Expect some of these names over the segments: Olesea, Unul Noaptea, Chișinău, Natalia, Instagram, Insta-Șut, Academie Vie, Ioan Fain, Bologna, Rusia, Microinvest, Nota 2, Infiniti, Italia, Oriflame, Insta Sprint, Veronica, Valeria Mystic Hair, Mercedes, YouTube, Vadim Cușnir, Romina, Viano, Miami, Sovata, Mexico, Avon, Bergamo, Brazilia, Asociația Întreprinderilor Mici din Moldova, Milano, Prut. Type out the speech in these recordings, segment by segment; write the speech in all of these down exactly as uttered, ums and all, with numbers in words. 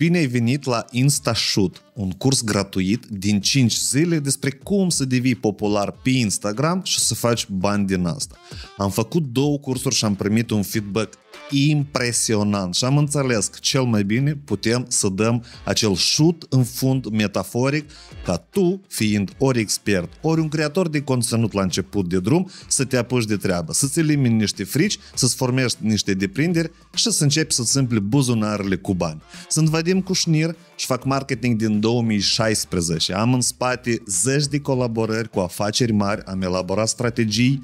Bine ai venit la Insta-Șut, un curs gratuit din cinci zile despre cum să devii popular pe Instagram și să faci bani din asta. Am făcut două cursuri și am primit un feedback impresionant și am înțeles că cel mai bine putem să dăm acel șut în fund metaforic ca tu, fiind ori expert, ori un creator de conținut la început de drum, să te apuci de treabă, să-ți elimini niște frici, să-ți formezi niște deprinderi și să începi să-ți împli buzunarele cu bani. Sunt Vadim Cușnir și fac marketing din două mii șaisprezece. Am în spate zeci de colaborări cu afaceri mari, am elaborat strategii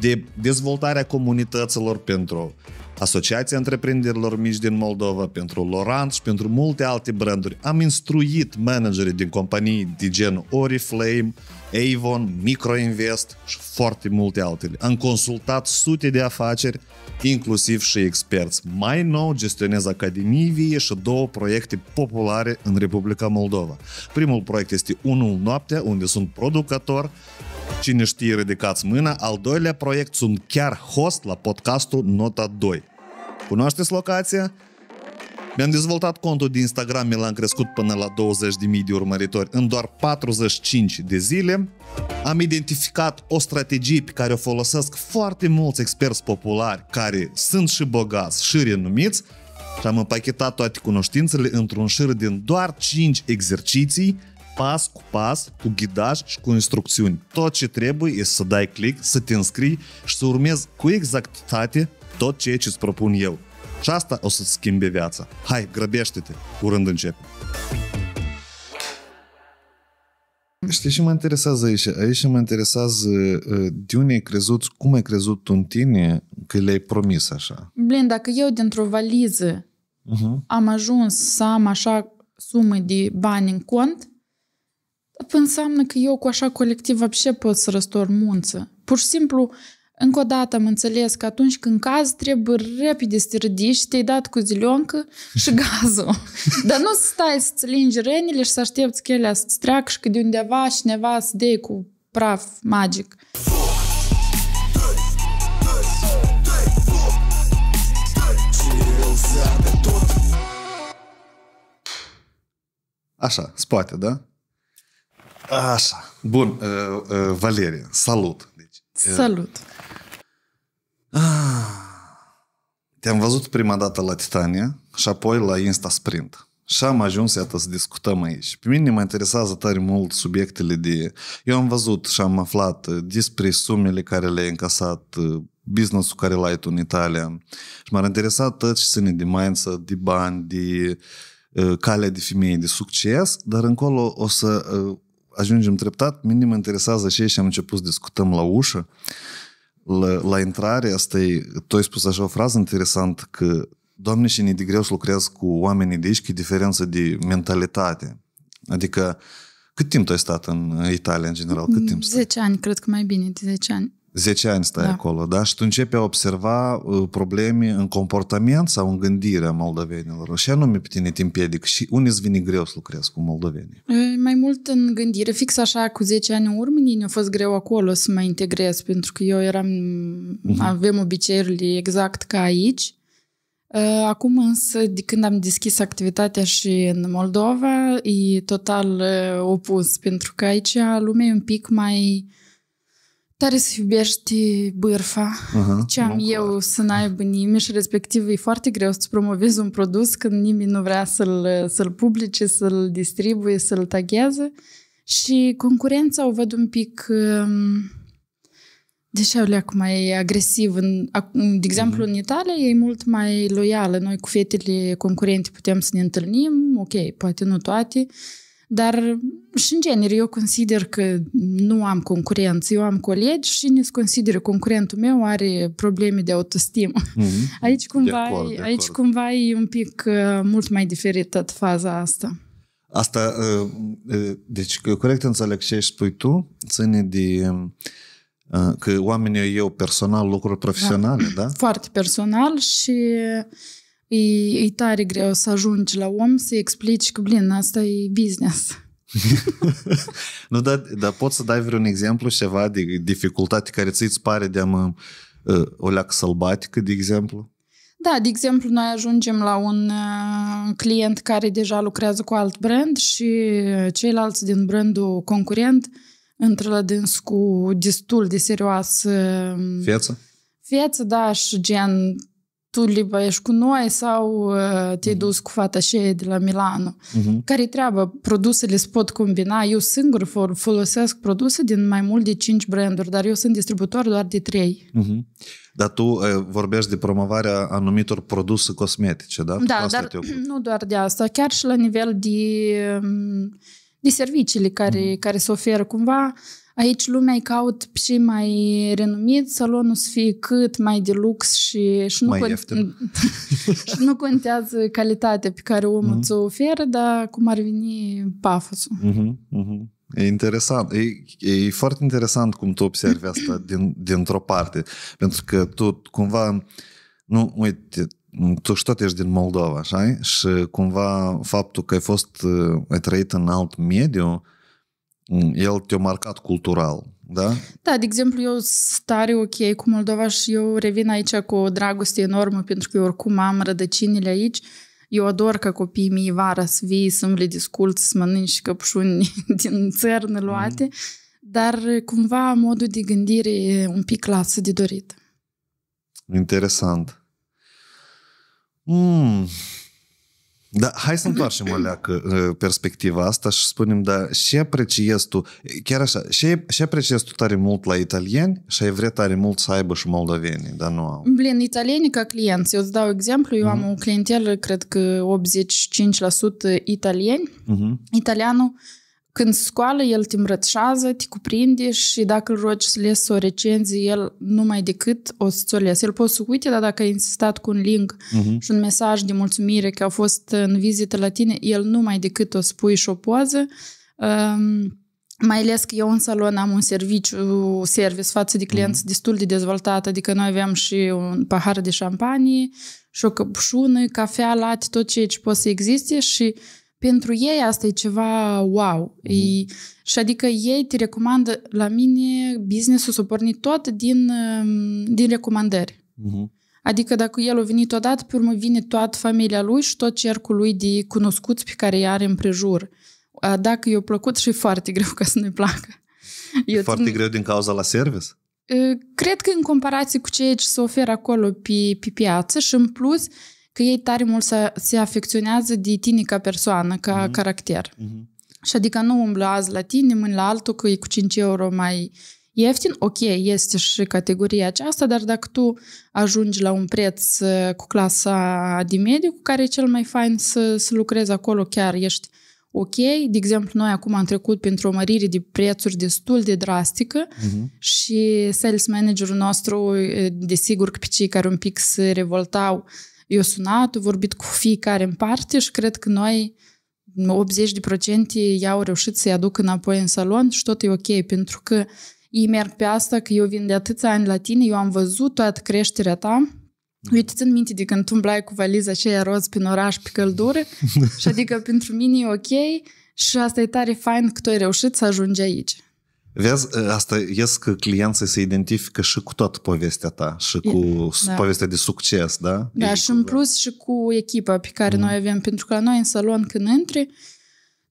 de dezvoltarea comunităților pentru Asociația Întreprinderilor Mici din Moldova, pentru Laurent și pentru multe alte branduri. Am instruit managerii din companii de gen Oriflame, Avon, Microinvest și foarte multe altele. Am consultat sute de afaceri, inclusiv și experți. Mai nou gestionez Academie Vie și două proiecte populare în Republica Moldova. Primul proiect este Unul Noaptea, unde sunt producător. Cine știe, ridicați mâna. Al doilea proiect, sunt chiar host la podcastul Nota doi. Cunoașteți locația? Mi-am dezvoltat contul de Instagram, mi l-am crescut până la douăzeci de mii de urmăritori în doar patruzeci și cinci de zile. Am identificat o strategie pe care o folosesc foarte mulți experți populari care sunt și bogați și renumiți și am împachetat toate cunoștințele într-un șir din doar cinci exerciții, pas cu pas, cu ghidaj și cu instrucțiuni. Tot ce trebuie este să dai click, să te înscrii și să urmezi cu exactitate tot ceea ce îți propun eu. Și asta o să-ți schimbe viața. Hai, grăbește-te! Curând începe! Știi ce mă interesează aici? Aici mă interesează de unde ai crezut, cum ai crezut tu în tine că le-ai promis așa. Blin, dacă eu dintr-o valiză uh-huh. am ajuns să am așa sumă de bani în cont, înseamnă că eu cu așa colectiv văbșe pot să răstor munță. Pur și simplu, încă o dată am înțeles că atunci când caz trebuie repede să te ridici și te-ai dat cu zilioncă și gazul. Dar nu să stai să-ți lingi rănile și să aștepți că ele să-ți treacă și că de undeva cineva să dea cu praf magic. Așa, spate, da? Așa. Bun, uh, uh, Valeria, salut. Deci, uh, salut. Uh, Te-am văzut prima dată la Titania și apoi la Insta Sprint. Și am ajuns, iată, să discutăm aici. Pe mine mă interesează tare mult subiectele de... Eu am văzut și am aflat despre sumele care le-ai încasat, business-ul care l-ai tu în Italia. Și m-ar interesa tot ce ține de mindset, de bani, de uh, calea de femeie, de succes, dar încolo o să... Uh, ajungem treptat, minim mă interesează și ei și am început să discutăm la ușă. La, la intrare, asta e, tu ai spus așa o frază interesantă, că Doamne, și ne de greu să lucrez cu oamenii de aici, că e diferență de mentalitate. Adică, cât timp tu ai stat în Italia, în general? Cât timp stai? zece ani, cred că mai bine de zece ani. zece ani stai da. Acolo, da? Și tu începi a observa probleme în comportament sau în gândirea moldovenilor. Și anume pe tine te împiedică și unde îți vine greu să lucrezi cu moldovenii? Mai mult în gândire. Fix așa, cu zece ani în urmă, ne-a fost greu acolo să mă integrez, pentru că eu eram, uh-huh. avem obiceiurile exact ca aici. Acum însă, de când am deschis activitatea și în Moldova, e total opus, pentru că aici lumea e un pic mai... tare să iubești bârfa, uh-huh, ce am eu clar. Să n-aibă nimeni și respectiv e foarte greu să-ți promovezi un produs când nimeni nu vrea să-l să-l publice, să-l distribuie, să-l tagheze și concurența o văd un pic deși acum e agresivă. De exemplu, uh-huh. în Italia e mult mai loială. Noi cu fetele concurente putem să ne întâlnim, ok, poate nu toate. Dar și în genere eu consider că nu am concurență, eu am colegi și ne consideră concurentul meu are probleme de autostimă. Mm-hmm. Aici, cumva, de acord, de aici acord. Cumva e un pic uh, mult mai diferită faza asta. Asta, uh, uh, deci corect înțeleg ce spui tu, ține de uh, că oamenii eu personal, lucruri profesionale, da? da? Foarte personal și... E, e tare greu să ajungi la om să-i explici că, blin, asta e business. Nu, dar, dar poți să dai vreun exemplu ceva de dificultate care ți-ți pare de a mă o leacă sălbatică, de exemplu? Da, de exemplu, noi ajungem la un client care deja lucrează cu alt brand și ceilalți din brandul concurent intră la dâns cu destul de serioasă feță. Feță, da, și gen, tu liba ești cu noi sau te-ai uh-huh. dus cu fata șeie de la Milano. Uh-huh. Care-i treaba? Produsele se pot combina. Eu singur folosesc produse din mai mult de cinci branduri, dar eu sunt distribuitor doar de trei. Uh-huh. Dar tu vorbești de promovarea anumitor produse cosmetice, da? Da, dar nu doar de asta. Chiar și la nivel de, de serviciile care, uh-huh. care se oferă cumva. Aici lumea îi caut și mai renumit, salonul să fie cât mai de lux și, și, nu, con și nu contează calitatea pe care omul mm-hmm. ți-o oferă, dar cum ar veni pafosul. Mm-hmm. Mm-hmm. E interesant. E, e foarte interesant cum tu observi asta din, dintr-o parte. Pentru că tu cumva, nu, uite, tu și tot ești din Moldova, așa? Și cumva faptul că ai fost, ai trăit în alt mediu, el te-a marcat cultural, da? Da, de exemplu, eu sunt tare ok cu Moldova și eu revin aici cu o dragoste enormă, pentru că eu oricum am rădăcinile aici. Eu ador ca copiii mei vara să vii, să-mi le discult, să mănânci căpșuni din țărnă luate, mm. dar cumva modul de gândire e un pic lasă de dorit. Interesant. Mm. Da, hai să întoarcem o leacă perspectiva asta și spunem, da, și apreciezi tu, chiar așa, și, și apreciezi tu tare mult la italieni și ai vrea tare mult să aibă și moldovenii, dar nu au. Blin, italienii ca clienți, eu îți dau exemplu, eu mm-hmm. am o clientelă, cred că optzeci și cinci la sută italieni, mm-hmm. italianul când scoală, el te îmbrățișează, te cuprinde și dacă îl rogi să lesi o recenzie, el numai decât o să ți-o lesi. El poți să uite, dar dacă ai insistat cu un link uh-huh. și un mesaj de mulțumire că au fost în vizită la tine, el numai decât o spui și o poză. Um, mai ales că eu în salon am un serviciu, service față de clienți uh-huh. destul de dezvoltat, adică noi aveam și un pahar de șampanie și o căpșună, cafea, latte, tot ceea ce poate să existe și pentru ei asta e ceva wow. Mm. E, și adică ei te recomandă, la mine business-ul s-a pornit tot din, din recomandări. Mm-hmm. Adică dacă el a venit odată, pe urmă vine toată familia lui și tot cercul lui de cunoscuți pe care îi are împrejur. Dacă i-a plăcut și foarte greu ca să nu-i placă. E foarte țin... greu din cauza la service? Cred că în comparație cu ceea ce se oferă acolo pe, pe piață și în plus că ei tare mult se, se afecționează de tine ca persoană, ca uh-huh. caracter. Uh-huh. Și adică nu umblă azi la tine, mâine la altul, că e cu cinci euro mai ieftin. Ok, este și categoria aceasta, dar dacă tu ajungi la un preț cu clasa de mediu, cu care e cel mai fain să, să lucrezi acolo, chiar ești ok. De exemplu, noi acum am trecut printr-o mărire de prețuri destul de drastică uh-huh. și sales managerul nostru, desigur că pe cei care un pic se revoltau, eu sunat, vorbit cu fiecare în parte și cred că noi optzeci la sută i-au reușit să-i aduc înapoi în salon și tot e ok, pentru că ei merg pe asta, că eu vin de atâția ani la tine, eu am văzut toată creșterea ta. Uite, țin minte de când tu umblai cu valiza aceea roz prin oraș, pe căldură și adică pentru mine e ok și asta e tare fain că tu ai reușit să ajungi aici. Vezi, asta ies că clienții se identifică și cu toată povestea ta și cu da. Povestea de succes, da? Da, e și în plus da. Și cu echipa pe care mm. noi avem, pentru că la noi în salon când intri,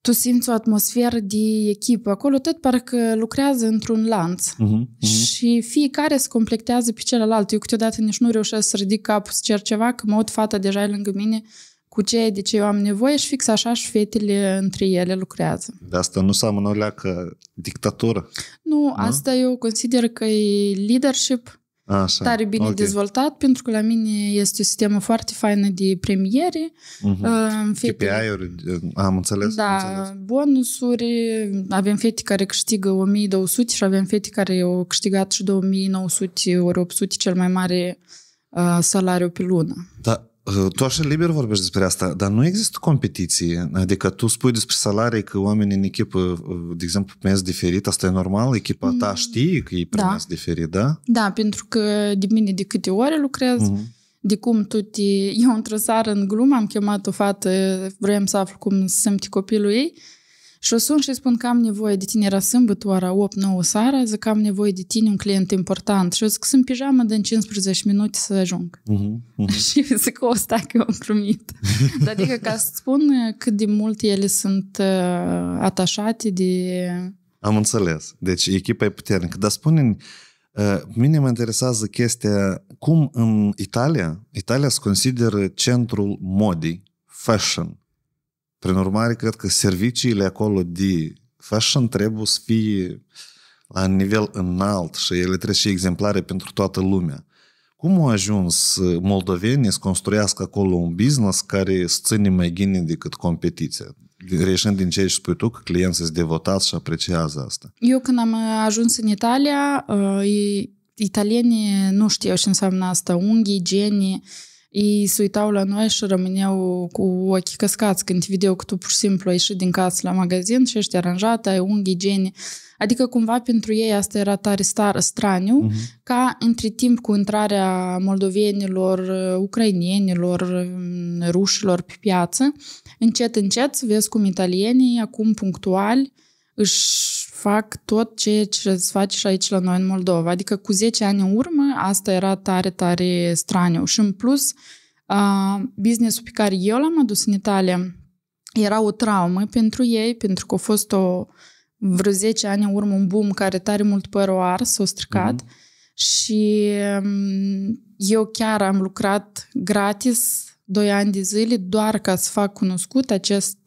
tu simți o atmosferă de echipă. Acolo tot parcă lucrează într-un lanț mm-hmm. și fiecare se completează pe celălalt. Eu câteodată nici nu reușesc să ridic capul să cer ceva, că mă uit fata deja e lângă mine cu ceea de ce eu am nevoie și fix așa și fetele între ele lucrează. Dar asta nu seamănă o leacă dictatură? Nu, a? Asta eu consider că e leadership așa. Tare bine okay. dezvoltat, pentru că la mine este o sistemă foarte faină de premiere. Uh-huh. K P I-uri, am înțeles? Da, am înțeles. Bonusuri, avem fete care câștigă o mie două sute și avem fete care au câștigat și două mii nouă sute ori opt sute, cel mai mare uh, salariu pe lună. Da. Tu așa liber vorbești despre asta, dar nu există competiție. Adică tu spui despre salarii că oamenii în echipă, de exemplu, primesc diferit, asta e normal? Echipa ta știe că ei primesc da. Diferit, da? Da, pentru că de mine de câte ore lucrez, uh-huh. de cum tu te... Eu într-o seară în glumă am chemat o fată, vrem să aflu cum se simte copilul ei Și o sun și spun că am nevoie de tine, era sâmbătoara, opt nouă seara, zic că am nevoie de tine, un client important. Și eu zic că sunt pijamă, din cincisprezece minute să ajung. Uh-huh, uh-huh. Și zic că o stai că eu am primit. Adică ca să spun cât de mult ele sunt uh, atașate de... Am înțeles. Deci echipa e puternică. Dar spune-mi, uh, mine mă interesează chestia cum în Italia, Italia se consideră centrul modii, fashion. Prin urmare, cred că serviciile acolo de fashion trebuie să fie la nivel înalt și ele trebuie și exemplare pentru toată lumea. Cum au ajuns moldovenii să construiască acolo un business care să ține mai bine decât competiția? Reieșind din ce spui tu, că clienții sunt devotați și apreciază asta. Eu când am ajuns în Italia, italienii nu știau ce înseamnă asta, unghii, genii. Ei se uitau la noi și rămâneau cu ochii căscați când te vedeau că tu pur și simplu ai ieșit din casă la magazin și ești aranjată, ai unghii, genii. Adică cumva pentru ei asta era tare star, straniu, uh-huh. Ca între timp cu intrarea moldovenilor, ucrainienilor, rușilor pe piață, încet, încet vezi cum italienii acum punctuali își fac tot ceea ce se face și aici la noi în Moldova. Adică cu zece ani în urmă, asta era tare, tare straniu. Și în plus, business-ul pe care eu l-am adus în Italia era o traumă pentru ei, pentru că a fost o, vreo zece ani în urmă un boom care tare mult păr o ars, o stricat. Mm. Și eu chiar am lucrat gratis doi ani de zile doar ca să fac cunoscut acest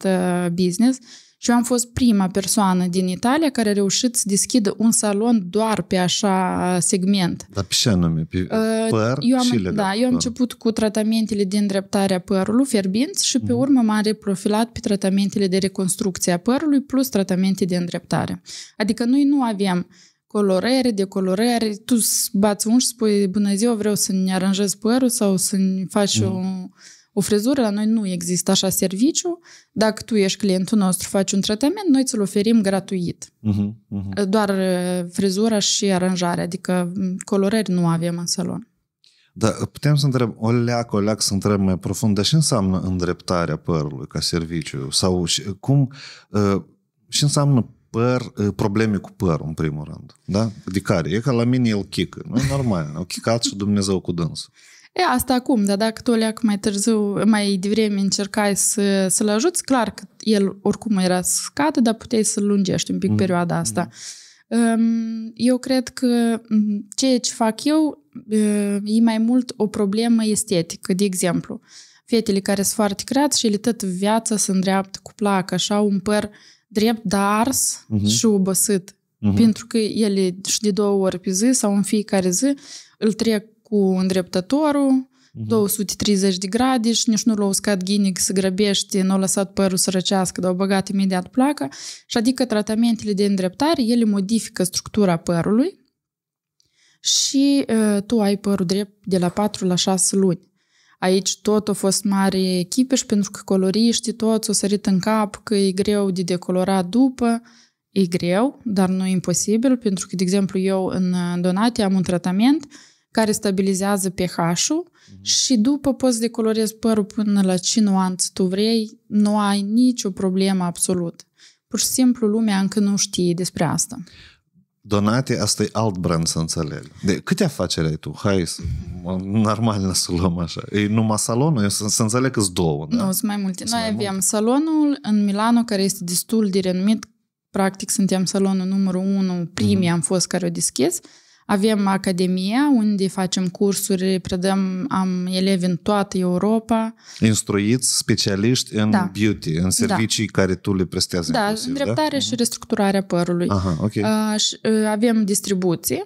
business. Și eu am fost prima persoană din Italia care a reușit să deschidă un salon doar pe așa segment. Dar pe ce anume? Pe păr eu am, și legat? Da, eu am început cu tratamentele de îndreptare a părului, fierbinți, și pe urmă m-am reprofilat pe tratamentele de reconstrucție a părului plus tratamente de îndreptare. Adică noi nu avem colorere, decolorere, tu bați ungi și spui bună ziua, vreau să-mi aranjez părul sau să-mi faci mm. o... O frizură, la noi nu există așa serviciu. Dacă tu ești clientul nostru, faci un tratament, noi ți-l oferim gratuit. Uh-huh, uh-huh. Doar frizura și aranjarea, adică colorări nu avem în salon. Dar putem să întreb, o leac, o leac, să întreb mai profund, dar ce înseamnă îndreptarea părului ca serviciu? Sau cum, ce înseamnă păr, probleme cu părul, în primul rând? Da? De care? E ca la mine el chică. Nu e normal, au chicat și Dumnezeu cu dânsul. E, asta acum, dar dacă tu leac mai târziu, mai devreme încercai să, să-l ajuți, clar că el oricum era scăzut, dar puteai să-l lungești un pic mm. perioada asta. Mm. Eu cred că ceea ce fac eu e mai mult o problemă estetică. De exemplu, fetele care sunt foarte creați și ele tot viața se îndreaptă cu placă, așa un păr drept, dar ars mm-hmm. și obosit. Mm-hmm. Pentru că ele și de două ori pe zi sau în fiecare zi îl trec cu îndreptătorul, uh-huh. două sute treizeci de grade și nici nu l-a uscat ghinic să grăbește, nu a lăsat părul să răcească, dar a băgat imediat placa. Și adică tratamentele de îndreptare, ele modifică structura părului și uh, tu ai părul drept de la patru la șase luni. Aici tot a fost mare chipeș pentru că coloriștii toți au sărit în cap că e greu de decolorat după. E greu, dar nu e imposibil, pentru că, de exemplu, eu în Donatti am un tratament care stabilizează pH-ul uh-huh. și după poți să decolorezi părul până la ce nuanță tu vrei, nu ai nicio problemă absolut. Pur și simplu lumea încă nu știe despre asta. Donatti, asta e alt brand, să înțeleg. De câte afaceri ai tu? Hai, normal să luăm așa. E numai salonul? Eu să, să înțeleg că-s două. Da? Nu, sunt mai multe. Noi mai avem mult. Salonul în Milano, care este destul de renumit. Practic suntem salonul numărul unu, primii uh-huh. am fost care o deschis. Avem Academia, unde facem cursuri, predăm am elevi în toată Europa. Instruiți specialiști în da. Beauty, în servicii da. Care tu le prestează. Da, inclusiv, îndreptare da? Și restructurarea părului. Aha, okay. uh, avem distribuție.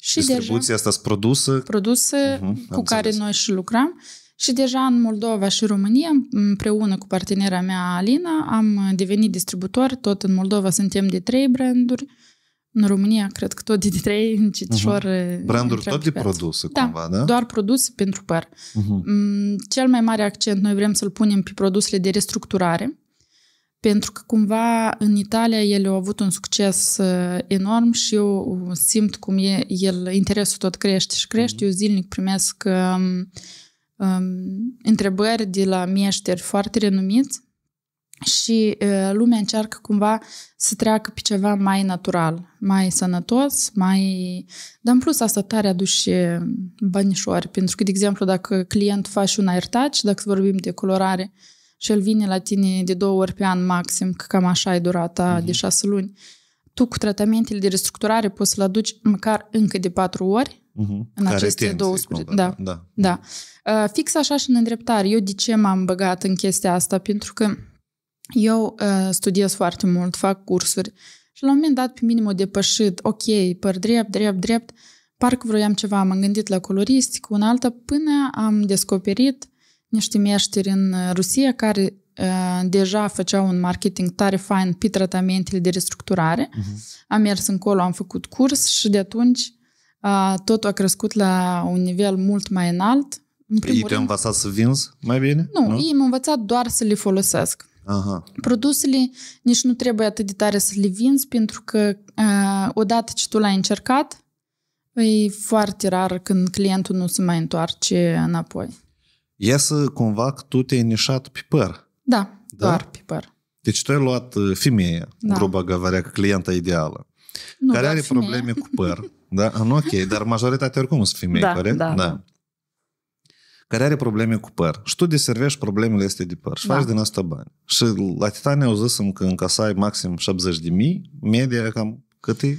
Și distribuția deja, asta produsă? Produsă uh-huh, cu care înțeles. Noi și lucrăm. Și deja în Moldova și România, împreună cu partenera mea Alina, am devenit distributori. Tot în Moldova suntem de trei branduri. În România, cred că tot de trei încetșor... Uh-huh. Branduri tot de produse, da, cumva, da? Doar produse pentru păr. Uh-huh. Cel mai mare accent noi vrem să-l punem pe produsele de restructurare, pentru că cumva în Italia ele au avut un succes enorm și eu simt cum e, el, interesul tot crește și crește. Uh-huh. Eu zilnic primesc um, întrebări de la mieșteri foarte renumiți și uh, lumea încearcă cumva să treacă pe ceva mai natural, mai sănătos, mai... Dar în plus asta tare aduce banișori, pentru că, de exemplu, dacă clientul face un airtouch, dacă vorbim de colorare, și el vine la tine de două ori pe an maxim, că cam așa e durata mm-hmm. de șase luni, tu cu tratamentele de restructurare poți să-l aduci măcar încă de patru ori mm-hmm. în aceste douăsprezece. Da, da. da. Uh, fix așa și în îndreptare. Eu de ce m-am băgat în chestia asta? Pentru că eu uh, studiez foarte mult, fac cursuri și la un moment dat pe mine m-a depășit, ok, păr drept, drept, drept, parcă vroiam ceva, m-am gândit la coloristică, un altă, până am descoperit niște meșteri în Rusia care uh, deja făceau un marketing tare fain pe tratamentele de restructurare. Uh-huh. Am mers încolo, am făcut curs și de atunci uh, totul a crescut la un nivel mult mai înalt. În ei te-au învățat să vinzi mai bine? Nu, nu? ei m-au învățat doar să le folosesc. Aha. Produsele nici nu trebuie atât de tare să le vinzi, pentru că uh, odată ce tu l-ai încercat, e foarte rar când clientul nu se mai întoarce înapoi. Iasă cumva că tu te-ai nișat pe păr. Da, da, doar pe păr. Deci tu ai luat femeia, da. Grubă găvărea, clienta ideală, nu care are femeie. Probleme cu păr. Da? În ok, dar majoritatea oricum sunt femei, da, corect? Da, da. Care are probleme cu păr. Și tu deservești problemele astea de păr și da. Faci din asta bani. Și la Titania au zis că încasai maxim șaptezeci de mii, media cam cât e?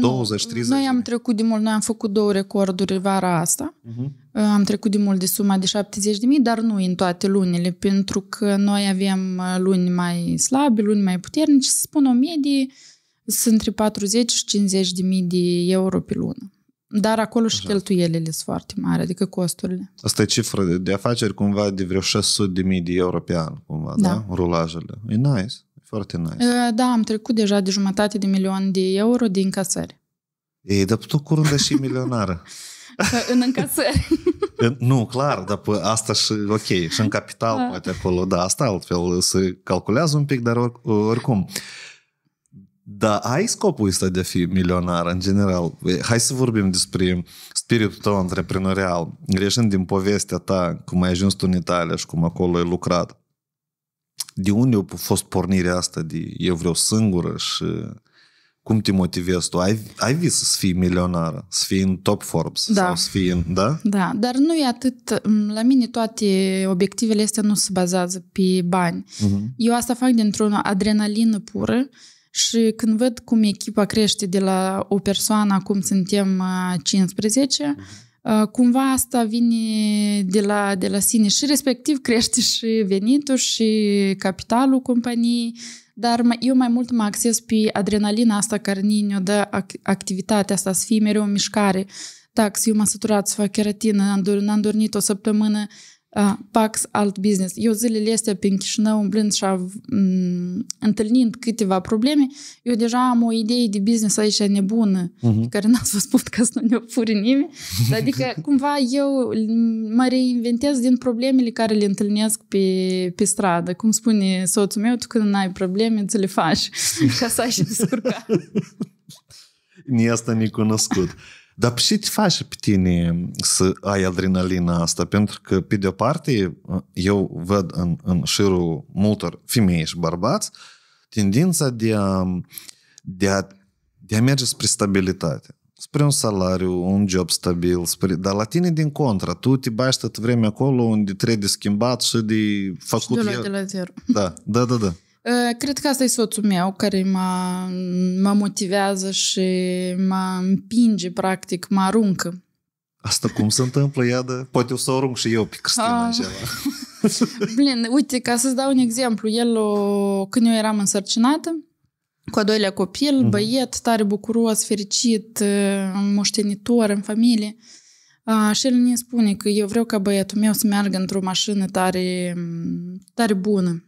douăzeci, treizeci. Noi am trecut de mult, noi am făcut două recorduri vara asta. Uh-huh. Am trecut de mult de suma de șaptezeci de mii, dar nu în toate lunile, pentru că noi avem luni mai slabe, luni mai puternici, să spun o medie, sunt între patruzeci și cincizeci de mii de euro pe lună. Dar acolo și cheltuielile sunt foarte mari, adică costurile. Asta e cifră de afaceri cumva de vreo șase sute de mii de euro pe an, cumva, da? Da? Rulajele. E nice. Foarte nice. Da, am trecut deja de jumătate de milion de euro de încasări. Ei, dar tu curând și milionară. În încasări. Nu, clar, dar asta și, ok, și în capital da. Poate acolo, da, asta altfel se calculează un pic, dar or, oricum. Dar ai scopul ăsta de a fi milionar, în general? Hai să vorbim despre spiritul tău antreprenorial, reșind din povestea ta, cum ai ajuns tu în Italia și cum acolo ai lucrat. De unde a fost pornirea asta de eu vreau singură și cum te motivezi tu? Ai, ai vis să fii milionară, să fii în top Forbes? Da. Sau să fii în, da? Da, dar nu e atât. La mine toate obiectivele astea nu se bazează pe bani. Uh-huh. Eu asta fac dintr-o adrenalină pură și când văd cum echipa crește de la o persoană, acum suntem cincisprezece, uh-huh. cumva asta vine de la, de la sine și respectiv crește și venitul și capitalul companiei, dar eu mai mult mă axez pe adrenalina asta care ne-o dă activitatea asta, să fie mereu în mișcare. Tax, eu m-am săturat să fac keratină, n-am dormit o săptămână, pax, alt business. Eu zilele astea prin Chișinău umblând și întâlnind câteva probleme, eu deja am o idee de business aici nebună, uh-huh. pe care n-ați vă spus ca să nu ne-o fure nimeni. Adică cumva eu mă reinventez din problemele care le întâlnesc pe, pe stradă. Cum spune soțul meu, tu când n-ai probleme, ți le faci ca să ai și descurcat. Ni asta ne-i cunoscut. Dar ce te faci pe tine să ai adrenalina asta? Pentru că, pe de-o parte, eu văd în, în șirul multor femei și bărbați tendința de a, de a, de a merge spre stabilitate, spre un salariu, un job stabil, spre... dar la tine din contra, tu te bași tot vremea acolo unde trebuie de schimbat și de făcut... Și de la, de la zero. Da, da, da, da. Cred că asta e soțul meu care mă, mă motivează și mă împinge, practic, mă aruncă. Asta cum se întâmplă, iadă? Poate o să o arunc și eu pe Cristina. Ah. Bine, uite, ca să-ți dau un exemplu, el, o, când eu eram însărcinată, cu a doilea copil, uh-huh. băiet, tare bucuros, fericit, moștenitor în familie, a, și el ne spune că eu vreau ca băiatul meu să meargă într-o mașină tare, tare bună.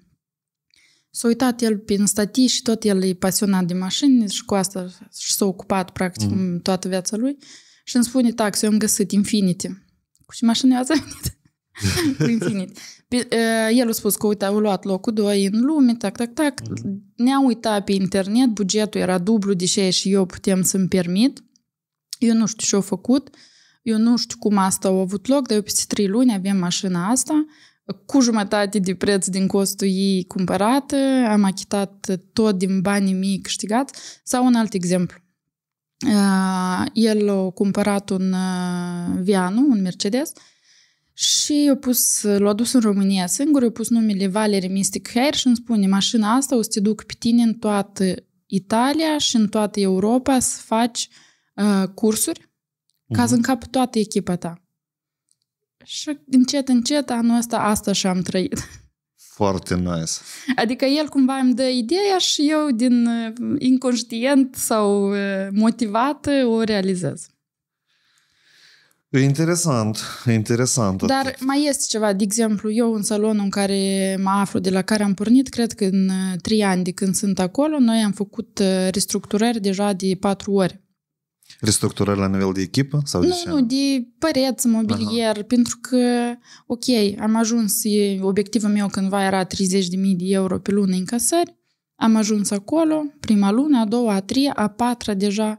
S-a uitat el prin statii și tot el e pasionat de mașini și cu asta și s-a ocupat practic mm. toată viața lui. Și îmi spune, tax, eu am găsit Infiniti. Cu ce mașină ați venit? Cu Infiniti. El a spus că, uite, au luat locul doi în lume, tac, tac, tac. Mm. Ne-a uitat pe internet, bugetul era dublu, deși și eu putem să-mi permit. Eu nu știu ce-au făcut, eu nu știu cum asta a avut loc, dar eu peste trei luni avem mașina asta. cu jumătate de preț din costul ei cumpărată, am achitat tot din banii mei câștigați. Sau un alt exemplu. El a cumpărat un Viano, un Mercedes, și a pus, l-a dus în România singur, a pus numele Valeria Mystic Hair și îmi spune, mașina asta o să te duc pe tine în toată Italia și în toată Europa să faci uh, cursuri uh-huh. ca să încapi toată echipa ta. Și încet, încet, anul ăsta, asta și-am trăit. Foarte nice. Adică el cumva îmi dă ideea și eu, din inconștient sau motivată, o realizez. Interesant, interesant. Dar atât. Mai este ceva. De exemplu, eu în salonul în care mă aflu, de la care am pornit, cred că în trei ani de când sunt acolo, noi am făcut restructurări deja de patru ori. Restructurări la nivel de echipă? Sau nu, de nu, de păreți, mobilier, aha. pentru că, ok, am ajuns, obiectivul meu cândva era treizeci de mii de euro pe lună în casări, am ajuns acolo, prima lună, a doua, a treia, a patra deja.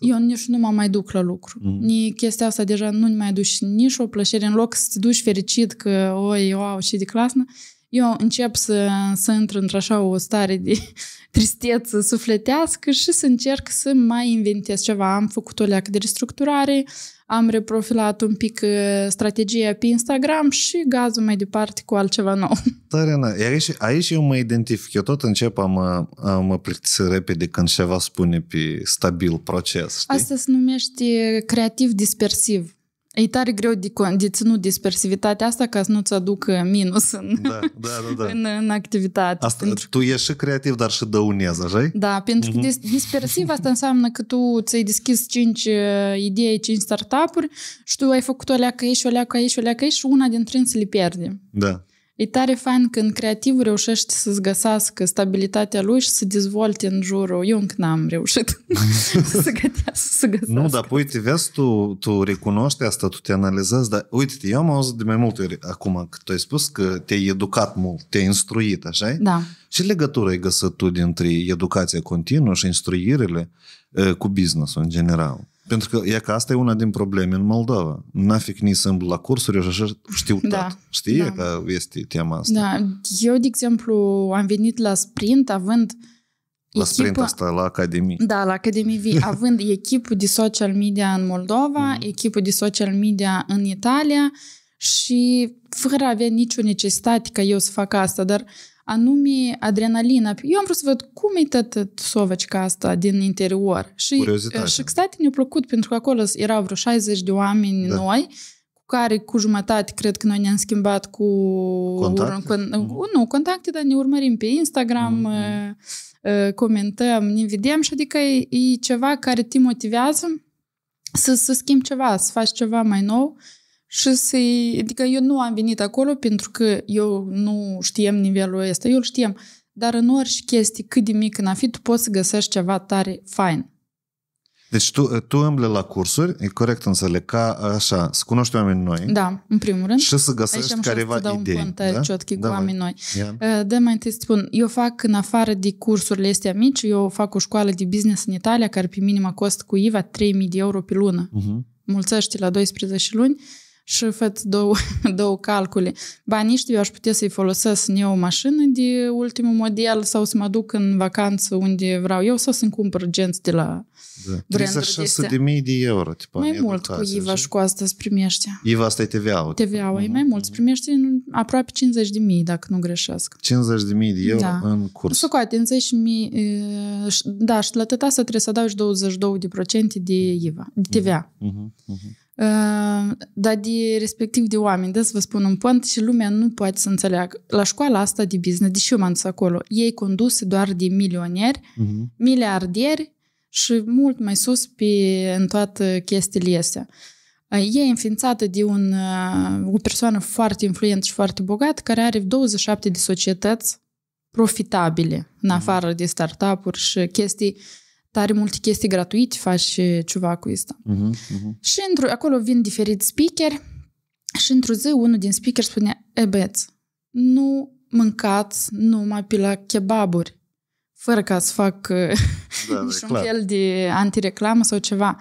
Eu nici nu mă mai duc la lucru. Mm-hmm. Nici chestia asta deja nu mai duci nici o plăcere. În loc să te duci fericit că, oi, wow, ce de clasă, eu încep să, să intru într-așa o stare de tristețe sufletească și să încerc să mai inventez ceva. Am făcut o leacă de restructurare, am reprofilat un pic strategia pe Instagram și gazul mai departe cu altceva nou. Tarena, iar aici, aici eu mă identific. Eu tot încep a mă, a mă plictisi repede când ceva spune pe stabil proces. Știi? Asta se numește creativ dispersiv. E tare greu de, de ținut dispersivitatea asta ca să nu-ți aducă minus în, da, da, da, da. în, în activitate. Asta, că... Tu ești și creativ, dar și dăunezi, așa? Da, pentru că uh-huh. dispersiv asta înseamnă că tu ți-ai deschis cinci idei, cinci startup-uri și tu ai făcut o leacă aici, o leacă aici, o leacă aici și una dintre ele se le pierde. Da. E tare fain când creativul reușește să-ți găsească stabilitatea lui și să dezvolte în jurul. Eu încă n-am reușit să gătească. Nu, dar uite, vezi, tu, tu recunoști asta, tu te analizezi, dar uite-te, eu am auzit de mai multe ori acum că tu ai spus că te-ai educat mult, te-ai instruit, așa? Da. Ce legătură ai găsit tu dintre educația continuă și instruirile cu business-ul în general? Pentru că e că asta e una din probleme în Moldova. N-afic nici să îmbl la cursuri și așa știutat. Da, știi da. Că este tema asta. Da. Eu, de exemplu, am venit la Sprint având la echipă... Sprint asta, la Academie. Da, la Academie Vie. Având echipul de social media în Moldova, mm-hmm. echipul de social media în Italia și fără a avea nicio necesitate ca eu să fac asta, dar anume adrenalina. Eu am vrut să văd cum e tătă sovăcica asta din interior. Și, și state ne-a plăcut, pentru că acolo erau vreo șaizeci de oameni da. Noi, cu care cu jumătate, cred că noi ne-am schimbat cu... Contacte? Cu, nu, contacte, dar ne urmărim pe Instagram, mm-hmm. comentăm, ne vedem și adică e, e ceva care te motivează să, să schimbi ceva, să faci ceva mai nou. Și să, adică eu nu am venit acolo pentru că eu nu știam nivelul ăsta, eu îl știam, dar în orice chestie cât de mic n-a fi, tu poți să găsești ceva tare fain. Deci tu, tu îmbli la cursuri, e corect înțeleg, ca așa, să cunoști oameni noi. Da, în primul rând. Și să găsești aici careva idei. Aici am șans să dau un punct, da? Ciotchi cu oameni noi. Yeah. De mai întâi spun, eu fac în afară de cursurile astea mici, eu fac o școală de business în Italia, care pe minim costă cu I V A trei mii de euro pe lună. Uh-huh. Mulțește la doisprezece luni. Și făt două, două calcule. Banii știu, eu aș putea să-i folosesc în eu o mașină de ultimul model sau să mă duc în vacanță unde vreau eu sau să-mi cumpăr genți de la da. treizeci și șase de mii de euro. Tipa, mai mult cu I V A și cu asta îți primești. I V A asta e T V A-ul. T V A-ul e mai mult. Îți primești aproape cincizeci de mii dacă nu greșesc. cincizeci de mii de euro da. În curs. Să coate, în zece mii, da, și la tăta să trebuie să adaugi douăzeci și doi la sută de I V A, de T V A. Uh-huh, uh-huh. Uh, dar de respectiv de oameni, de să vă spun un punct și lumea nu poate să înțeleagă. La școala asta de business, deși eu m-am dus acolo, ei conduse doar de milionieri, uh-huh. miliardieri și mult mai sus pe, în toată chestiile astea. Uh, e înființată de un, uh, o persoană foarte influentă și foarte bogată, care are douăzeci și șapte de societăți profitabile, în afară uh-huh. de startup-uri și chestii. Are multe chestii gratuite, faci ceva cu asta. Uh-huh, uh-huh. Și acolo vin diferiți speakeri și într-o zi unul din speakeri spunea, e beți, nu mâncați numai pe la kebaburi, fără ca să fac da, niciun fel de antireclamă sau ceva.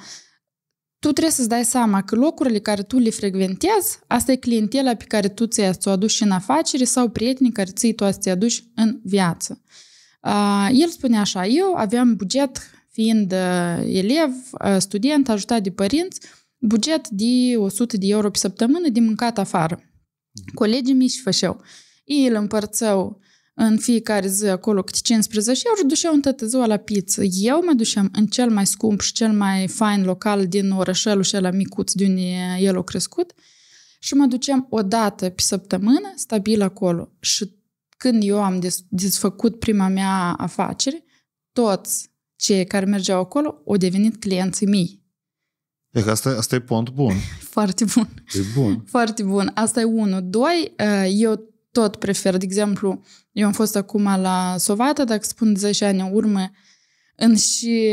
tu trebuie să-ți dai seama că locurile care tu le frecventezi, asta e clientela pe care tu ți-ai ți-o aduci în afacere sau prietenii care ții tu ți-i aduci în viață. Uh, el spune așa, eu aveam buget fiind uh, elev, uh, student, ajutat de părinți, buget de o sută de euro pe săptămână de mâncat afară. Colegii mei și fășeau. Ei îl împărțeau în fiecare zi acolo câte cincisprezece euro și duceau în toată ziua la pizza. Eu mă duceam în cel mai scump și cel mai fain local din orășelul și ăla micuț de unde el a crescut și mă duceam o dată pe săptămână stabil acolo. Și când eu am desfăcut prima mea afacere, toți cei care mergeau acolo au devenit clienții mei. E că asta, asta e punct bun. Foarte bun. E bun. Foarte bun. Asta e unul. Doi, eu tot prefer. De exemplu, eu am fost acum la Sovata, dacă spun zece ani în urmă, în și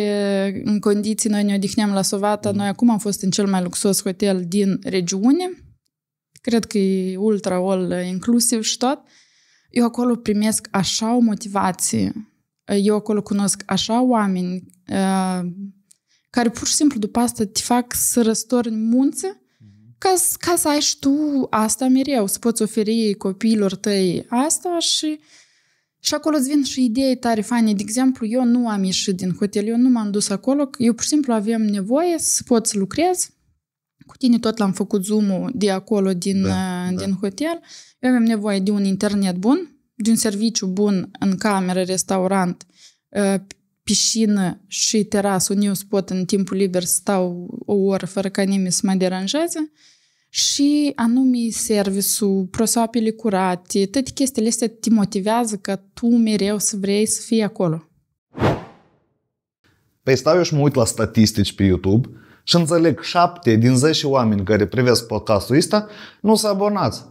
în condiții noi ne odihneam la Sovata. Mm. Noi acum am fost în cel mai luxos hotel din regiune. Cred că e ultra all inclusiv și tot. Eu acolo primesc așa o motivație. Eu acolo cunosc așa oameni care pur și simplu după asta te fac să răstorni munțe ca, ca să ai și tu asta mereu, să poți oferi copiilor tăi asta și, și acolo îți vin și idei tare faine. De exemplu, eu nu am ieșit din hotel, eu nu m-am dus acolo, eu pur și simplu aveam nevoie să pot să lucrez. Cu tine tot l-am făcut Zoom-ul de acolo, din, da, din da. hotel. Eu aveam nevoie de un internet bun, de un serviciu bun în cameră, restaurant, piscină și terasă, unde eu pot în timpul liber să stau o oră fără ca nimeni să mă deranjeze și anume serviciul, prosoapele curate, toate chestiile astea te motivează că tu mereu să vrei să fii acolo. Păi stau eu și mă uit la statistici pe YouTube și înțeleg șapte din zece oameni care privesc podcastul ăsta nu s-au abonat.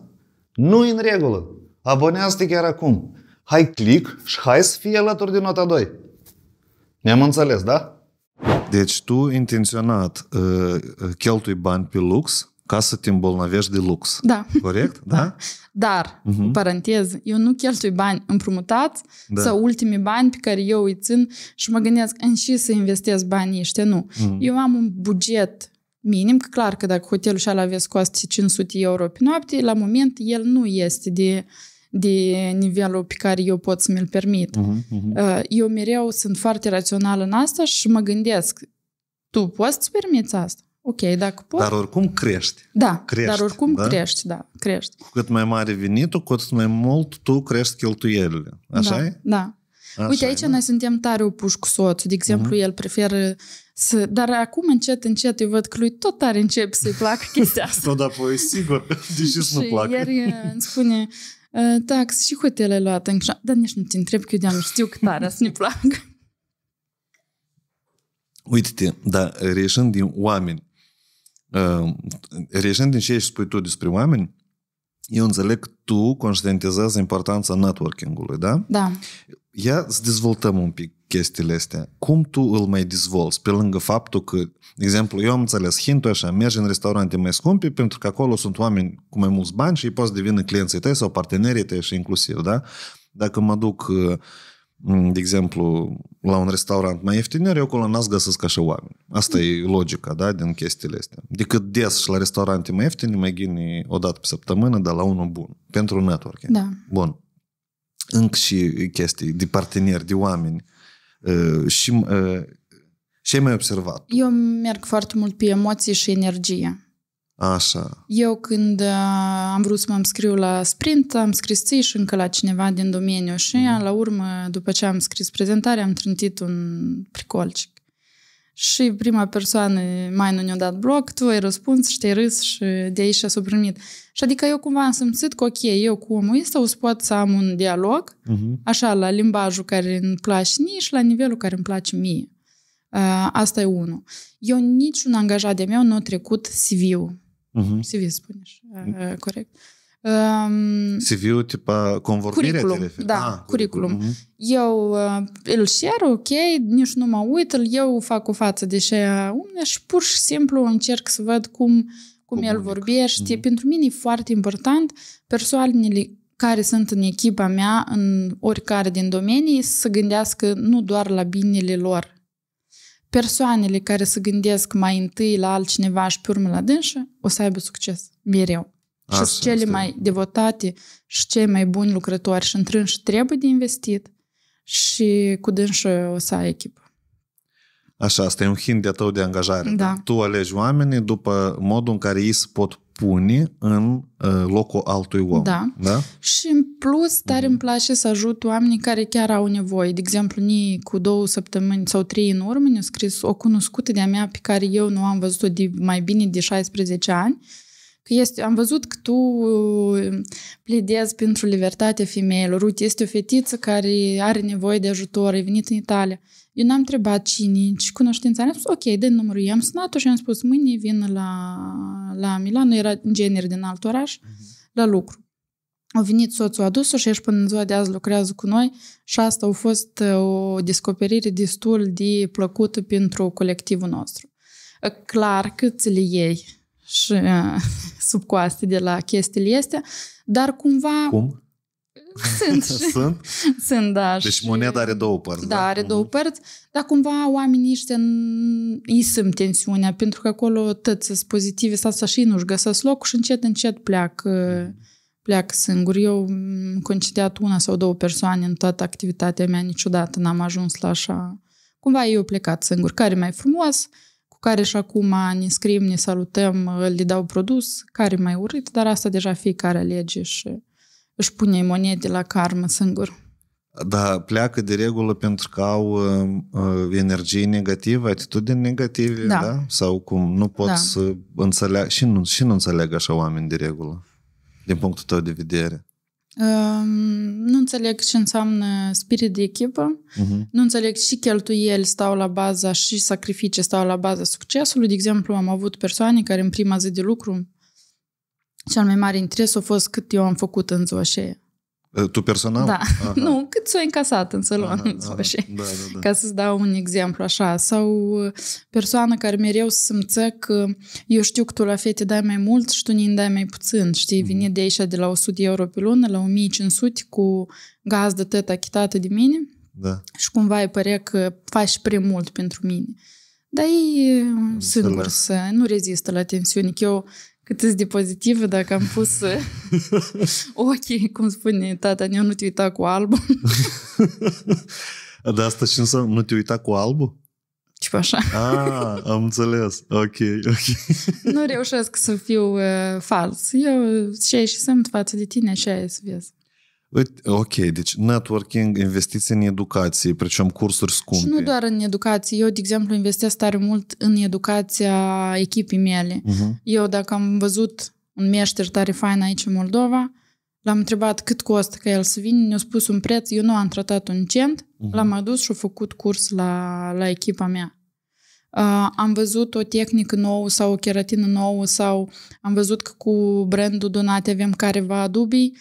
Nu în regulă. Abonează-te chiar acum. Hai click și hai să fii alături de Nota doi. Ne-am înțeles, da? Deci tu intenționat uh, cheltui bani pe lux ca să te îmbolnăvești de lux. Da. Corect? Da. Da. Dar, uh-huh. în paranteză, eu nu cheltui bani împrumutați da. sau ultimii bani pe care eu îi țin și mă gândesc în și să investez banii ăștia, nu. Uh-huh. Eu am un buget minim, că clar că dacă hotelul și-ala avea scoasă cinci sute euro pe noapte, la moment el nu este de... de nivelul pe care eu pot să mi-l permit. Uh-huh, uh-huh. Eu mereu sunt foarte rațională în asta și mă gândesc, tu poți să-ți permiți asta? Ok, dacă poți... Dar oricum crești. Da, crești, dar oricum da? crești, da, crești. Cu cât mai mare venitul, cu atât mai mult tu crești cheltuielile. Așa da, e? Da. Așa Uite, aici e, noi da? suntem tare opuși cu soțul. De exemplu, uh-huh. el preferă să... Dar acum, încet, încet, eu văd că lui tot tare începe să-i placă chestia asta. Nu, dar păi, sigur, deși să nu placă. Ieri îmi spune... Tax și hotel ai luat, dar nici nu te întreb că eu de-am știu cât are să ne placă. Uite-te, dar reieșind din oameni, reieșind din ce ești spui tu despre oameni, eu înțeleg că tu conștientizezi importanța networking-ului, da? Da. Ia să dezvoltăm un pic chestiile astea. Cum tu îl mai dezvolți? Pe lângă faptul că, de exemplu, eu am înțeles hintul așa, mergi în restaurante mai scumpe pentru că acolo sunt oameni cu mai mulți bani și ei poți deveni clienții tăi sau partenerii tăi și inclusiv, da? Dacă mă duc, de exemplu, la un restaurant mai ieftin, eu acolo n-ați găsesc ca și oameni. Asta e logica, da, din chestiile astea. Decât des și la restaurante mai ieftine, mai ghini o dată pe săptămână, dar la unul bun. Pentru networking. Da. Bun. Încă și chestii de parteneri, de oameni. Uh, și uh, ce ai mai observat? Eu merg foarte mult pe emoții și energie. Așa. Eu când uh, am vrut să mă înscriu la Sprint, am scris ții și încă la cineva din domeniu și uh-huh. la urmă, după ce am scris prezentarea, am trântit un pricolcic. Și prima persoană mai nu ne-a dat bloc, tu ai răspuns și te-ai râs și de aici s-a primit. Și adică eu cumva am simțit că ok, eu cu omul ăsta o să pot să am un dialog, uh-huh. așa, la limbajul care îmi place mie și la nivelul care îmi place mie. Uh, asta e unul. Eu niciun angajat de meu nu a trecut C V-ul. Uh-huh. C V spune uh, corect. Um, C V-ul, tipa, convorbirea te referi? Da, ah, curriculum. curriculum. Uh-huh. Eu uh, îl share, ok, nici nu mă uit, eu fac o față de șeia umne și pur și simplu încerc să văd cum, cum, cum el unic. vorbește. Uh-huh. Pentru mine e foarte important persoanele care sunt în echipa mea, în oricare din domenii, să gândească nu doar la binele lor. persoanele care se gândesc mai întâi la altcineva și pe urmă la dânsă, o să aibă succes mereu. Și sunt cele mai devotate și cei mai buni lucrători și întrânși trebuie de investit și cu dânsă o să ai echipă. Așa, asta e un hint de-a tău de angajare. Da. Tu alegi oamenii după modul în care ei se pot pune în locul altui om. Da. Da? Și în plus, tare îmi place să ajut oamenii care chiar au nevoie. De exemplu, ni cu două săptămâni sau trei în urmă ne-a scris o cunoscută de-a mea pe care eu nu am văzut-o de mai bine de șaisprezece ani. Că este, am văzut că tu pledezi pentru libertatea femeilor. Uite, este o fetiță care are nevoie de ajutor, e venit în Italia. Eu n-am întrebat cine, ci cunoștința. Am spus, ok, dă numărul. I-am sunat-o și am spus, mâine vin la, la Milano, era inginer din alt oraș, uh-huh. la lucru. Au venit soțul, a dus-o și ești până în ziua de azi lucrează cu noi și asta a fost o descoperire destul de plăcută pentru colectivul nostru. Clar că ți le iei și sub coaste de la chestiile astea, dar cumva... Cum? Sunt. Și, sunt? Sunt, da. Deci și, moneda are două părți. Da, da? are uh-huh. două părți, dar cumva oamenii ăștia îi simt tensiunea, pentru că acolo tăți sunt pozitive, să și nu-și găsesc locul și încet, încet pleacă, pleacă singur. Eu am concediat una sau două persoane în toată activitatea mea, niciodată n-am ajuns la așa. Cumva eu plecat singur, care mai frumos, cu care și acum ne scriem, ne salutăm, le dau produs, care mai urât, dar asta deja fiecare alege și... își pune monede la karmă singur. Da, pleacă de regulă pentru că au uh, energie negativă, atitudini negative, da? da? Sau cum nu pot da. să înțeleagă, și nu, și nu înțeleg așa oameni de regulă, din punctul tău de vedere. Uh, nu înțeleg ce înseamnă spirit de echipă, uh-huh. nu înțeleg și cheltuieli stau la baza și sacrificii stau la baza succesului. De exemplu, am avut persoane care în prima zi de lucru cel mai mare interes a fost cât eu am făcut în ziua aceea. Tu personal? Da. Aha. Nu, cât s-o încasat în salon în ziua aceea. Da, da, da. Ca să-ți dau un exemplu așa. Sau persoană care mereu se simțea că eu știu că tu la fete dai mai mult și tu ne dai mai puțin. Știi, vine de aici de la o sută de euro pe lună la o mie cinci sute cu gazdă tătă achitată de mine. Da. Și cumva îi părea că faci prea mult pentru mine. Dar ei singur să nu rezistă la tensiuni. Că eu cât de pozitivă dacă am pus ochii, cum spune Titania, nu te uita cu albul. Dar asta ce înseamnă? Nu te uita cu albul? Ceva așa. Ah, am înțeles. Ok, ok. Nu reușesc să fiu uh, fals. Eu ce și sunt față de tine, așa e să vezi. Ok, deci networking, investiții în educație, precum cursuri scumpe. Și nu doar în educație. Eu, de exemplu, investesc tare mult în educația echipii mele. Uh-huh. Eu, dacă am văzut un meșter tare fain aici în Moldova, l-am întrebat cât costă ca el să vină, ne-a spus un preț, eu nu am tratat un cent, uh-huh. l-am adus și-a făcut curs la, la echipa mea. Uh, am văzut o tehnică nouă sau o keratină nouă sau am văzut că cu brandul Donatti avem careva dubii.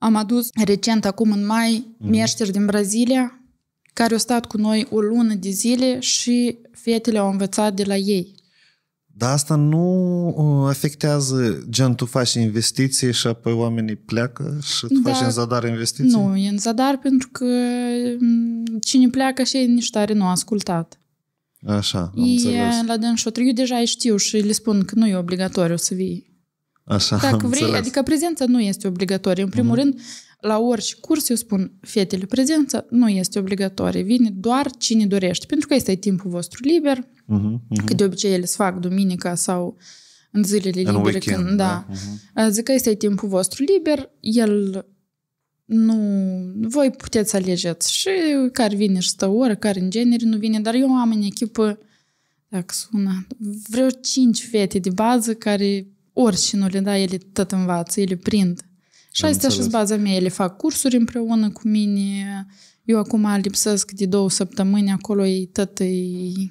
Am adus recent, acum în mai, meșteri din Brazilia, care au stat cu noi o lună de zile și fetele au învățat de la ei. Dar asta nu afectează, gen, tu faci investiții și apoi oamenii pleacă și tu da, faci în zadar investiții? Nu, e în zadar pentru că cine pleacă și ei nici tare nu a ascultat. Așa, am e, înțeles. La dânșotri, eu deja îi știu și le spun că nu e obligatoriu să vii. Așa, dacă vrei, adică prezența nu este obligatorie. În primul mm. rând, la orice curs eu spun, fetele, prezența nu este obligatorie. Vine doar cine dorește. Pentru că este timpul vostru liber, mm-hmm. că de obicei ele se fac duminica sau în zilele libere. În weekend, când, da. da. Mm-hmm. Zic că este timpul vostru liber, el nu... Voi puteți alegeți și care vine și stă o oră, care în genere nu vine, dar eu am în echipă, dacă sună, vreo cinci fete de bază care... orice nu le da, ele tot învață, ele prind. Și astea și-s baza mea, ele fac cursuri împreună cu mine. Eu acum lipsesc de două săptămâni, acolo ei tot îi...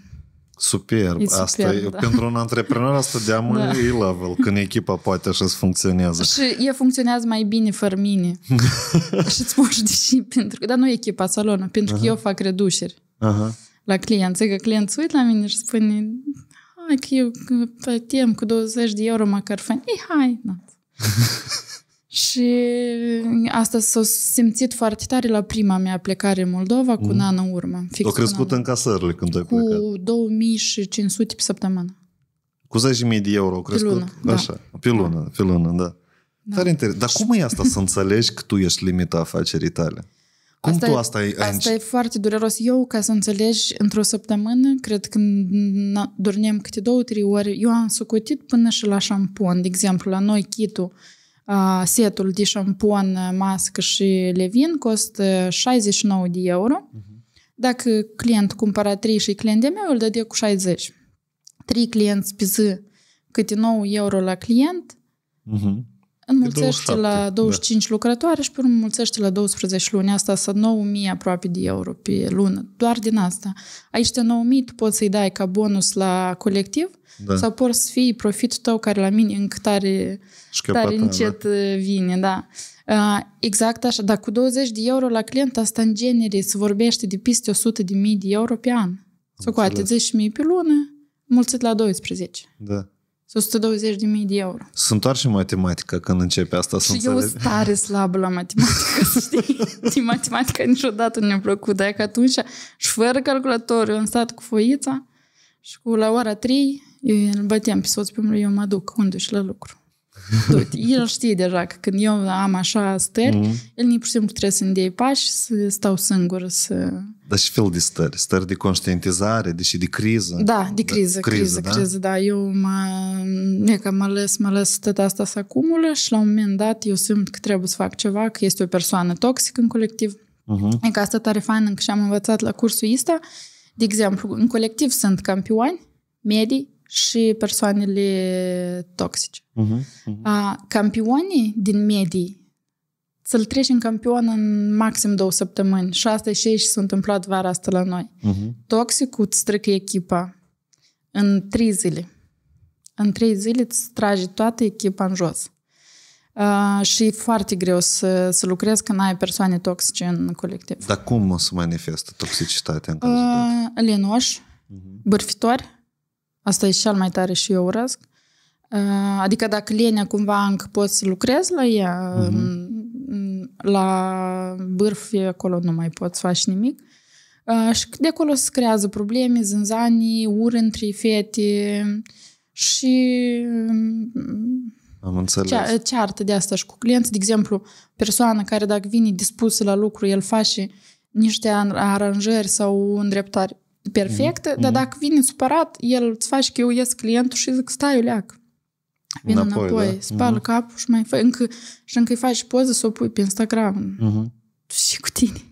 Superb. E asta super, e, da. Pentru un antreprenor asta de amă da. E level, când echipa poate așa să funcționează. Și ea funcționează mai bine fără mine. Și îți spun și deși, pentru că, dar nu echipa, salonul, pentru uh-huh. că eu fac reduceri uh-huh. la clienți. Că clienți se uită la mine și spune... că eu plătim cu douăzeci de euro măcar fain. Ei, hai! Și asta s-a simțit foarte tare la prima mea plecare în Moldova, cu mm. un an în urmă. Fix a crescut în casările când ai plecat. Cu două mii cinci sute pe săptămână. Cu zece mii de euro au crescut? Pe lună, da. Așa, pe lună, da. Pe lună, da. Da. Tare interes. Dar cum e asta să înțelegi că tu ești limita afacerii tale? Cum asta tu asta e, ai... Asta e foarte dureros. Eu, ca să înțelegi, într-o săptămână, cred că dormeam câte două, trei ori. Eu am socotit până și la șampon. De exemplu, la noi kitul, Uh, setul de șampon, mască și levin costă șaizeci și nouă de euro. Uh-huh. Dacă client cumpăra trei și client de meu, îl dădea cu șaizeci. trei clienți pe zi, câte nouă euro la client, uh-huh. înmulțește la douăzeci și cinci da. lucrătoare și pe urmă înmulțește la douăsprezece luni. Asta sunt nouă mii aproape de euro pe lună. Doar din asta. Aici de nouă mii tu poți să-i dai ca bonus la colectiv, da. Sau poți să fie profitul tău care la mine încă tare, tare încet da. Vine. Da. Exact așa. Dar cu douăzeci de euro la client, asta în genere se vorbește de peste o sută de mii de euro pe an. Să coate zece mii pe lună, mulțit la douăsprezece. Da. o sută douăzeci de mii de euro. Se întoarce matematica când începe asta să înțelegi. Și eu sunt tare slabă la matematică, să știi. Din matematica niciodată nu mi-a plăcut, dar că atunci și fără calculator, eu am stat cu foița și cu la ora trei eu îl băteam pe soț, pe mine, eu mă duc, unde-și la lucru. Tot. El știe deja că când eu am așa stări, mm-hmm. el nici pur și simplu trebuie să-mi dea pași, să stau singur, să... Dar și fel de stări? Stări de conștientizare, deși de criză? Da, de criză, da, criză, criză, da? Criză, da. Eu mă... E că mă lăs, mă lăs tot asta să acumulă și la un moment dat eu simt că trebuie să fac ceva, că este o persoană toxică în colectiv. Mm-hmm. E că asta tare fain, încă și-am învățat la cursul ăsta. De exemplu, în colectiv sunt campioni, medii, și persoanele toxice. Uh-huh, uh-huh. Campionii din medii să-l treci în campion în maxim două săptămâni. Și asta e și ei și s-a întâmplat vara asta la noi. Uh-huh. Toxicul îți strică echipa în trei zile. În trei zile îți trage toată echipa în jos. Uh, și e foarte greu să, să lucrezi când ai persoane toxice în colectiv. Dar cum se manifestă toxicitatea în cazul uh, Lenoși, uh-huh. bârfitori. Asta e cel mai tare și eu urăsc. Adică dacă lenea cumva încă poți să lucrezi la ea, uh-huh. la bârfie acolo nu mai poți face nimic. Și de acolo se creează probleme, zânzanii, ură între fete și... Am înțeles. Ceartă de asta și cu clienți. De exemplu, persoana care dacă vine dispusă la lucru, el face niște aranjări sau îndreptări perfect, mm-hmm. dar dacă vine supărat, el îți face că eu ies clientul și zic stai, uleac. Vine înapoi, înapoi da? Spală mm-hmm. capul și mai fă, încă, și încă îi faci poză să o pui pe Instagram. Mm-hmm. Și cu tine.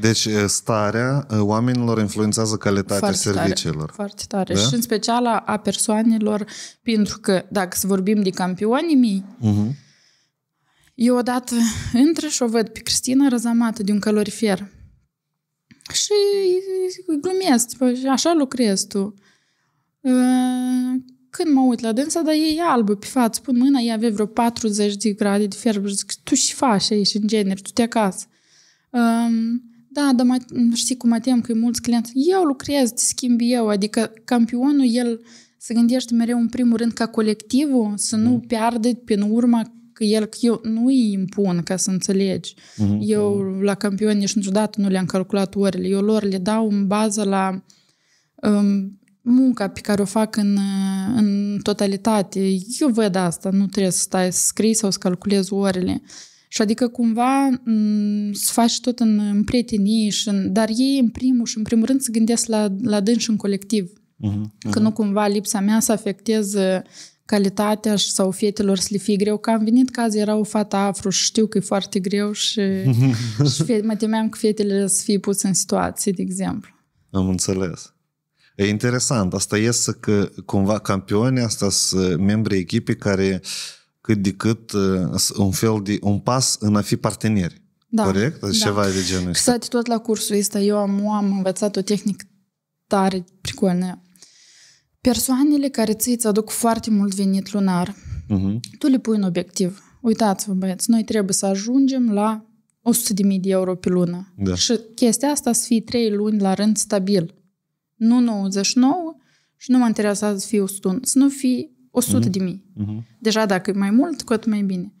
Deci starea oamenilor influențează calitatea foarte serviciilor. Tare, foarte tare. Da? Și în special a persoanelor, pentru că dacă să vorbim de campionii mei, mm-hmm. eu odată intră și o văd pe Cristina răzamată de un calorifer. Și glumesc, așa lucrezi tu. Când mă uit la dânsa, dar e albă pe față, pun mâna, ea avea vreo patruzeci de grade de fierbă și zic, tu și faci aici în genere, tu te acasă. Da, dar știi cum mă tem că e mulți clienți. Eu lucrez, te schimb eu, adică campionul, el se gândește mereu în primul rând ca colectivul, să nu mm. piardă prin urma că el, că eu nu îi impun, ca să înțelegi. Uh-huh. Eu la campioni nici niciodată nu le-am calculat orele. Eu lor le dau în bază la um, munca pe care o fac în, în totalitate. Eu văd asta, nu trebuie să stai să scrii sau să calculezi orele. Și adică cumva m- să faci tot în, în prietenie, și în, dar ei în primul și în primul rând se gândesc la, la dânși în colectiv. Uh-huh. Că nu cumva lipsa mea să afecteze calitatea sau fetelor să le fie greu, că am venit că azi era o fată afru și știu că e foarte greu și, și fete, mă temeam că fetele să fie puse în situații, de exemplu. Am înțeles. E interesant. Asta este că cumva campionii asta sunt membrii echipei care cât de cât un fel de un pas în a fi parteneri. Da. Corect? Da. Ceva de genul ăsta. Exact, tot la cursul ăsta eu am, am învățat o tehnică tare pricolnă. Persoanele care ți îți aduc foarte mult venit lunar, uh-huh. tu le pui un obiectiv. Uitați-vă, băieți, noi trebuie să ajungem la o sută de mii de euro pe lună. Da. Și chestia asta să fie trei luni la rând stabil. Nu nouăzeci și nouă și nu mă interesează să fie o sută unu. Să nu fie o sută de mii. Uh-huh. Deja dacă e mai mult, cu atât mai bine.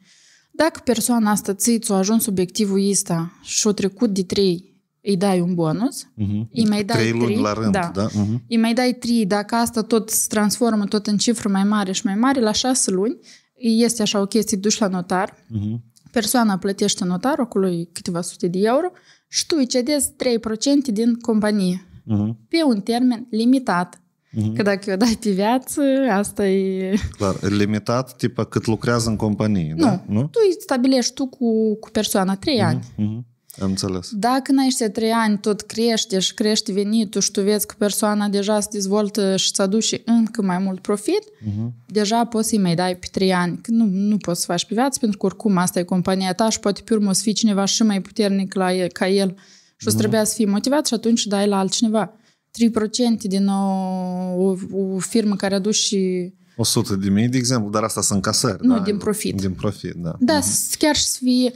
Dacă persoana asta ți-a ajuns obiectivul ăsta și o trecut de trei, îi dai un bonus, uh-huh. îi mai dai trei luni la rând, da. Da? Uh-huh. Îi mai dai trei, dacă asta tot se transformă tot în cifră mai mare și mai mare, la șase luni este așa o chestie, duci la notar, uh-huh. persoana plătește notarul, acolo câteva sute de euro și tu îi cedezi trei la sută din companie, uh-huh. pe un termen limitat. Uhum. Că dacă o dai pe viață, asta e... Clar, limitat, tipa cât lucrează în companie, nu, da? Nu, tu îi stabilești tu cu, cu persoana trei uhum. Ani. Uhum. Am înțeles. Dacă în aceștia trei ani tot crește și crește venitul și tu vezi că persoana deja se dezvoltă și îți aduce încă mai mult profit, uhum. Deja poți să-i mai dai pe trei ani. Că nu, nu poți să faci pe viață, pentru că oricum asta e compania ta și poate pe urmă o să fie cineva și mai puternic la el, ca el și o să trebuia să fii motivat și atunci dai la altcineva. trei la sută din o, o, o firmă care aduce și... o sută de mii, de exemplu, dar asta sunt casări. Nu, da? Din profit. Din profit, da. Da, uh-huh. chiar și să fie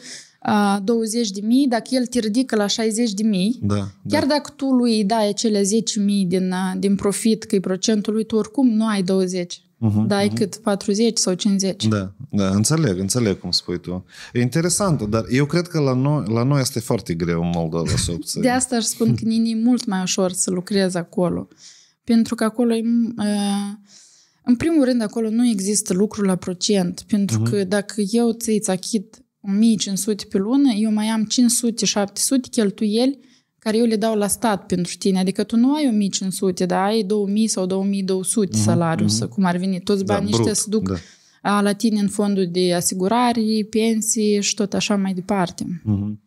uh, douăzeci de mii, dacă el te ridică la șaizeci de mii, da, chiar da. Dacă tu lui îi dai acele zece mii din, din profit, că e procentul lui, tu oricum nu ai douăzeci la sută, uh-huh, dai uh-huh. cât patruzeci sau cincizeci la sută. Da, da, înțeleg, înțeleg cum spui tu. E interesantă, dar eu cred că la noi, la noi este foarte greu în Moldova să obții. De asta aș spun că e mult mai ușor să lucrezi acolo. Pentru că acolo, în primul rând, acolo nu există lucru la procent. Pentru uh-huh. că dacă eu ți-ți achit o mie cinci sute pe lună, eu mai am cinci sute șapte sute cheltuieli care eu le dau la stat pentru tine. Adică tu nu ai o mie cinci sute, dar ai două mii sau două mii două sute mm-hmm. salariul, mm-hmm. cum ar veni. Toți banii da, ăștia se duc da. La tine în fondul de asigurări, pensii și tot așa mai departe. Mm-hmm. Um,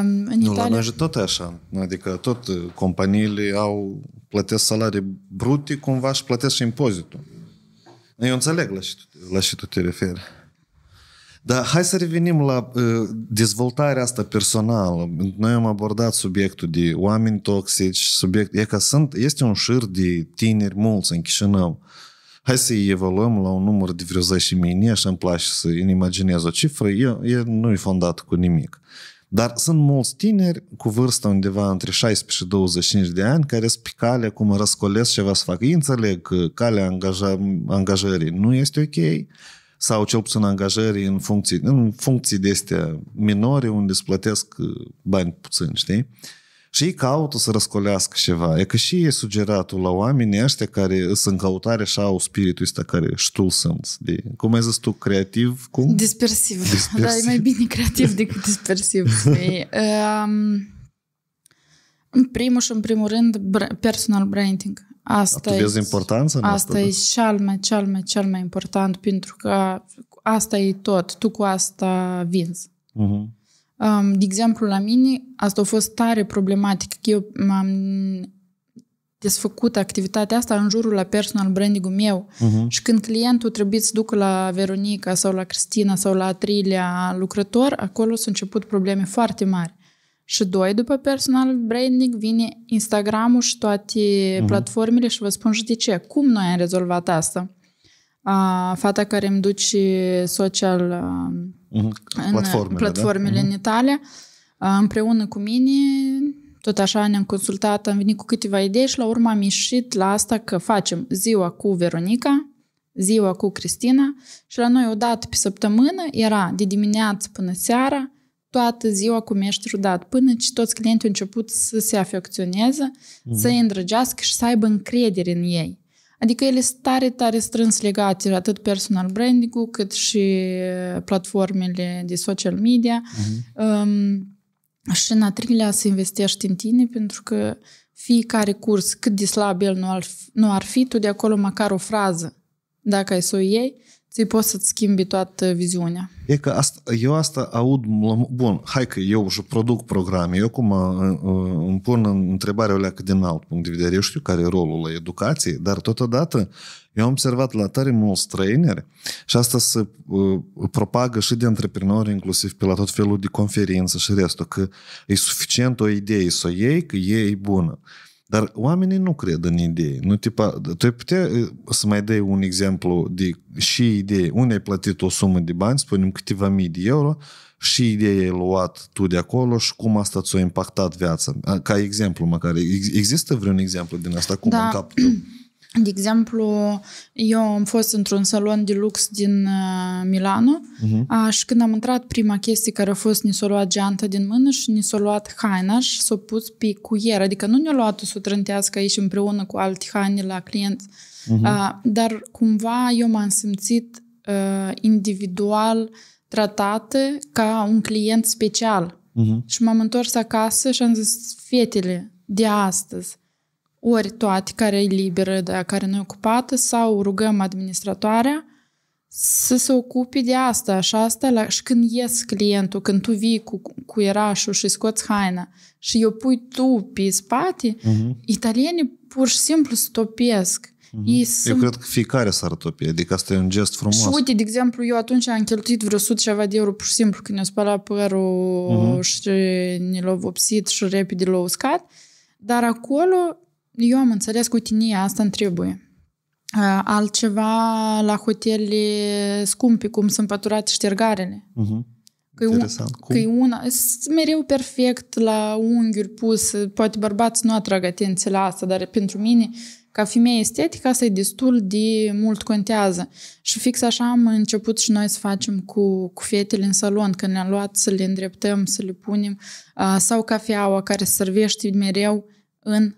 în nu, Italia... la noi și tot așa. Adică tot companiile au plătesc salarii brute cumva și plătesc și impozitul. Eu înțeleg la ce, la ce tu te referi. Dar hai să revenim la uh, dezvoltarea asta personală. Noi am abordat subiectul de oameni toxici, subiect, e că sunt, este un șir de tineri mulți în Chișinău. Hai să-i evaluăm la un număr de vreo zece mii, așa îmi place să-i imaginez o cifră, e, e nu e fondat cu nimic. Dar sunt mulți tineri cu vârstă undeva între șaisprezece și douăzeci și cinci de ani care sunt pe calea, cum răscolesc ceva să facă. Ei înțeleg că calea angaja, angajării nu este ok, sau cel puțin angajării în funcții, în funcții de astea minore unde îți plătesc bani puțin, știi? Și ei caută să răscolească ceva. E că și e sugeratul la oamenii ăștia care sunt în căutare și au spiritul ăsta care ștul sunt. De, cum ai zis tu? Creativ? Cum? Dispersiv. Dispersiv. Da, e mai bine creativ decât dispersiv. um, în primul și în primul rând personal branding. Asta, tu vezi importanța în asta, asta e cel mai, cel mai, cel mai important, pentru că asta e tot. Tu cu asta vinzi. Uh-huh. De exemplu, la mine, asta a fost tare problematică. Eu m-am desfăcut activitatea asta în jurul la personal branding-ul meu. Uh-huh. Și când clientul trebuie să ducă la Veronica sau la Cristina sau la a treilea lucrător, acolo s-au început probleme foarte mari. Și doi, după personal branding, vine Instagram-ul și toate uh-huh. platformele și vă spun și de ce. Cum noi am rezolvat asta? A, fata care îmi duce social uh-huh. în platformele, platformele da? În Italia, a, împreună cu mine, tot așa ne-am consultat, am venit cu câteva idei și la urmă am ieșit la asta că facem ziua cu Veronica, ziua cu Cristina și la noi o dată pe săptămână era de dimineață până seara, toată ziua cu meșterul dat, până ce toți clienții au început să se afecționeze, mm-hmm. să îi îndrăgească și să aibă încredere în ei. Adică ele sunt tare, tare strâns legate, atât personal branding-ul, cât și platformele de social media. Mm-hmm. Um, și în a treilea să investești în tine, pentru că fiecare curs, cât de slab el nu ar, nu ar fi, tu de acolo măcar o frază, dacă ai să o iei, ți poți să-ți schimbi toată viziunea. E că asta, eu asta aud... Bun, hai că eu și produc programe. Eu cum îmi pun întrebarea o leacă din alt punct de vedere. Eu știu care e rolul la educație, dar totodată eu am observat la tare mulți traineri și asta se uh, propagă și de antreprenori, inclusiv pe la tot felul de conferințe și restul, că e suficient o idee să o iei, că e bună. Dar oamenii nu cred în idei. Nu, tipa, tu ai putea să mai dai un exemplu de și idei. Unde ai plătit o sumă de bani, spunem câteva mii de euro, și ideea ai luat tu de acolo și cum asta ți-a impactat viața. Ca exemplu măcar. Există vreun exemplu din asta? Cum da. În capul tău? De exemplu, eu am fost într-un salon de lux din Milano uh-huh. și când am intrat, prima chestie care a fost, ni s-a luat geanta din mână și ni s-a luat haina și s-a pus pe cuier. Adică nu ne-a luat-o să o trântească aici împreună cu alte haine la client. Uh-huh. Dar cumva eu m-am simțit uh, individual tratată ca un client special. Uh-huh. Și m-am întors acasă și am zis, fetele de astăzi, ori toate care e liberă, dar care nu e ocupată, sau rugăm administratoarea să se ocupe de asta și asta. La, și când ies clientul, când tu vii cu cuierașul și scoți haina și eu pui tu pe spate, uh-huh. italienii pur și simplu stopesc. Uh-huh. Ei eu sunt... cred că fiecare s-ar topi, adică asta e un gest frumos. Și uite, de exemplu, eu atunci am cheltuit vreo o sută ceva de euro pur și simplu când ne-a spălat părul uh-huh. și ne l-au vopsit și repede l-au uscat, dar acolo... Eu am înțeles cu tine, asta îmi trebuie. Altceva la hotele scumpe, cum sunt păturate ștergarele. Uh-huh. Că interesant. Un, că e una, sunt mereu perfect la unghiuri pus. Poate bărbați nu atrag atenție la asta, dar pentru mine, ca femeie estetică, asta e destul de mult contează. Și fix așa am început și noi să facem cu, cu fetele în salon, că ne-am luat să le îndreptăm, să le punem. Sau cafeaua care se servește mereu în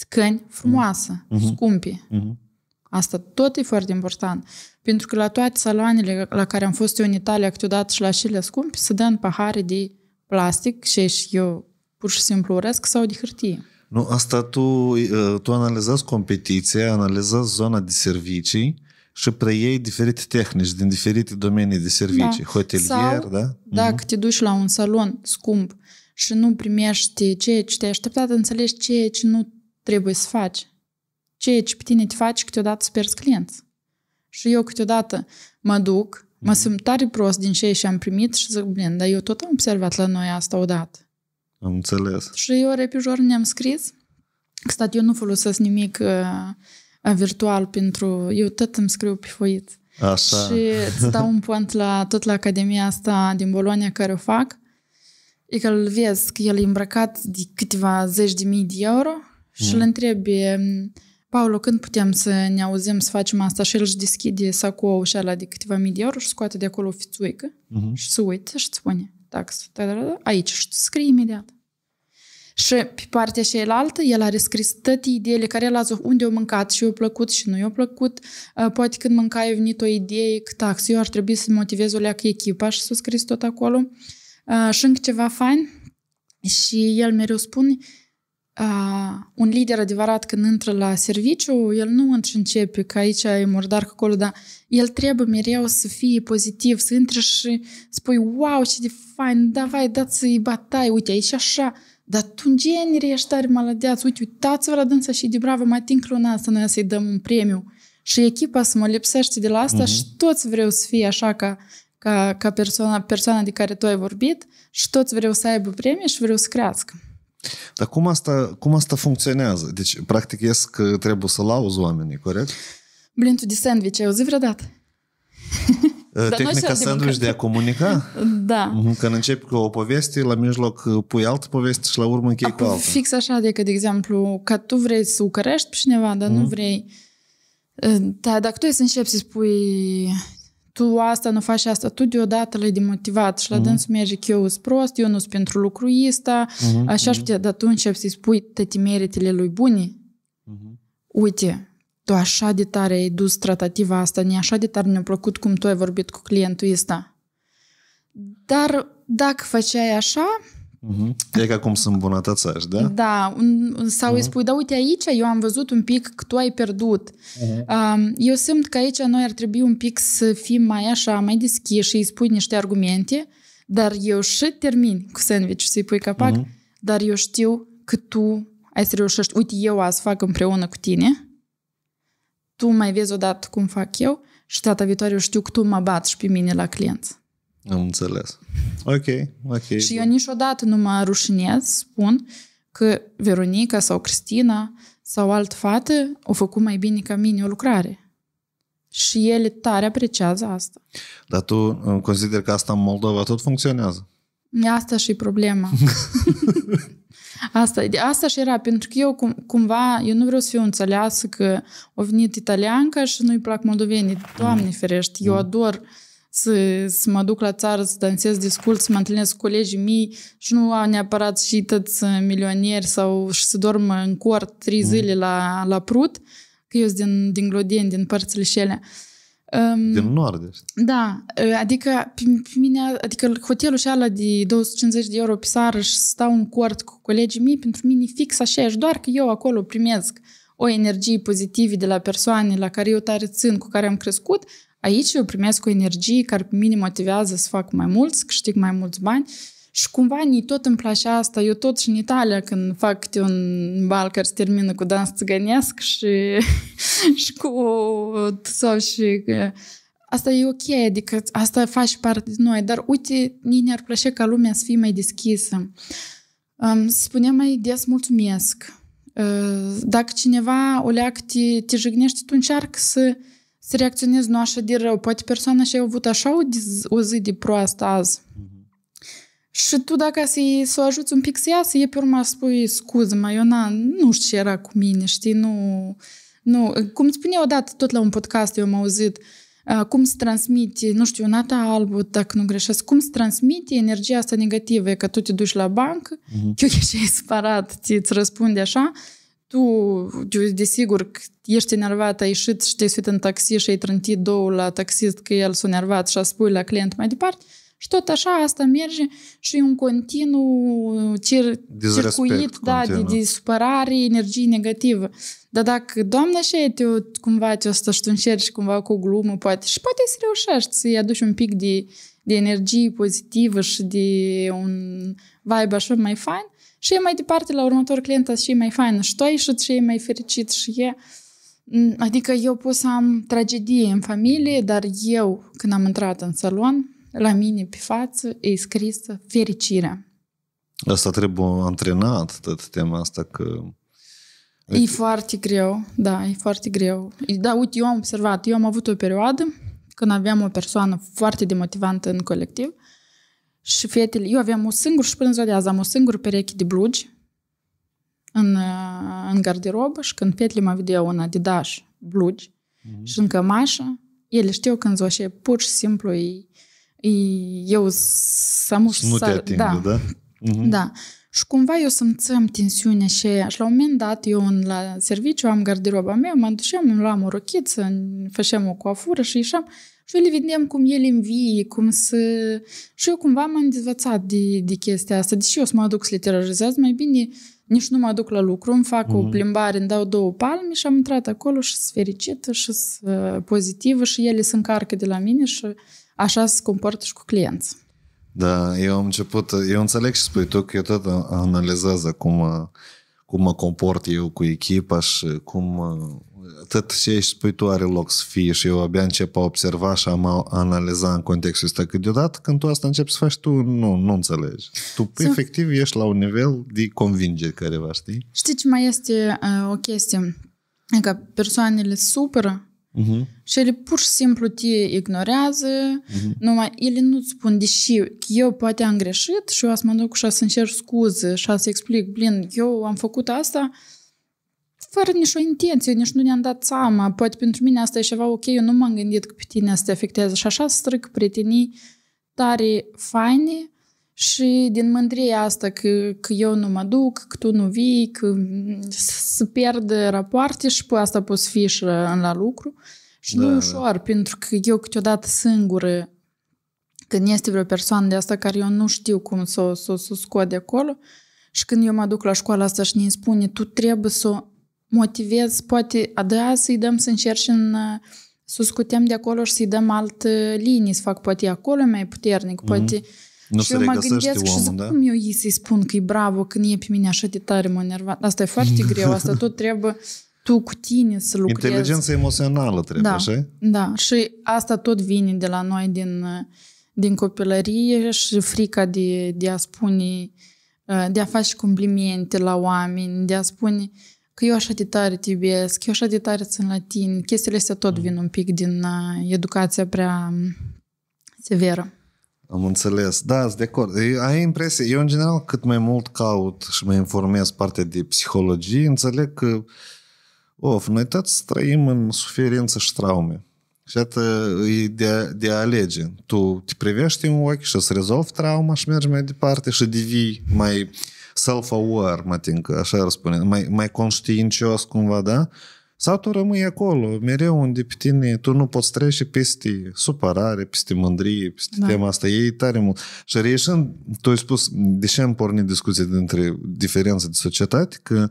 scăni frumoasă, uh-huh. scumpe. Uh-huh. Asta tot e foarte important. Pentru că la toate saloanele la care am fost eu în Italia câteodată și la cele scumpe, se dă în pahare de plastic și eu pur și simplu urăsc sau de hârtie. Nu, asta tu, tu analizezi competiția, analizezi zona de servicii și preiei diferite tehnici din diferite domenii de servicii. Da. Hotelier, sau, da? Uh-huh. Dacă te duci la un salon scump și nu primești ceea ce te-ai așteptat, înțelegi ceea ce nu trebuie să faci. Ceea ce pe tine te faci, câteodată să pierzi clienți. Și eu câteodată mă duc, mă simt tare prost din ceea ce am primit și zic, bine, dar eu tot am observat la noi asta odată. Am înțeles. Și eu repejor ne-am scris. Stat, eu nu folosesc nimic uh, virtual pentru... Eu tot îmi scriu pe foiță. Așa. Și îți dau un punct la, tot la Academia asta din Bologna care o fac. E că îl vezi că el e îmbrăcat de câteva zeci de mii de euro. Și îl întrebi, Paulo, când putem să ne auzim să facem asta? Și el își deschide sacoul și ala de câteva mii de euro și scoate de acolo o fițuică uh-huh. și se uită și îți spune taxă, aici, și scrie imediat. Și pe partea cealaltă, el are scris toate ideile care el a zis, unde au mâncat și i-a plăcut și nu i-a plăcut. Poate când mânca i-a venit o idee, că taxă, eu ar trebui să motivez o leacă echipa și s-a scris tot acolo. Și încă ceva fain. Și el mereu spune, Uh, un lider adevărat când intră la serviciu, el nu intră începe că aici e murdar, că acolo, dar el trebuie mereu să fie pozitiv, să intre și spui, wow, ce de fain, davai, dați să-i batai, uite, aici așa, dar tu în genere ești tare maladeață, uite, uitați-vă la dânsa și de bravă, mai tincluna asta, noi să-i dăm un premiu. Și echipa să mă lipsește de la asta uh-huh. și toți vreau să fie așa ca, ca, ca persoana, persoana de care tu ai vorbit și toți vreau să aibă premii și vreau să crească. Dar cum asta, cum asta funcționează? Deci, practic, ies că trebuie să lauzi oamenii, corect? Blintul de sandwich, ai auzit vreodată? Tehnica sandwich de a comunica? Da. Când începi cu o poveste, la mijloc pui altă poveste și la urmă închei cu alta. Fix așa, adică, de exemplu, că tu vrei să ucărești pe cineva, dar mm. nu vrei... Da, dacă tu ești să începi să spui... tu asta, nu faci asta, tu deodată le-ai demotivat și la uh-huh. dânsul merge că eu sunt prost, eu nu sunt pentru lucrul ăsta, uh-huh. așa și uh-huh. dar tu începi să-i spui toate meritele lui bune. Uh-huh. Uite, tu așa de tare ai dus tratativa asta, ne așa de tare ne-a plăcut cum tu ai vorbit cu clientul ăsta. Dar dacă făceai așa... Uh-huh. E ca cum sunt bunătățași, da? Da, un, sau uh-huh. îi spui, da uite aici eu am văzut un pic că tu ai pierdut uh-huh. um, eu simt că aici noi ar trebui un pic să fim mai așa, mai deschiși și îi spui niște argumente, dar eu și termin cu sandwich să-i pui capac uh-huh. dar eu știu că tu ai să reușești, uite eu azi fac împreună cu tine, tu mai vezi odată cum fac eu și data viitoare eu știu că tu mă bați și pe mine la clienți. Am înțeles. Ok, ok. Și eu niciodată nu mă rușinez, spun că Veronica sau Cristina sau alt fată au făcut mai bine ca mine o lucrare. Și ele tare apreciază asta. Dar tu consideri că asta în Moldova tot funcționează? Asta și-i problema. Asta, asta și era, pentru că eu cum, cumva, eu nu vreau să fiu înțeleasă că a venit italianca și nu-i plac moldovenii. Doamne ferești, eu ador să, să mă duc la țară, să dansez, discurs, să mă întâlnesc cu colegii mei și nu au neapărat și tăți milionieri sau și să dormă în cort trei zile la, la Prut, că eu sunt din, din Glodeni, din părțile și ele. Um, din nord, deci. Da, adică pe, pe mine, adică hotelul și ala de două sute cincizeci de euro pe sară și stau în cort cu colegii mei, pentru mine fix așa, și doar că eu acolo primesc o energie pozitivă de la persoane la care eu tare țin, cu care am crescut. Aici eu primesc o energie care pe mine motivează să fac mai mult, să câștig mai mulți bani și cumva ni tot îmi place asta. Eu tot și în Italia când fac câte un bal care se termină cu dans țigănesc și, și cu sau și asta e ok, adică asta face parte din noi, dar uite, ne-ar plăcea ca lumea să fie mai deschisă. Să spunem mai des mulțumesc. Dacă cineva o leacă te, te jignește, tu încearcă să să reacționez nu așa de rău. Poate persoana și-a avut așa o, o zi de proastă azi. Mm-hmm. Și tu dacă să-i s-o ajuți un pic să iasă, e pe urma să spui scuză-mă, eu nu știu ce era cu mine, știi, nu... nu. Cum spune odată, tot la un podcast eu am auzit, uh, cum se transmite, nu știu, nata albă, dacă nu greșesc, cum se transmite energia asta negativă, că tu te duci la bancă, mm-hmm. că ești sparat, ți-ți răspunde așa. Tu, desigur, ești enervat, ai ieșit și te-ai suit în taxi și ai trântit două la taxist că el s-a enervat și a spui la client mai departe. Și tot așa, asta merge și e un continuu cir- circuit da, continuu. De, de supărare, energie negativă. Dar dacă doamna și te cumva te-o stă și tu încerci cumva cu o glumă, poate, și poate să reușești să-i aduci un pic de, de energie pozitivă și de un vibe așa mai fain, și e mai departe la următor client și e mai fain. Și tu ai ieșit și e mai fericit și e... Adică eu pot să am tragedie în familie, dar eu, când am intrat în salon, la mine pe față e scrisă fericirea. Asta trebuie antrenat, tot tema asta, că... E foarte greu, da, e foarte greu. Da, uite, eu am observat, eu am avut o perioadă când aveam o persoană foarte demotivantă în colectiv. Și fetele, eu aveam o singură, și până în ziua de azi am o singură pereche de blugi în, în garderobă și când fetele mă vedeau în Adidas blugi mm-hmm. și în cămașă, ele știu când ziua și pur și simplu e, e, eu s-am să nu te atingă, da. Da? Mm-hmm. da. Și cumva eu simțeam tensiunea și aia. Și la un moment dat eu în, la serviciu am garderoba mea, mă duceam, îmi luam o rochiță, îmi făceam o coafură și ieșeam. Și le vedem cum ele învie, cum să... Și eu cumva m-am dezvățat de, de chestia asta. Deși eu să mă aduc să le terorizează, mai bine nici nu mă aduc la lucru, îmi fac mm-hmm. o plimbare, îmi dau două palme și am intrat acolo și sunt fericită și sunt pozitivă și ele se încarcă de la mine și așa se comportă și cu clienți. Da, eu am început... Eu înțeleg și spui tu că eu tot analizez cum, cum mă comport eu cu echipa și cum... Tot ce ești spui tu are loc să fie și eu abia încep a observa și am analiza în contextul ăsta. Că deodată când tu asta începi să faci, tu nu, nu înțelegi. Tu S-a... efectiv ești la un nivel de convingere careva, știi? Știi ce mai este uh, o chestie? Că persoanele supără uh-huh. și ele pur și simplu te ignorează, uh-huh. numai ele nu-ți spun, deși eu poate am greșit și eu să mă duc și să încerc scuze și să explic, blin, eu am făcut asta... fără nicio intenție, nici nu ne-am dat seama. Poate pentru mine asta e ceva ok, eu nu m-am gândit că pe tine asta te afectează. Și așa stric prietenii tare faine și din mândria asta că, că eu nu mă duc, că tu nu vii, că se pierde rapoarte și pe asta poți fi și la lucru. Și da, nu ușor, da. Pentru că eu câteodată singură, când este vreo persoană de asta care eu nu știu cum să o s-o, s-o scot de acolo și când eu mă duc la școala asta și ne-i spune tu trebuie să o motivez, poate adăia să-i dăm să încerci în, să scutem de acolo și să-i dăm alte linii, să fac poate acolo mai puternic, poate mm-hmm. nu și eu mă gândesc și zic, da? Cum eu ei să-i spun că e bravo, când e pe mine așa de tare mă enervat. Asta e foarte greu, asta tot trebuie tu cu tine să lucrezi. Inteligența emoțională trebuie, da, așa? Da, și asta tot vine de la noi din, din copilărie și frica de, de a spune, de a face complimente la oameni, de a spune că eu așa de tare te iubesc, că eu așa de tare țin la tine. Chestiile astea tot vin un pic din educația prea severă. Am înțeles. Da, sunt de acord. Ai impresie, eu în general cât mai mult caut și mă informez partea de psihologie, înțeleg că of, noi toți trăim în suferință și traume. Și atât e de, de a alege. Tu te privești în ochi și îți rezolvi trauma și mergi mai departe și devii mai self-aware, mă tinc, așa ar spune, mai, mai conștiincios cumva, da? Sau tu rămâi acolo, mereu unde pe tine, tu nu poți trece peste supărare, peste mândrie, peste da. tema asta, e tare mult. Și reieșind, tu ai spus, deși am pornit discuția dintre diferențe de societate, că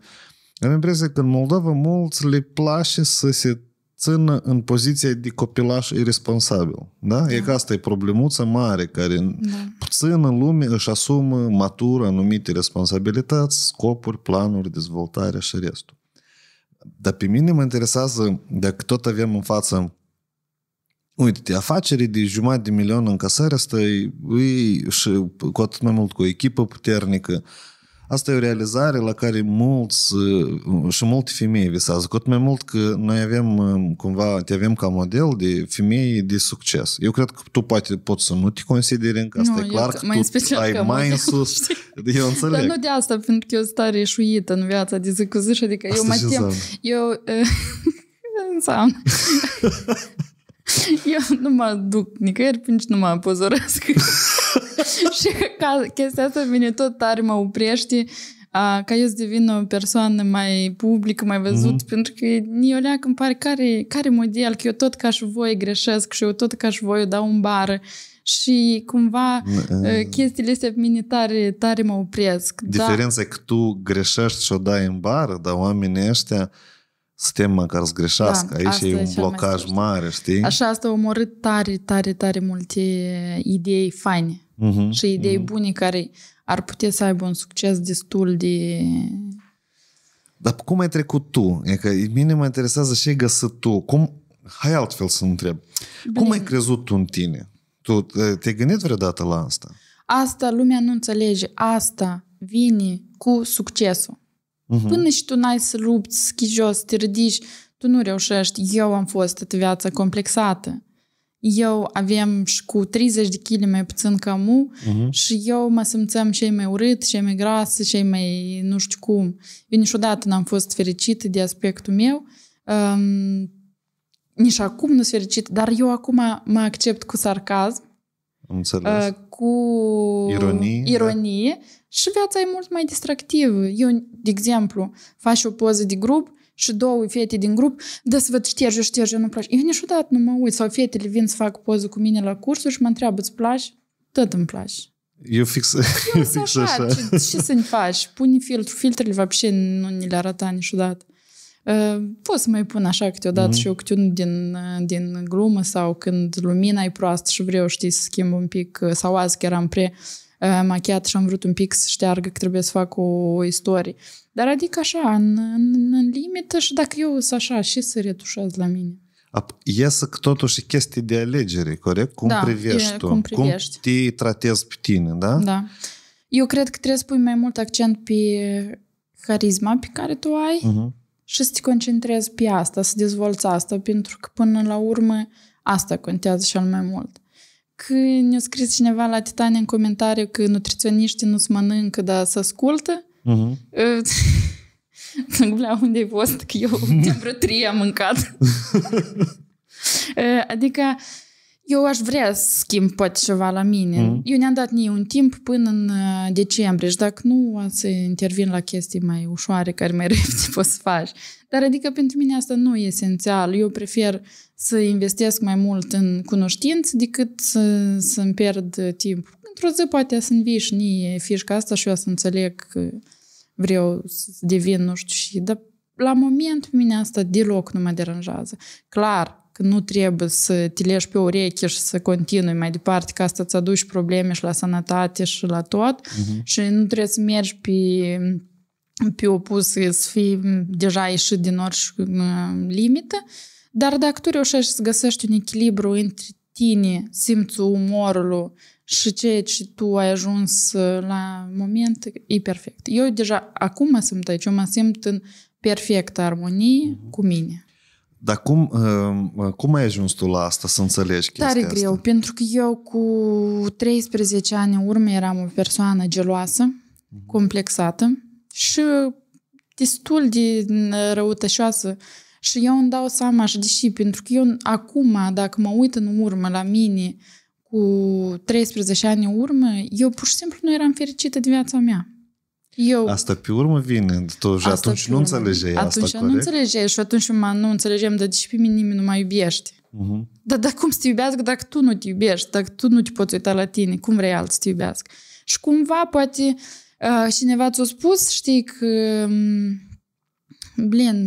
am impresia că în Moldova mulți le place să se țină în poziția de copilaș irresponsabil. Da? Da. E că asta e problemuță mare, care da. puțin în lume își asumă matur anumite responsabilități, scopuri, planuri, dezvoltare și restul. Dar pe mine mă interesează, dacă tot avem în față, uite, afacere de jumătate de milion în casare, asta e, ui, și cu atât mai mult cu o echipă puternică, asta e o realizare la care mulți și multe femei visează. Cu atât mai mult că noi avem, cumva, te avem ca model de femei de succes. Eu cred că tu poate poți să nu te consideri încă asta, nu, e clar că tu ai mai în sus. Știi? Eu înțeleg. Dar nu de asta, pentru că eu sunt tare eșuită în viața de zi cu zi, adică asta eu mă tem. Eu... înseamnă... eu nu mă duc nicăieri, nici nu mă pozoresc. Și ca chestia asta vine tot tare, mă oprește a, ca eu să devin o persoană mai publică, mai văzut, mm-hmm. pentru că nioleac îmi pare care, care model, că eu tot ca și voi greșesc și eu tot ca și voi dau în bară. Și cumva mm-hmm. chestiile astea pe mine tare, tare mă opresc. Diferența da. e că tu greșești și o dai în bară, dar oamenii ăștia suntem măcar să greșească. Da, aici e un blocaj mare, știi? Așa, asta a omorât tare, tare, tare multe idei faine. Uh-huh, și idei uh-huh. bune care ar putea să aibă un succes destul de... Dar cum ai trecut tu? E că mine mă interesează și ai găsit tu. Cum... Hai altfel să întreb. Blin. Cum ai crezut tu în tine? Tu te-ai gândit vreodată la asta? Asta lumea nu înțelege. Asta vine cu succesul. Uh-huh. Până și tu n-ai să lupți, schijos, să te ridici, tu nu reușești. Eu am fost toată viața complexată. Eu aveam și cu treizeci de kilograme mai puțin ca mu uh-huh. și eu mă simțeam cei mai urât, cei mai grasă, cei mai nu știu cum. Eu niciodată n-am fost fericită de aspectul meu. Um, nici acum nu-s fericită, dar eu acum mă accept cu sarcasm. Înțeles. Uh, cu ironie, ironie da. Și viața e mult mai distractivă. Eu, de exemplu, fac o poză de grup și două fete din grup, da să văd, ștergi, eu ștergi, eu nu-mi place. Eu niciodată nu mă uit. Sau fetele vin să fac poză cu mine la cursuri și mă întreabă, îți place? Tot îmi place. Eu fix, eu fix așa. așa. Ce, ce să-mi faci? Pune filtru. Filtrele, văbșe, nu ni le arăta niciodată. Uh, pot să mai pun așa câteodată mm-hmm. și eu câte unul din, din glumă sau când lumina e proastă și vreau, știi, să schimb un pic. Sau azi chiar am pre... machiat și am vrut un pic să șteargă că trebuie să fac o, o istorie. Dar adică așa, în, în, în limită și dacă eu sunt așa, și să retușez la mine. Iasă că totuși e chestie de alegere, corect? Cum da, privești e, tu? Cum, privești. Cum te tratezi pe tine, da? Da. Eu cred că trebuie să pui mai mult accent pe harisma pe care tu ai uh-huh. și să te concentrezi pe asta, să dezvolți asta, pentru că până la urmă asta contează cel mai mult. Că ne-a scris cineva la Titania în comentariu că nutriționiștii nu-ți mănâncă, dar se ascultă. Uh-huh. Vreau unde ai fost, că eu de vreo trei am mâncat. Adică eu aș vrea să schimb poate ceva la mine. Uh-huh. Eu ne-am dat mie un timp până în decembrie și dacă nu, să intervin la chestii mai ușoare care mai repede poți să faci. Dar adică pentru mine asta nu e esențial. Eu prefer să investesc mai mult în cunoștință decât să, să-mi pierd timp. Într-o zi poate să-mi vii și nie fișca asta și eu să înțeleg că vreau să devin nu știu și... Dar la moment pe mine asta deloc nu mă deranjează. Clar că nu trebuie să te leși pe ureche și să continui mai departe, că asta îți aduci probleme și la sănătate și la tot uh-huh. și nu trebuie să mergi pe... pe opus să fii deja ieșit din orice limită, dar dacă tu reușești să găsești un echilibru între tine, simțul umorului și ceea ce tu ai ajuns la moment, e perfect. Eu deja acum mă simt aici, eu mă simt în perfectă armonie mm-hmm. cu mine. Dar cum, cum ai ajuns tu la asta, să înțelegi chestia asta? Tare greu, pentru că eu cu treisprezece ani în urmă eram o persoană geloasă, uh-huh. complexată și destul de răutășoasă. Și eu îmi dau seama, și deși, pentru că eu acum, dacă mă uit în urmă la mine cu treisprezece ani în urmă, eu pur și simplu nu eram fericită de viața mea. Eu, asta pe urmă vine, tu și atunci nu înțelegeai asta, corect? Atunci nu înțelegeai și atunci nu înțelegeam, dar deși pe mine nimeni nu mă iubește. Uh-huh. Dar, dar cum să te iubească dacă tu nu te iubești, dacă tu nu te poți uita la tine, cum vrei alții să te iubească? Și cumva poate uh, cineva ți-a spus, știi, că blin,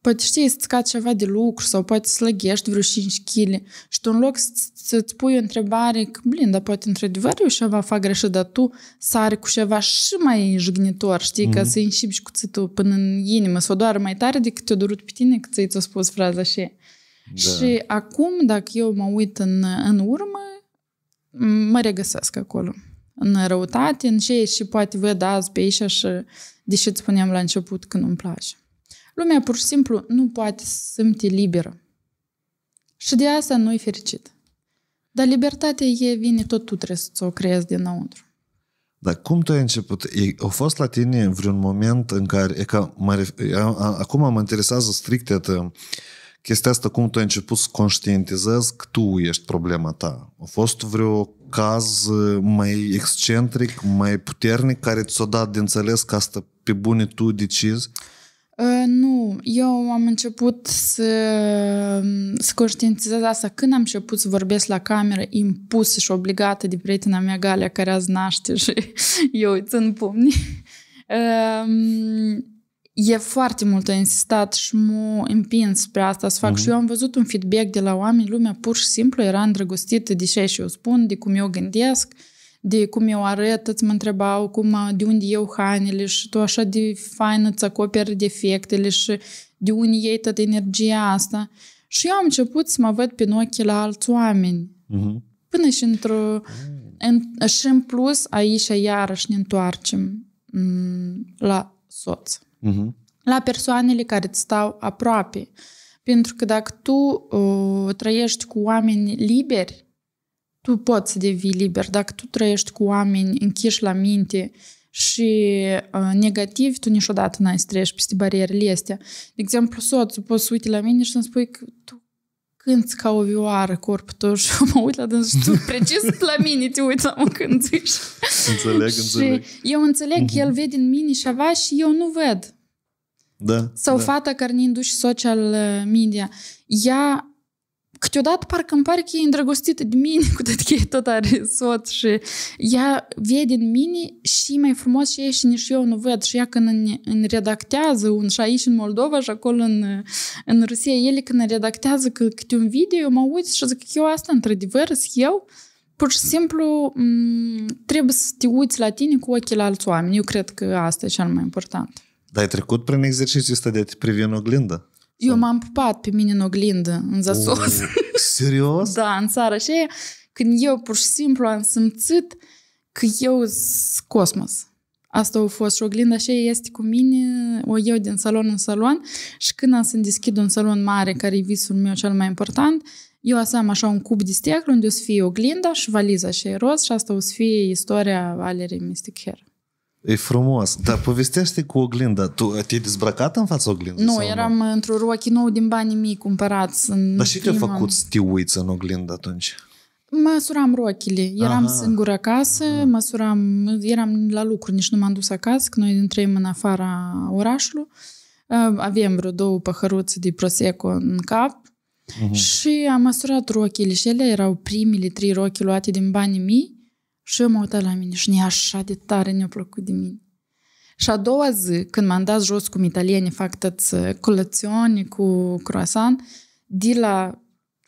poate știi să-ți cad ceva de lucru sau poate să lăghești vreo cinci kilograme și tu în loc să-ți pui o întrebare că, blin, dar poate într-adevăr eu ceva fac greșit, dar tu sari cu ceva și mai jignitor, știi, mm-hmm. ca să-i înșipi cuțitul până în inimă, să o doară mai tare decât te-a durut pe tine că ți-a spus fraza așa. Da. Și acum, dacă eu mă uit în, în urmă, mă regăsesc acolo. În răutate, în ce și poate văd azi pe aici și deși îți spuneam la început că nu-mi place. Lumea pur și simplu nu poate să simte liberă. Și de asta nu e fericit. Dar libertatea e vine, tot tu trebuie să o creezi dinăuntru. Dar cum tu ai început? A fost la tine vreun moment în care, e ca, mă, acum mă interesează strict atât, chestia asta, cum tu ai început să conștientizezi că tu ești problema ta. A fost vreo caz mai excentric, mai puternic, care ți-o dat de înțeles că asta pe bune tu decizi? Uh, nu, eu am început să, să conștientizez asta când am început să vorbesc la cameră impusă și obligată de prietena mea Galia, care azi naște și eu îi țin pumnii. Uh, e foarte mult a insistat și m-a împins spre asta să fac. Uh-huh. Și eu am văzut un feedback de la oameni, lumea pur și simplu era îndrăgostită de ce și eu spun, de cum eu gândesc, de cum eu arăt, îți mă întrebau cum, de unde eu hainele și tu așa de faină îți acoperi defectele și de unde iei toată energia asta. Și eu am început să mă văd prin ochii la alți oameni. Uh-huh. Până și într-o... În, și în plus, aici iarăși ne întoarcem la soț. Uh-huh. La persoanele care îți stau aproape. Pentru că dacă tu uh, trăiești cu oameni liberi, tu poți să devii liber. Dacă tu trăiești cu oameni închiși la minte și uh, negativi, tu niciodată n-ai să treci peste barierele astea. De exemplu, soțul poți să uite la mine și să-mi spui că tu cânti ca o vioară corpul tău și mă uit la dâns și tu precis la mine te uiți la mă cânti. Înțeleg, înțeleg. Eu înțeleg că el vede în mine ceva și eu nu văd. Da. Sau da. Fata care ne induce social media. Ea câteodată parcă îmi pare că e îndrăgostită de mine, cu tot că e tot are soț și ea vede în mine și mai frumos și ei și nici eu nu văd. Și ea când îmi, îmi redactează un, și aici în Moldova și acolo în, în Rusia, ele când îmi redactează că, câte un video, eu mă uit și zic că eu asta într-adevăr sunt eu. Pur și simplu m- trebuie să te uiți la tine cu ochii la alți oameni. Eu cred că asta e cel mai important. Dar ai trecut prin exercițiul ăsta de a te privi în oglindă? Eu m-am pupat pe mine în oglindă, în zasos. Serios? Da, în țara și aia, când eu pur și simplu am simțit că eu sunt cosmos. Asta a fost și oglinda și aia este cu mine, o eu din salon în salon și când am să deschid un salon mare, care e visul meu cel mai important, eu am așa un cub de sticlă unde o să fie oglinda și valiza și roz și asta o să fie istoria Valeria Mystic Hair. E frumos. Dar povestește cu oglinda. Tu te-ai dezbrăcat în fața oglindei? Nu, eram nu? într-o rochie nouă din banii mii cumpărați. Dar și te-a făcut să te uiți în oglindă atunci? Măsuram rochile. Eram Aha. singură acasă, Aha. măsuram, eram la lucru, nici nu m-am dus acasă, că noi intrăm în afara orașului. Aveam vreo două păhăruțe de prosecco în cap. Aha. Și am măsurat rochile și ele erau primele trei rochii luate din banii mii. Și eu m-am uitat la mine și așa de tare ne-a plăcut de mine. Și a doua zi, când m-am dat jos cum italienii fac tăți colațiuni cu croissant, de la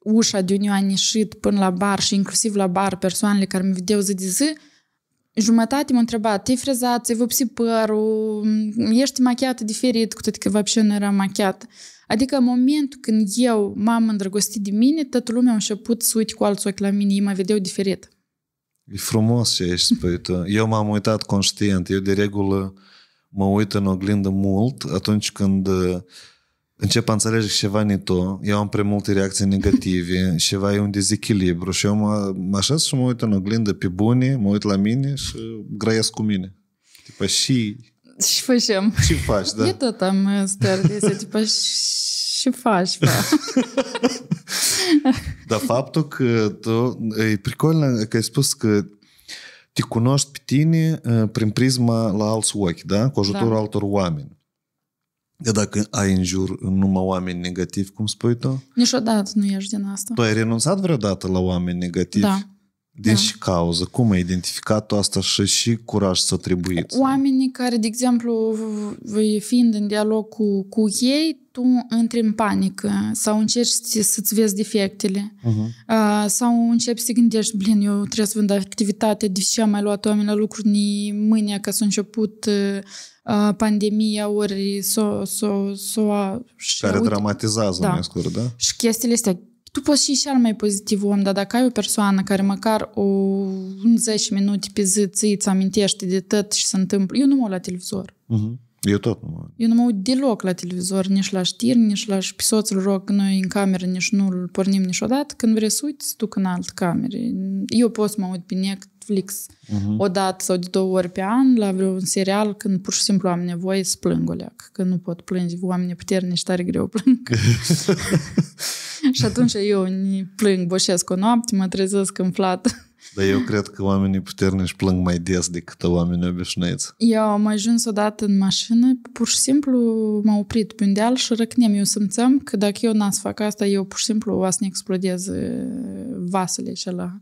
ușa de unde eu am ieșit până la bar și inclusiv la bar persoanele care mi vedeau zi de zi, jumătate m-au întrebat, te-ai frezat, ți-ai vopsit părul, ești machiată diferit, cu toate că vopsit nu era machiată. Adică în momentul când eu m-am îndrăgostit de mine, toată lumea a început să uite cu alți ochi la mine, ei mă vedeau diferit. E frumos ce ești spui tu. Eu m-am uitat conștient. Eu de regulă mă uit în oglindă mult atunci când încep a înțelege că ceva nu-i tu, eu am prea multe reacții negative, ceva e un dezechilibru și eu mă, mă așez și mă uit în oglindă pe bune, mă uit la mine și grăiesc cu mine. Tipa, și... Și facem. Și faci, da. Eu tot am stări, este tipa, și faci, fa. Dar faptul că tu, e pricolnă că ai spus că te cunoști pe tine prin prisma la alți ochi, da? Cu ajutorul da. altor oameni. Că dacă ai în jur numai oameni negativi, cum spui tu? Niciodată nu ești din asta. Tu ai renunțat vreodată la oameni negativi? Da. Din da. și cauză. Cum ai identificat tu asta și, și curaj să trebuie? Oamenii care, de exemplu, fiind în dialog cu, cu ei, tu intri în panică sau încerci să-ți vezi defectele uh-huh. sau începi să gândești, blin, eu trebuie să vând activitatea, de ce am mai luat oameni la lucruri ni mâine, că s-a început pandemia, ori s-o... s-o, s-o care uite, dramatizează, da. mai scurt, da? Și chestiile astea. Tu poți fi și cel mai pozitiv om, dar dacă ai o persoană care măcar o zece minute pe zi ți-ți amintește de tot și se întâmplă... Eu nu mă uit la televizor. Uh-huh. Eu tot nu mă uit. Eu nu mă uit deloc la televizor, nici la știri, nici la... Pe soțul rog, noi în cameră nici nu-l pornim niciodată. Când vrei să uiți, duc în altă cameră. Eu pot să mă uit pe Netflix uh-huh. o dată sau de două ori pe an la vreo un serial când pur și simplu am nevoie să plâng o leacă. Că nu pot plânge oamenii puternici, tare greu plâng. Și atunci eu îmi plâng, boșesc o noapte, mă trezesc în flat. Dar eu cred că oamenii puternici plâng mai des decât oamenii obișnuiți. Eu am ajuns odată în mașină, pur și simplu m-a oprit pe un deal și răcnem. Eu simțeam că dacă eu n-am să fac asta, eu pur și simplu o să ne explodez vasele și la,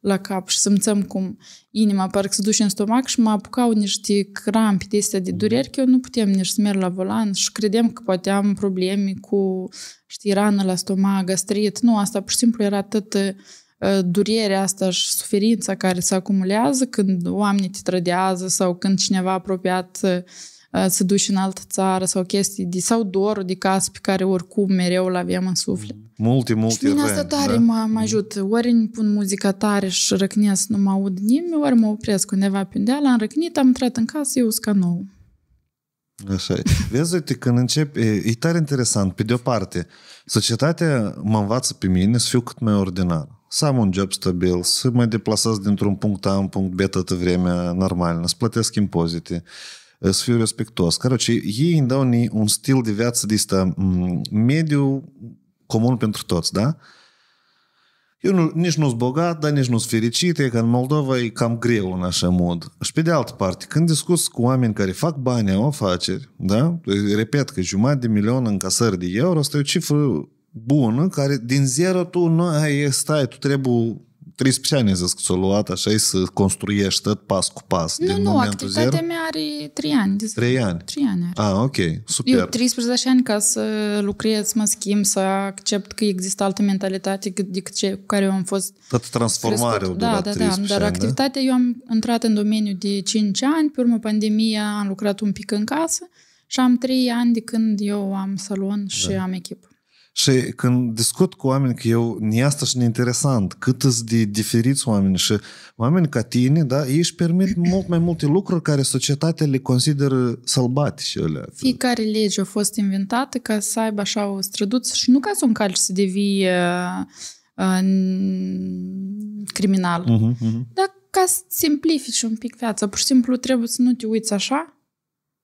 la cap. Și simțeam cum inima parcă se duce în stomac și mă apucau niște crampi de astea de dureri, că eu nu puteam nici să merg la volan și credeam că poate am probleme cu... știi, rană la stomac, gastrit, nu, asta pur și simplu era toată uh, durerea asta și suferința care se acumulează când oamenii te trădează sau când cineva apropiat uh, se duce în altă țară sau chestii de, sau dorul de casă pe care oricum mereu l-aveam în suflet. Multe, multe. Și mine asta tare da? mă, mă ajută. Ori îmi pun muzica tare și răcnesc, nu mă aud nimeni, ori mă opresc undeva pe undeal, am răcnit, am intrat în casă, eu usca nou. Așa e. Vezi, uite, când încep, e, e tare interesant, pe de-o parte, societatea mă învață pe mine să fiu cât mai ordinar, să am un job stabil, să mă deplasez dintr-un punct A în punct B toată vremea normală, să plătesc impozite, să fiu respectuos. Căroci, ei îmi dau un stil de viață de asta, mediu comun pentru toți, da? Eu nu, nici nu-s bogat, dar nici nu-s fericit, e că în Moldova e cam greu în așa mod. Și pe de altă parte, când discut cu oameni care fac bani, au afaceri, da? Repet că jumătate de milion în casări de euro, asta e o cifră bună, care din zero tu nu ai, stai, tu trebuie treisprezece ani, zis că ți-o luat, așa e să construiești tot pas cu pas. Nu, din nu, activitatea zero. Mea are trei ani. trei ani? trei ani are. Ah, ok, super. Eu treisprezece ani ca să lucrez, mă schimb, să accept că există altă mentalitate decât ce cu care eu am fost... Toată transformarea o durat da, da, da, dar ani, activitatea, da? Eu am intrat în domeniu de cinci ani, pe urmă pandemia am lucrat un pic în casă și am trei ani de când eu am salon și da. am echipă. Și când discut cu oameni, că eu, e asta și interesant, cât îți de diferiți oameni și oameni ca tine, da, ei își permit mult mai multe lucruri care societatea le consideră sălbatice. Fiecare lege a fost inventată ca să aibă așa o străduță și nu ca să o încalci să devii uh, uh, criminal, uh-huh, uh-huh. dar ca să simplifici un pic viața. Pur și simplu trebuie să nu te uiți așa,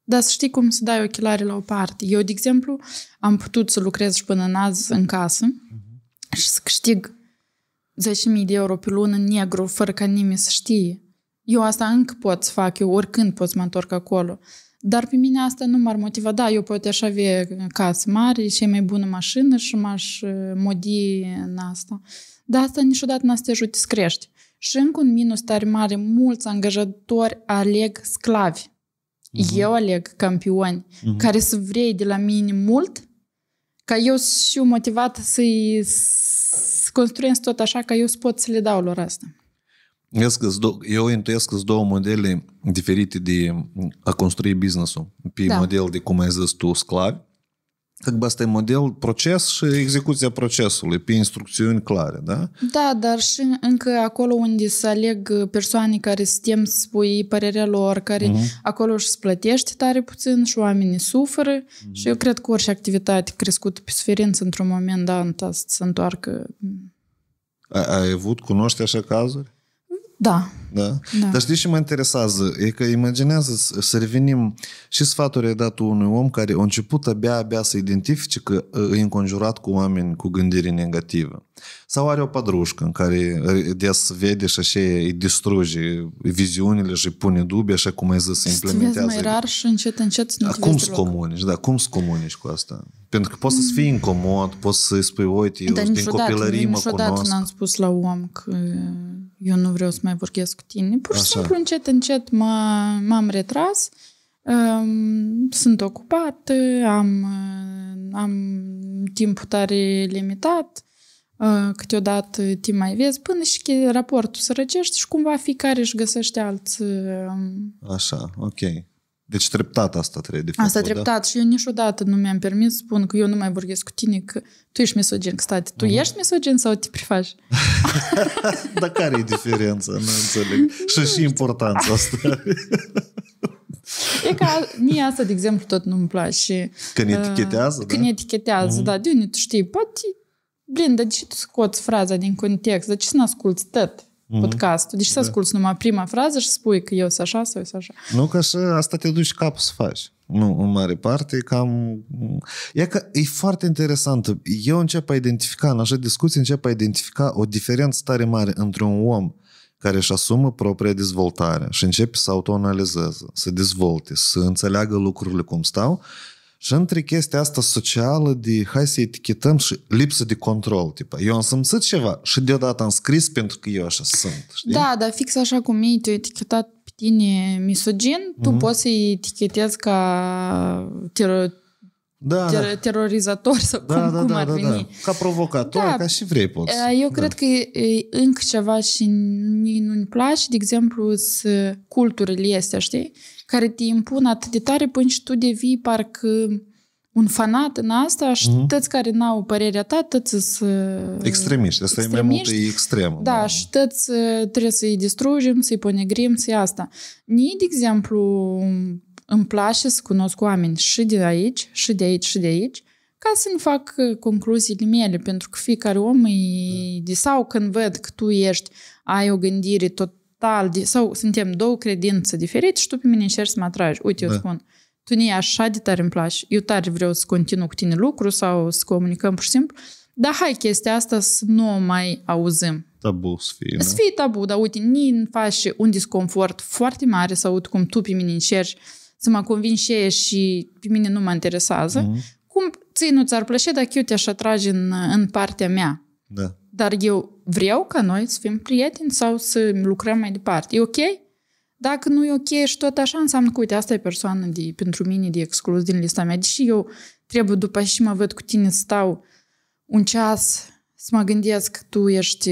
dar să știi cum să dai ochelari la o parte. Eu, de exemplu, am putut să lucrez și până în azi în casă uh-huh. și să câștig zece mii de euro pe lună în negru, fără ca nimeni să știe. Eu asta încă pot să fac, eu oricând pot să mă întorc acolo. Dar pe mine asta nu m-ar motiva. Da, eu pot așa avea casă mare, cea mai bună mașină și m-aș modi în asta. Dar asta niciodată n-a să te ajute să crești. Și încă un minus tare mare, mulți angajatori aleg sclavi. Uh-huh. Eu aleg campioni uh-huh. care să vrei de la mine mult, ca eu să fiu motivată să-i să construiesc tot așa, ca eu să pot să le dau lor asta. Eu intuiesc că sunt două modele diferite de a construi business-ul. Pe da. model de, cum ai zis tu, sclavi, Ăsta e model, proces și execuția procesului, pe instrucțiuni clare, da? Da, dar și încă acolo unde să aleg persoane care se tem să spui părerea lor, care uh-huh. acolo își plătește tare puțin și oamenii suferă uh-huh. și eu cred că orice activitate crescută pe suferință, într-un moment dat, să se întoarcă. Ai, ai avut, cunoști așa cazuri? Da. Da? Da. Dar știi ce mă interesează? E că imaginează să revenim și sfaturi ai dat unui om care a început abia, abia să identifice că e înconjurat cu oameni cu gândire negativă. Sau are o pădrușcă în care des vede și așa îi distruge viziunile și pune dubii, așa cum ai zis, se implementează. Mai rar și încet, încet să nu te vezi deloc. Cum să comunici? Da, cum să comunici cu asta? Pentru că poți să-ți fii incomod, poți să-i spui, uite, eu da, din copilărie mă cunosc. Dar niciodată n-am spus la om că eu nu vreau să mai vorbesc cu tine. Pur și așa. Simplu, încet, încet m-am retras, um, sunt ocupat, am, am timpul tare limitat, uh, câteodată te mai vezi, până și raportul sărăcești și cumva fiecare își găsește alți... Um... Așa, ok. Deci treptat asta trebuie de făcut, asta treptat, da? Și eu niciodată nu mi-am permis să spun că eu nu mai vorbesc cu tine, că tu ești misogin. Stai, tu uh-huh. ești misogin sau te prefaci? Dar care e diferența? Nu înțeleg. Și și importanța asta. E ca mie asta, de exemplu, tot nu-mi place. Când etichetează, uh, da? Când etichetează, uh-huh. da. De unde tu știi? Poate, blin, dar de ce tu scoți fraza din context? De ce să n-asculți tot podcastul? Deci să asculți da. Numai prima frază și spui că eu sunt așa sau eu sunt așa. Nu, că așa, asta te duci capul să faci. Nu, în mare parte, cam... E că e foarte interesant. Eu încep a identifica, în așa discuții, încep a identifica o diferență tare mare între un om care își asumă propria dezvoltare și începe să autoanalizeze, să dezvolte, să înțeleagă lucrurile cum stau, și între chestia asta socială de hai să etichetăm și lipsă de control. Tipa, eu am simțit ceva și deodată am scris pentru că eu așa sunt. Știi? Da, dar fix așa cum ei te-au etichetat pe tine misogin, mm-hmm. tu poți să-i etichetezi ca tero- da, ter- da. terorizator sau da, cum, da, cum da, ar da, veni. Da. Ca provocator, da, ca și vrei poți. Eu cred da. Că e încă ceva și nu-mi place, de exemplu, să culturile astea, știi? Care te impun atât de tare până și tu devii parcă un fanat în asta și mm-hmm. tăți care n-au părerea ta, tăți să... Extremiști, asta e mai mult, e extremă. Da, da, și tăți trebuie să-i distrugem, să-i ponegrim, să-i asta. Mie, de exemplu, îmi place să cunosc oameni și de aici, și de aici, și de aici, ca să nu fac concluziile mele, pentru că fiecare om e... de sau când văd că tu ești, ai o gândire tot sau suntem două credințe diferite și tu pe mine încerci să mă atragi. Uite, eu da. Spun, tu nu e așa de tare îmi place, eu tare vreau să continu cu tine lucru sau să comunicăm pur și simplu, dar hai chestia asta să nu o mai auzim. Tabu să fie, Să fie tabu, dar uite, nu-mi faci un disconfort foarte mare să aud cum tu pe mine încerci să mă convingi și și pe mine nu mă interesează. Mm-hmm. Cum ție nu ți-ar plăcea dacă eu te-aș atrage în, în partea mea? Da. Dar eu vreau ca noi să fim prieteni sau să lucrăm mai departe. E ok? Dacă nu e ok și tot așa, înseamnă că, uite, asta e persoană de, pentru mine de exclus din lista mea. Deși eu trebuie după și mă văd cu tine să stau un ceas să mă gândesc că tu ești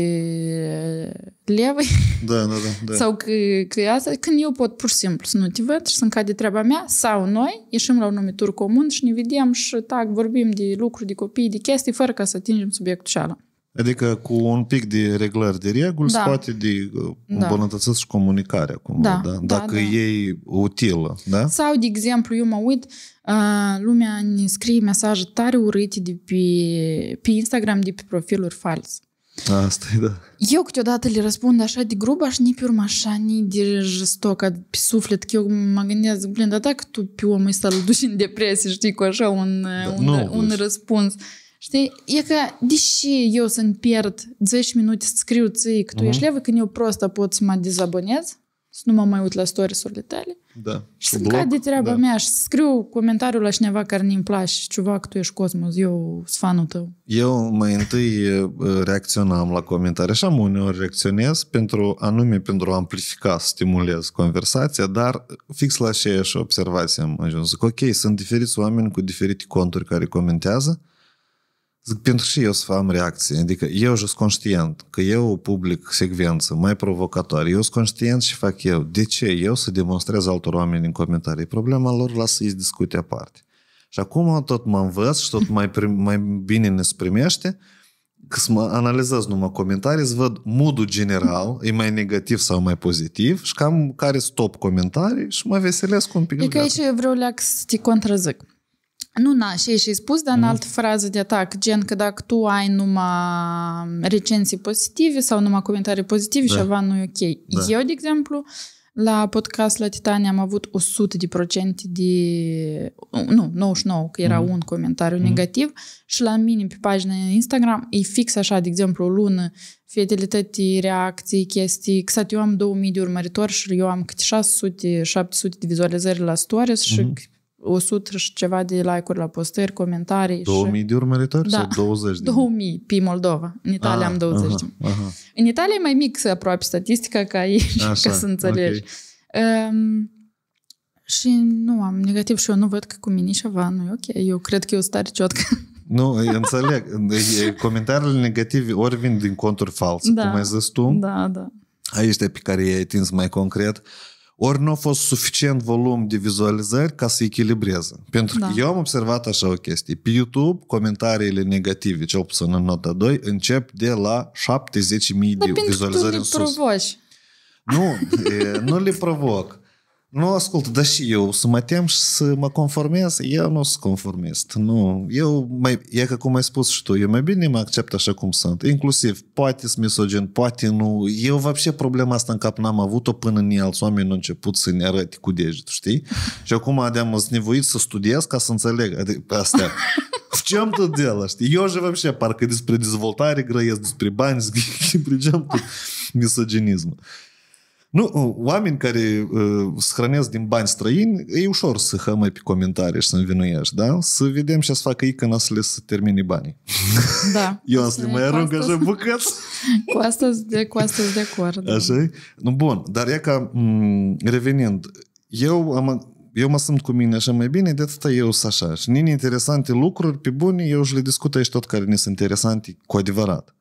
levă. Da, da, da, da. Sau că, că asta, când eu pot pur și simplu să nu te văd și să-mi cade treaba mea, sau noi ieșim la un numitor comun și ne vedem și tac, vorbim de lucruri, de copii, de chestii, fără ca să atingem subiectul cealaltă. Adică cu un pic de reglări de reguli da. Se poate de îmbunătățit și comunicarea, cumva, da, da? Dacă da, e da. Utilă. Da? Sau, de exemplu, eu mă uit, lumea ne scrie mesaje tare urâte de pe, pe Instagram, de pe profiluri false. Asta e, da. Eu câteodată le răspund așa de grubă și nici pe urmă așa, nici de jostoc, pe suflet, că eu mă gândesc, blin, dar dacă tu pe omul ăsta îl duci în depresie, știi, cu așa un, da, un, nu, un răspuns... Știi? E că, deși eu să-mi pierd zece minute să scriu ții că tu uh-huh. ești levă, când eu prostă pot să mă dezabonez, să nu mă mai uit la stories-urile tale, da. Și să-mi cade treaba da. Mea și să scriu comentariul la cineva care nu-mi place, ceva că tu ești Cosmos, eu sunt fanul tău. Eu mai întâi reacționam la comentarii, așa uneori reacționez, pentru, anume pentru a amplifica, stimulez conversația, dar fix la aceeași observație am ajuns. Ok, sunt diferiți oameni cu diferite conturi care comentează, zic, pentru și eu să am reacție. Adică eu sunt conștient că eu public secvență mai provocatoare. Eu sunt conștient și fac eu. De ce eu să demonstrez altor oameni în comentarii? Problema lor, lasă să-i discute aparte. Și acum tot mă învăț și tot mai, prim, mai bine ne primește. Când mă analizez numai comentarii, îți văd mood-ul general, e mai negativ sau mai pozitiv și cam care stop comentarii și mă veselesc un pic. E că aici eu vreau leac să te contrazic. Nu, na, și și spus, dar în altă frază de atac, gen că dacă tu ai numai recenzii pozitive sau numai comentarii pozitive, da, ceva nu e ok. Da. Eu, de exemplu, la podcast la Titania am avut o sută la sută de... Nu, nouăzeci și nouă, că era mm. un comentariu mm. negativ și la mine pe pagina Instagram e fix așa, de exemplu, o lună, fidelități, reacții, chestii. Exact, eu am două mii de urmăritori și eu am câte șase sute șapte sute de vizualizări la stories și mm. o sută și ceva de like-uri la postări, comentarii. două mii și... de urmăritori da, sau douăzeci? De... două mii pe Moldova. În Italia ah, am douăzeci. Aha, aha. În Italia e mai mic aproape statistica ca aici, așa, ca să înțelegi. Okay. Um, și nu am negativ și eu nu văd că cu mine ceva nu e ok. Eu cred că e o stare ciotcă. Nu, înțeleg. Comentariile negative ori vin din conturi false, da, cum ai zis tu. Da, da. Aici pe care i-ai atins mai concret. Ori nu a fost suficient volum de vizualizări ca să echilibreze. Pentru da, că eu am observat așa o chestie. Pe YouTube, comentariile negative, cel puțin în nota doi, încep de la șaptezeci de mii de vizualizări în sus. Nu, e, nu le provoc. Nu ascult, dar și eu să mă tem și să mă conformez, eu nu sunt conformist. Nu. Eu, mai, e că cum ai spus și tu, eu mai bine mă accept așa cum sunt. Inclusiv, poate sunt misogin, poate nu. Eu, văbșe, problema asta în cap n-am avut-o până ni alți oameni au început să ne arăte cu degetul, știi? Și acum am nevoit să studiez ca să înțeleg. Adică, astea. В чем тут дело? Eu же вообще parcă despre dezvoltare grăiesc, despre bani, despre ce misoginism. Nu, oameni care uh, hrănesc din bani străini, e ușor să hămăi pe comentarii și să învinuiești, da? Să vedem ce să facă ei când să le să termine banii. Da. Eu să le mai arunc așa bucăți. Cu asta sunt de acord. Așa? Nu, bun, dar e ca, revenind, eu am... Eu mă simt cu mine așa mai bine, de atâta eu sunt așa. Și nini interesante lucruri, pe bune, eu și le discut aici tot care ne sunt interesante cu adevărat.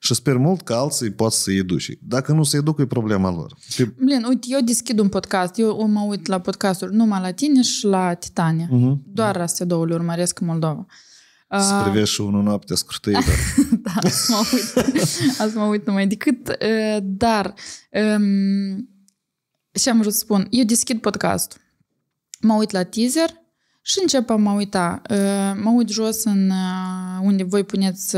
Și sper mult că alții pot să-i educi. Dacă nu se educă, e problema lor. Blin, uite, eu deschid un podcast. Eu mă uit la podcasturi numai la tine și la Titania. Uh-huh. Doar astea două le urmăresc în Moldova. Să uh... privești și Unul Noaptea scurtă. Da, azi mă uit. Azi mă uit numai decât. Uh, dar, um, și am vrut să spun, eu deschid podcastul. Mă uit la teaser și încep a mă uita. Mă uit jos în unde voi puneți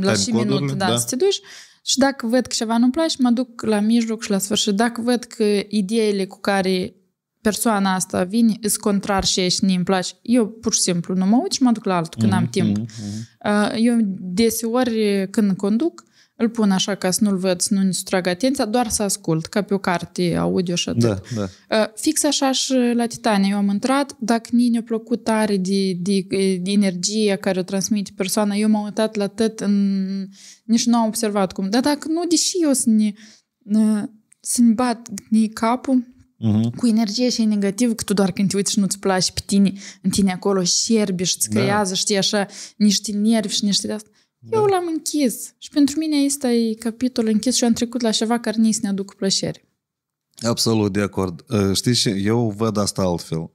la și minut, da, da, să te duci. Și dacă văd că ceva nu-mi place, mă duc la mijloc și la sfârșit. Dacă văd că ideile cu care persoana asta vine îs contrar și ești nu-mi place, eu pur și simplu nu mă uit și mă duc la altul când mm-hmm, am timp. Mm-hmm. Eu deseori când conduc, îl pun așa ca să nu-l văd, să nu-mi sustrag atenția, doar să ascult, ca pe o carte audio și atât. Da, da. Fix așa și la Titania. Eu am intrat, dacă ne-a plăcut tare de, de, de energia care o transmite persoana, eu m-am uitat la tot, în... nici nu am observat cum. Dar dacă nu, deși eu să ne, să ne bat ne capul, uh-huh, cu energie și negativ, că tu doar când te uiți și nu-ți place pe tine, în tine acolo șerbi și îți creează, da, știi, așa, niște nervi și niște de asta. Da. Eu l-am închis și pentru mine ăsta e capitolul închis și am trecut la ceva care nici ne aduc plăcere. Absolut, de acord. Știi ce? Eu văd asta altfel.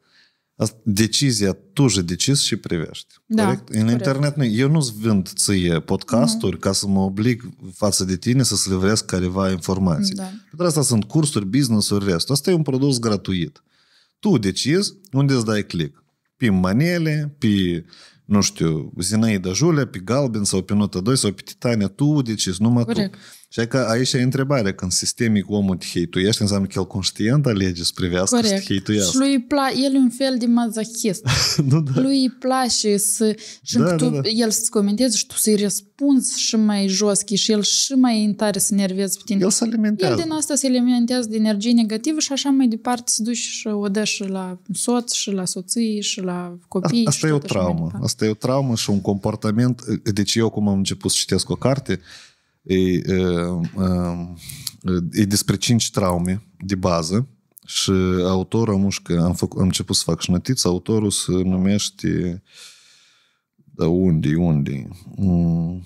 Decizia, tu și decizi și privești. Da, corect? În corect. Internet, nu, eu nu-ți vând ție podcasturi mm-hmm, ca să mă oblig față de tine să-ți livrez careva informații. Da. Pentru asta sunt cursuri, business-uri, restul. Asta e un produs gratuit. Tu decizi unde îți dai click. Pe manele, pe... nu știu, Zinaida Julia, pe Galben sau pe Nota doi sau pe Titania, tu decizi, numai corect, tu. Și că aici e întrebarea, când sistemic omul te hate-uiește, înseamnă că el conștient alege să privească corect, să te hate-uiască. Și lui pla- el e un fel de mazachist. Nu, da. Lui îi place să... Și da, tu, da, da, el să-ți comentezi și tu să-i răspunzi și mai jos și el și mai în tare să nervezi pe tine. El se alimentează. El din asta se alimentează de energie negativă și așa mai departe se duci și o dă și la soț și la soții și la copii. Asta e o traumă. Asta e o traumă și un comportament. Deci eu, cum am început să citesc o carte... E, e, e despre cinci traume de bază și autorul mușcă, am, făc, am început să fac și notiță, autorul se numește da, unde, unde mm.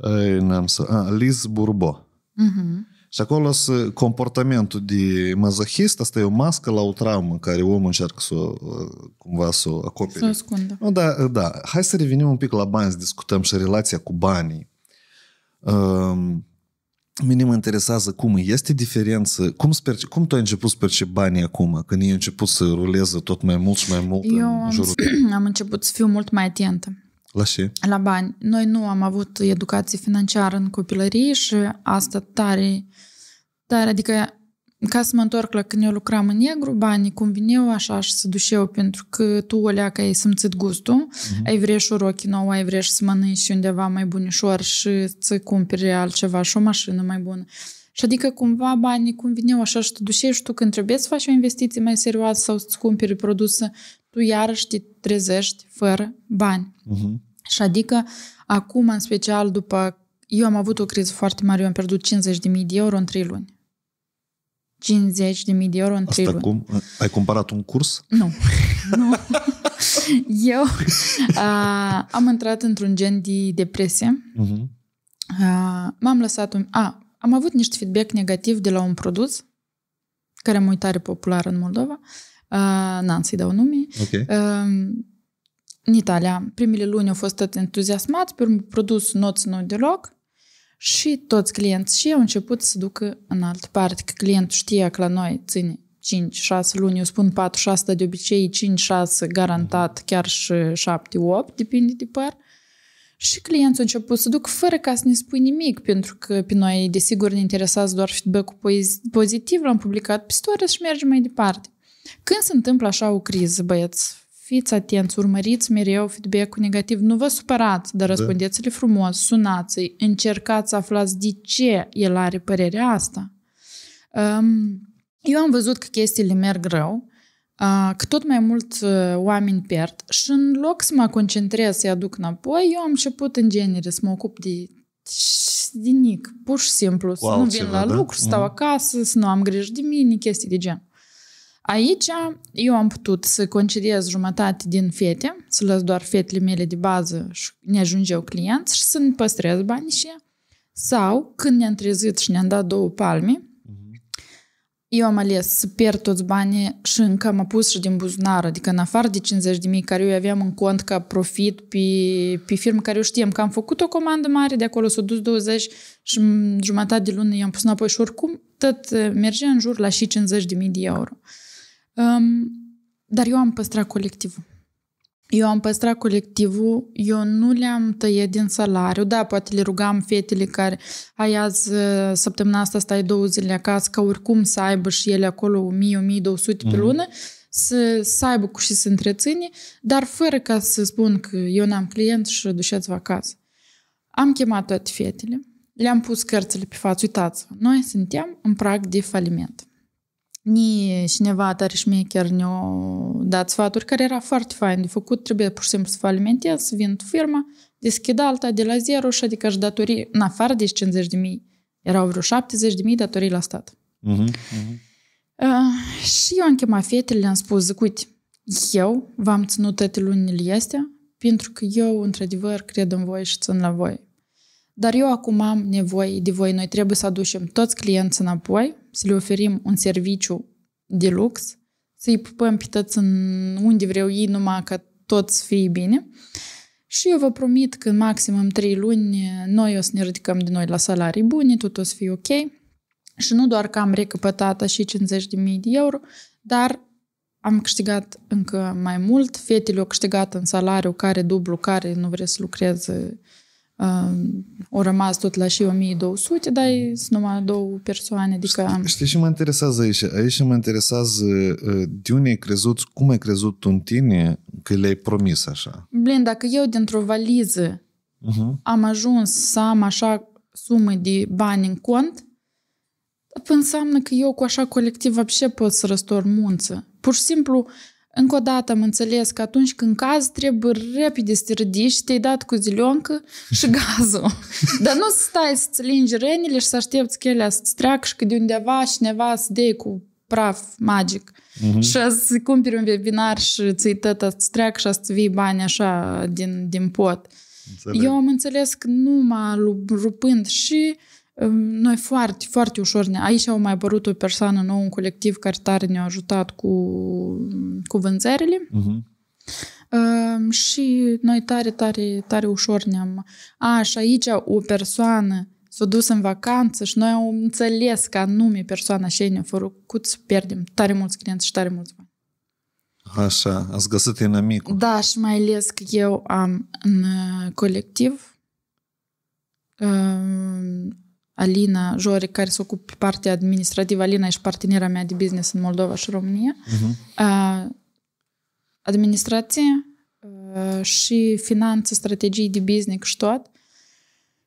Ai, n-am să, a, Liz Bourbeau. Uh-huh. Și acolo comportamentul de mazahist, asta e o mască la o traumă care omul încearcă să o, cumva să o acopere. Să o ascundă. No, da, da. Hai să revenim un pic la bani, să discutăm și relația cu banii. Um, Minim mă interesează cum este diferență, cum, sperci, cum tu ai început să percepi banii acum, când ei au început să ruleze tot mai mult și mai mult eu în jurul tău? Eu am început să fiu mult mai atentă. La ce? La bani. Noi nu am avut educație financiară în copilărie și asta tare, tare, adică ca să mă întorc la când eu lucram în negru, banii cum vineau așa și se duceau pentru că tu, olea, că ai simțit gustul, uh-huh. ai vrea și o rochie nouă, ai vrea și să mănânci undeva mai bunișor și să cumperi altceva și o mașină mai bună. Și adică cumva banii cum vineau așa și te duceai și tu când trebuie să faci o investiție mai serioasă sau să-ți cumperi produse, tu iarăși te trezești fără bani. Uh-huh. Și adică acum, în special după, eu am avut o criză foarte mare, eu am pierdut cincizeci de mii de euro în trei luni. cincizeci de mii de euro în trei luni. Cum? Ai cumpărat un curs? Nu. nu. Eu a, am intrat într-un gen de depresie. Uh-huh. a, m-am lăsat... Un, a, am avut niște feedback negativ de la un produs care am uitat, popular în Moldova. A, n-am să-i dau nume. Okay. A, în Italia, primele luni au fost atât entuziasmați, pe un produs noț nu deloc. Și toți clienți și eu au început să se ducă în altă parte. Că clientul știa că la noi ține cinci șase luni, eu spun patru șase, de obicei cinci șase garantat, chiar și șapte opt, depinde de par. Și clienții au început să ducă fără ca să ne spui nimic, pentru că pe noi, desigur, ne interesează doar feedback-ul pozitiv, l-am publicat pe stories și mergem mai departe. Când se întâmplă așa o criză, băieți, fiți atenți, urmăriți mereu feedback-ul negativ. Nu vă supărați, dar răspundeți-le frumos, sunați-i, încercați să aflați de ce el are părerea asta. Eu am văzut că chestiile merg rău, că tot mai mult oameni pierd și în loc să mă concentrez să-i aduc înapoi, eu am început în genere să mă ocup de, de nic, pur și simplu, să wow, nu vin la da? lucru, să stau mm. acasă, să nu am grijă de mine, chestii de gen. Aici eu am putut să concediez jumătate din fete, să lăs doar fetele mele de bază și ne ajungeau clienți și să-mi păstrez banii și sau când ne-am trezit și ne-am dat două palme, mm-hmm. eu am ales să pierd toți banii și încă am pus și din buzunar, adică în afară de cincizeci de mii care eu aveam în cont ca profit pe, pe firmă care eu știam că am făcut o comandă mare, de acolo s-au dus douăzeci și jumătate de lună i-am pus înapoi și oricum tot mergea în jur la și cincizeci de mii de euro. Um, dar eu am păstrat colectivul. Eu am păstrat colectivul, eu nu le-am tăiat din salariu, da, poate le rugam fetele care, hai azi, săptămâna asta stai două zile acasă, ca oricum să aibă și ele acolo o mie - o mie două sute mm-hmm. pe lună, să, să aibă cu și să întreține, dar fără ca să spun că eu n-am client și duceți-vă acasă. Am chemat toate fetele, le-am pus cărțile pe față, uitați-vă, noi suntem în prag de faliment. Ni cineva tare șmecher ne-a dat sfaturi care era foarte fain de făcut, trebuie pur și simplu să falimentez, să vând firma, deschid alta de la zero și adică și datorii, în afară de cincizeci de mii, erau vreo șaptezeci de mii datorii la stat. Uh-huh, uh-huh. Uh, și eu am chemat fetele, le-am spus, zic, uite, eu v-am ținut toate lunile astea pentru că eu, într-adevăr, cred în voi și țin la voi. Dar eu acum am nevoie de voi, noi trebuie să aducem toți clienții înapoi, să le oferim un serviciu de lux, să-i pupăm pe toți în unde vreau ei, numai ca toți să fie bine. Și eu vă promit că maxim în trei luni noi o să ne ridicăm de noi la salarii bune, tot o să fie ok. Și nu doar că am recăpătat și cincizeci de mii de euro, dar am câștigat încă mai mult. Fetele au câștigat în salariu care dublu, care nu vrea să lucreze. Au uh, rămas tot la și o mie două sute, dar e numai două persoane. Adică... Știi ce mă interesează aici? Aici mă interesează de unde ai crezut, cum ai crezut tu în tine că le-ai promis așa? Blin, dacă eu dintr-o valiză uh-huh. am ajuns să am așa sumă de bani în cont, înseamnă că eu cu așa colectiv abșe pot să răstor munță. Pur și simplu, încă o dată am înțeles că atunci când caz trebuie repede să te ridici și te-ai dat cu zilioncă și gazul. Dar nu să stai să-ți lingi rănile și să aștepți că ele să-ți treacă și că de undeva cineva să dea cu praf magic uh-huh. și să cumperi un webinar și ți-i tăta să-ți treacă și să-ți vii bani așa din, din pot. Înțeleg. Eu am înțeles că numai rupând și Noi foarte, foarte ușor, ne... aici au mai apărut o persoană nouă, un colectiv care tare ne-a ajutat cu, cu vânzările. Uh-huh. Uh, și noi tare, tare, tare ușor ne-am... A, și aici o persoană s-a dus în vacanță și noi am înțeles că anume persoana și ei ne-a făcut să pierdem tare mulți clienți și tare mulți bani. Așa, ați găsit inamicul. Da, și mai ales că eu am în colectiv uh, Alina Joric, care se ocupă partea administrativă. Alina e partenera mea de business în Moldova și România. Uh-huh. Uh, administrație uh, și finanțe, strategii de business și tot.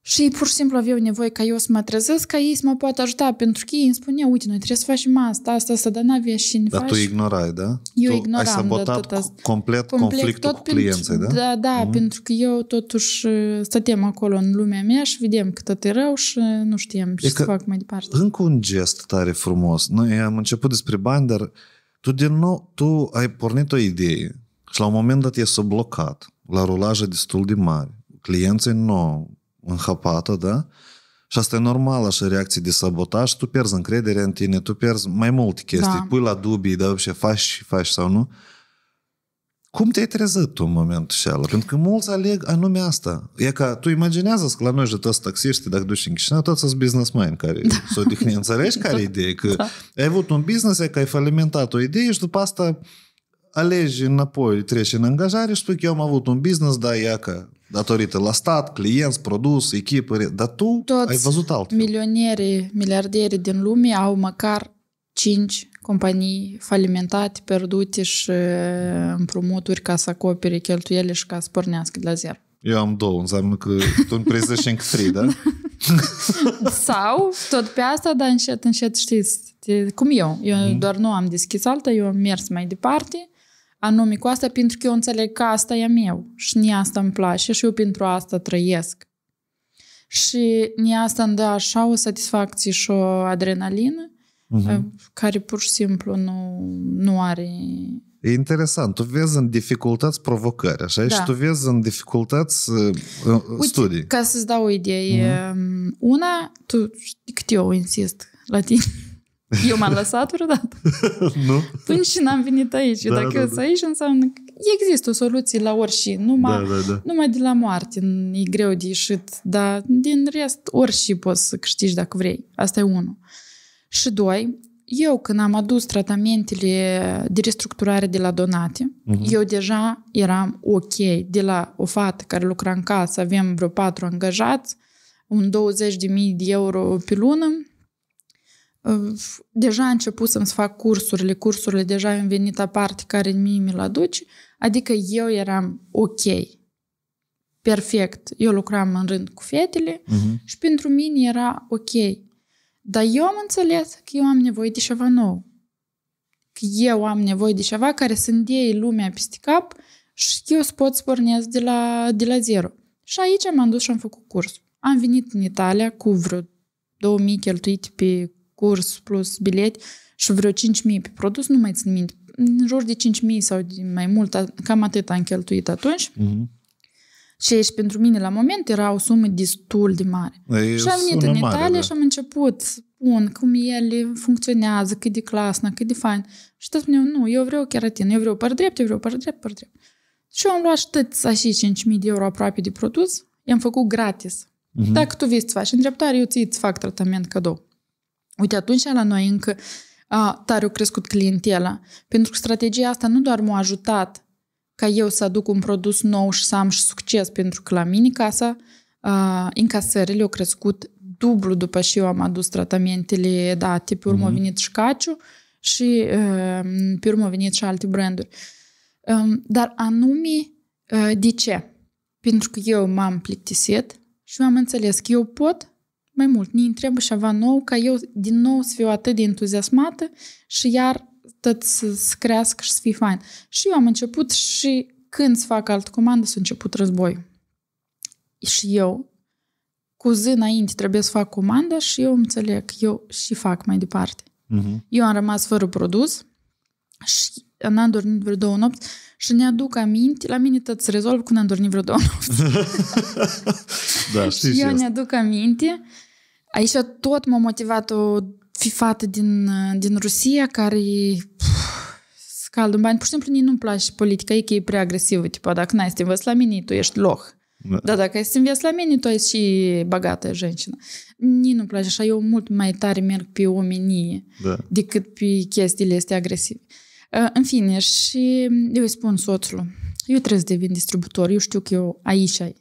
Și pur și simplu aveau nevoie ca eu să mă trezesc, ca ei să mă poată ajuta, pentru că ei îmi spuneau, uite, noi trebuie să facem asta, asta, asta, dar n-avea și ne faci. Dar tu ignorai, da? Eu tu ignoram. Ai sabotat da, complet, complet conflictul cu clienții, da? Da, da, mm-hmm. pentru că eu totuși stăteam acolo în lumea mea și vedem că tot e rău și nu știam ce să fac mai departe. Încă un gest tare frumos. Noi am început despre bani, dar tu din nou, tu ai pornit o idee și la un moment dat e s-a blocat la rulaje destul de mari. Clienții nou, înhăpată, da? Și asta e normal, așa, reacții de sabotaj, tu pierzi încrederea în tine, tu pierzi mai multe chestii, da. Pui la dubii, da, și faci și faci sau nu. Cum te-ai trezit tu în momentul ăla? Pentru că mulți aleg anume asta. E ca, tu imaginează-ți că la noi și toți taxiști, dacă duci în Chișinău, toți sunt businessmen care s-o odihne. Înțelegi care idee? Că da. Ai avut un business, e că ai falimentat o idee și după asta alegi înapoi, treci în angajare și spui că eu am avut un business, da, ia că datorită la stat, clienți, produs, echipă, dar tu toți ai văzut altfel. Milionierii, miliarderii din lume au măcar cinci companii falimentate, pierdute și împrumuturi ca să acopere cheltuielile și ca să pornească de la zero. Eu am două, înseamnă că tu îmi prezești încă trei, da? Sau, tot pe asta, dar încet, încet știți, cum eu. Eu mm. doar nu am deschis alta, eu am mers mai departe, anume cu asta, pentru că eu înțeleg că asta e a meu și nici asta îmi place și eu pentru asta trăiesc. Și nici asta îmi dă așa o satisfacție și o adrenalină uh-huh. care pur și simplu nu, nu are... E interesant, tu vezi în dificultăți provocări, așa? Da. Și tu vezi în dificultăți uh, studii. Uite, ca să-ți dau o idee, uh-huh. una, tu știi cât eu insist la tine. Eu m-am lăsat vreodată. Nu? Până și n-am venit aici. Da, dacă da, eu sunt aici, înseamnă că există o soluție la orice. Numai, da, da, da. numai de la moarte e greu de ieșit, dar din rest orice poți să câștigi dacă vrei. Asta e unul. Și doi, eu când am adus tratamentele de restructurare de la Donatti, uh-huh. eu deja eram ok. De la o fată care lucra în casă, aveam vreo patru angajați, un douăzeci de mii de euro pe lună, deja a început să-mi fac cursurile, cursurile deja au venit aparte care mie mi-l aduce, adică eu eram ok, perfect, eu lucram în rând cu fetele uh-huh. și pentru mine era ok, dar eu am înțeles că eu am nevoie de ceva nou, că eu am nevoie de ceva care să îndie lumea peste cap și eu să pot să pornesc de la, de la zero. Și aici m-am dus și am făcut cursul. Am venit în Italia cu vreo două mii cheltuite pe curs plus bilet și vreo cinci mii pe produs, nu mai țin minte, în jur de cinci mii sau mai mult, cam atât am cheltuit atunci. Mm-hmm. Și aici pentru mine la moment era o sumă destul de mare. E, și am venit în Italia mare, da. Și am început să spun cum ele funcționează, cât de clasă, cât de fain. Și tot spuneam, nu, eu vreau keratin, eu vreau păr drept, eu vreau păr drept, păr drept. Și eu am luat și tăți așa cinci mii de euro aproape de produs, i-am făcut gratis. Mm-hmm. Dacă tu vei să faci îndreptare, eu ți-ți fac tratament cadou. Uite, atunci la noi încă a, tare a crescut clientela, pentru că strategia asta nu doar m-a ajutat ca eu să aduc un produs nou și să am și succes, pentru că la mine casa, a, încasările au crescut dublu după ce eu am adus tratamentele date, pe urmă a venit și Caciu și a, pe urmă a venit și alte branduri. A, dar anume, a, de ce? Pentru că eu m-am plictisit și eu am înțeles că eu pot mai mult, ne întrebă ceva nou, ca eu din nou să fiu atât de entuziasmată și iar tot să crească și să fie fain. Și eu am început și când să fac altă comandă, s-a început războiul. Și eu, cu zi înainte, trebuie să fac comanda și eu înțeleg, eu și fac mai departe. Uh-huh. Eu am rămas fără produs și n-am dormit vreo două nopți și ne aduc aminte, la mine tot se rezolvă când am dormit vreo două nopți. Da, știi și eu asta. Ne aduc aminte Aici tot m-a motivat o fifată din, din Rusia, care scaldă în bani. Pur și simplu nu-mi place politica ei, că e prea agresivă. Tipa, dacă n-ai să te înveți la mine, tu ești loh. Da. Dar dacă ai să te înveți la mine, tu ești și bagată женщина. Nici nu-mi place așa. Eu mult mai tare merg pe omenie, da, decât pe chestiile astea agresive. În fine, și eu îi spun soțului, eu trebuie să devin distribuitor, eu știu că eu aici ai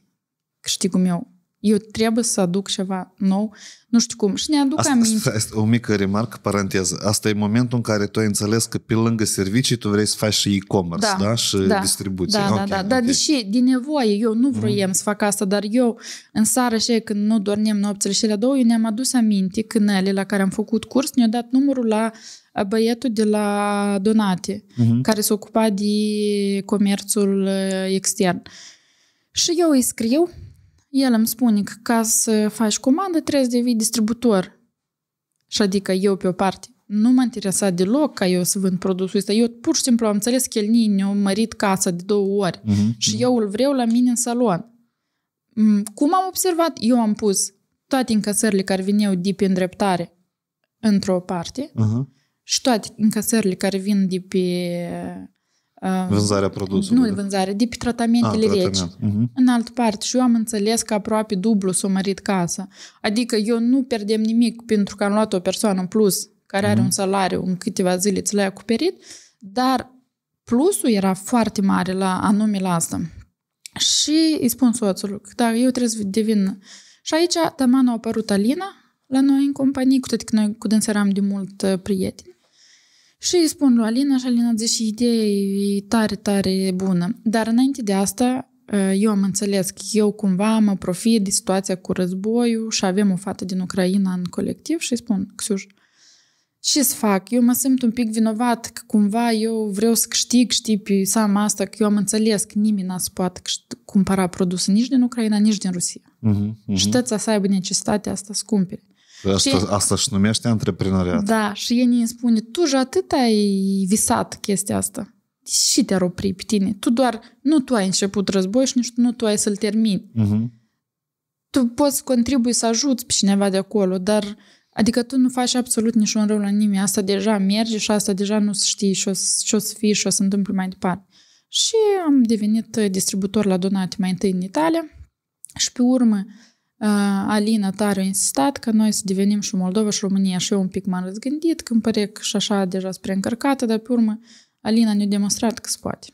câștigul meu. Eu trebuie să aduc ceva nou, nu știu cum. Și ne aduc asta, aminte. Asta, o mică remarcă, paranteză. Asta e momentul în care tu ai înțeles că pe lângă servicii tu vrei să faci și e-commerce, da? da? Și da, distribuție. Da, okay, da, da. Okay. Dar deși, din nevoie, eu nu vroiam mm. să fac asta, dar eu, în seara și când nu dormim nopțile și la două, eu ne-am adus aminte când ele la care am făcut curs ne-au dat numărul la băietul de la Donatti, mm-hmm, care se ocupa de comerțul extern. Și eu îi scriu. El îmi spune că ca să faci comandă trebuie să devii distributor. Și adică eu pe o parte nu m-a interesat deloc ca eu să vând produsul ăsta. Eu pur și simplu am înțeles că el ne-a mărit casa de două ori, uh-huh, și eu îl vreau la mine în salon. Cum am observat? Eu am pus toate încasările care vineau de pe îndreptare într-o parte, uh-huh, și toate încasările care vin de pe... vânzarea produsului. Nu, de vânzare, de pe tratamentele reci. Uh-huh. În altă parte. Și eu am înțeles că aproape dublu s-a mărit casa. Adică eu nu pierdem nimic pentru că am luat o persoană în plus care are, uh-huh, un salariu, în câteva zile ți l-ai acoperit, dar plusul era foarte mare la anume la asta. Și îi spun soțului că da, eu trebuie să devin. Și aici taman a apărut Alina la noi în companie, cu toate că noi cu dâns eram de mult prieteni. Și îi spun lui Alina și Alina zice, ideea e tare, tare bună. Dar înainte de asta, eu am înțeles că eu cumva mă profit de situația cu războiul și avem o fată din Ucraina în colectiv și îi spun, Căsuș, ce să fac? Eu mă simt un pic vinovat că cumva eu vreau să câștig, știi, pe seama asta, că eu am înțeles că nimeni n-a să poată cumpăra produse nici din Ucraina, nici din Rusia. Uh-huh, uh-huh. Și tăța să aibă necesitatea asta să cumpere. Asta, asta și numește antreprenoriat. Da, și ei ne spune, tu și atât ai visat chestia asta. Și te-ar opri pe tine. Tu doar, nu tu ai început război și nici nu tu ai să-l termini. Uh-huh. Tu poți să contribui să ajuți pe cineva de acolo, dar adică tu nu faci absolut niciun rău la nimeni. Asta deja merge și asta deja nu se știe și o, și o să fie și o să întâmple mai departe. Și am devenit distributor la Donatti mai întâi în Italia și pe urmă Alina tare a insistat că noi să devenim și Moldova și România și eu un pic m-am răzgândit, când pare că și așa deja sunt prea încărcată, dar pe urmă Alina ne-a demonstrat că se poate.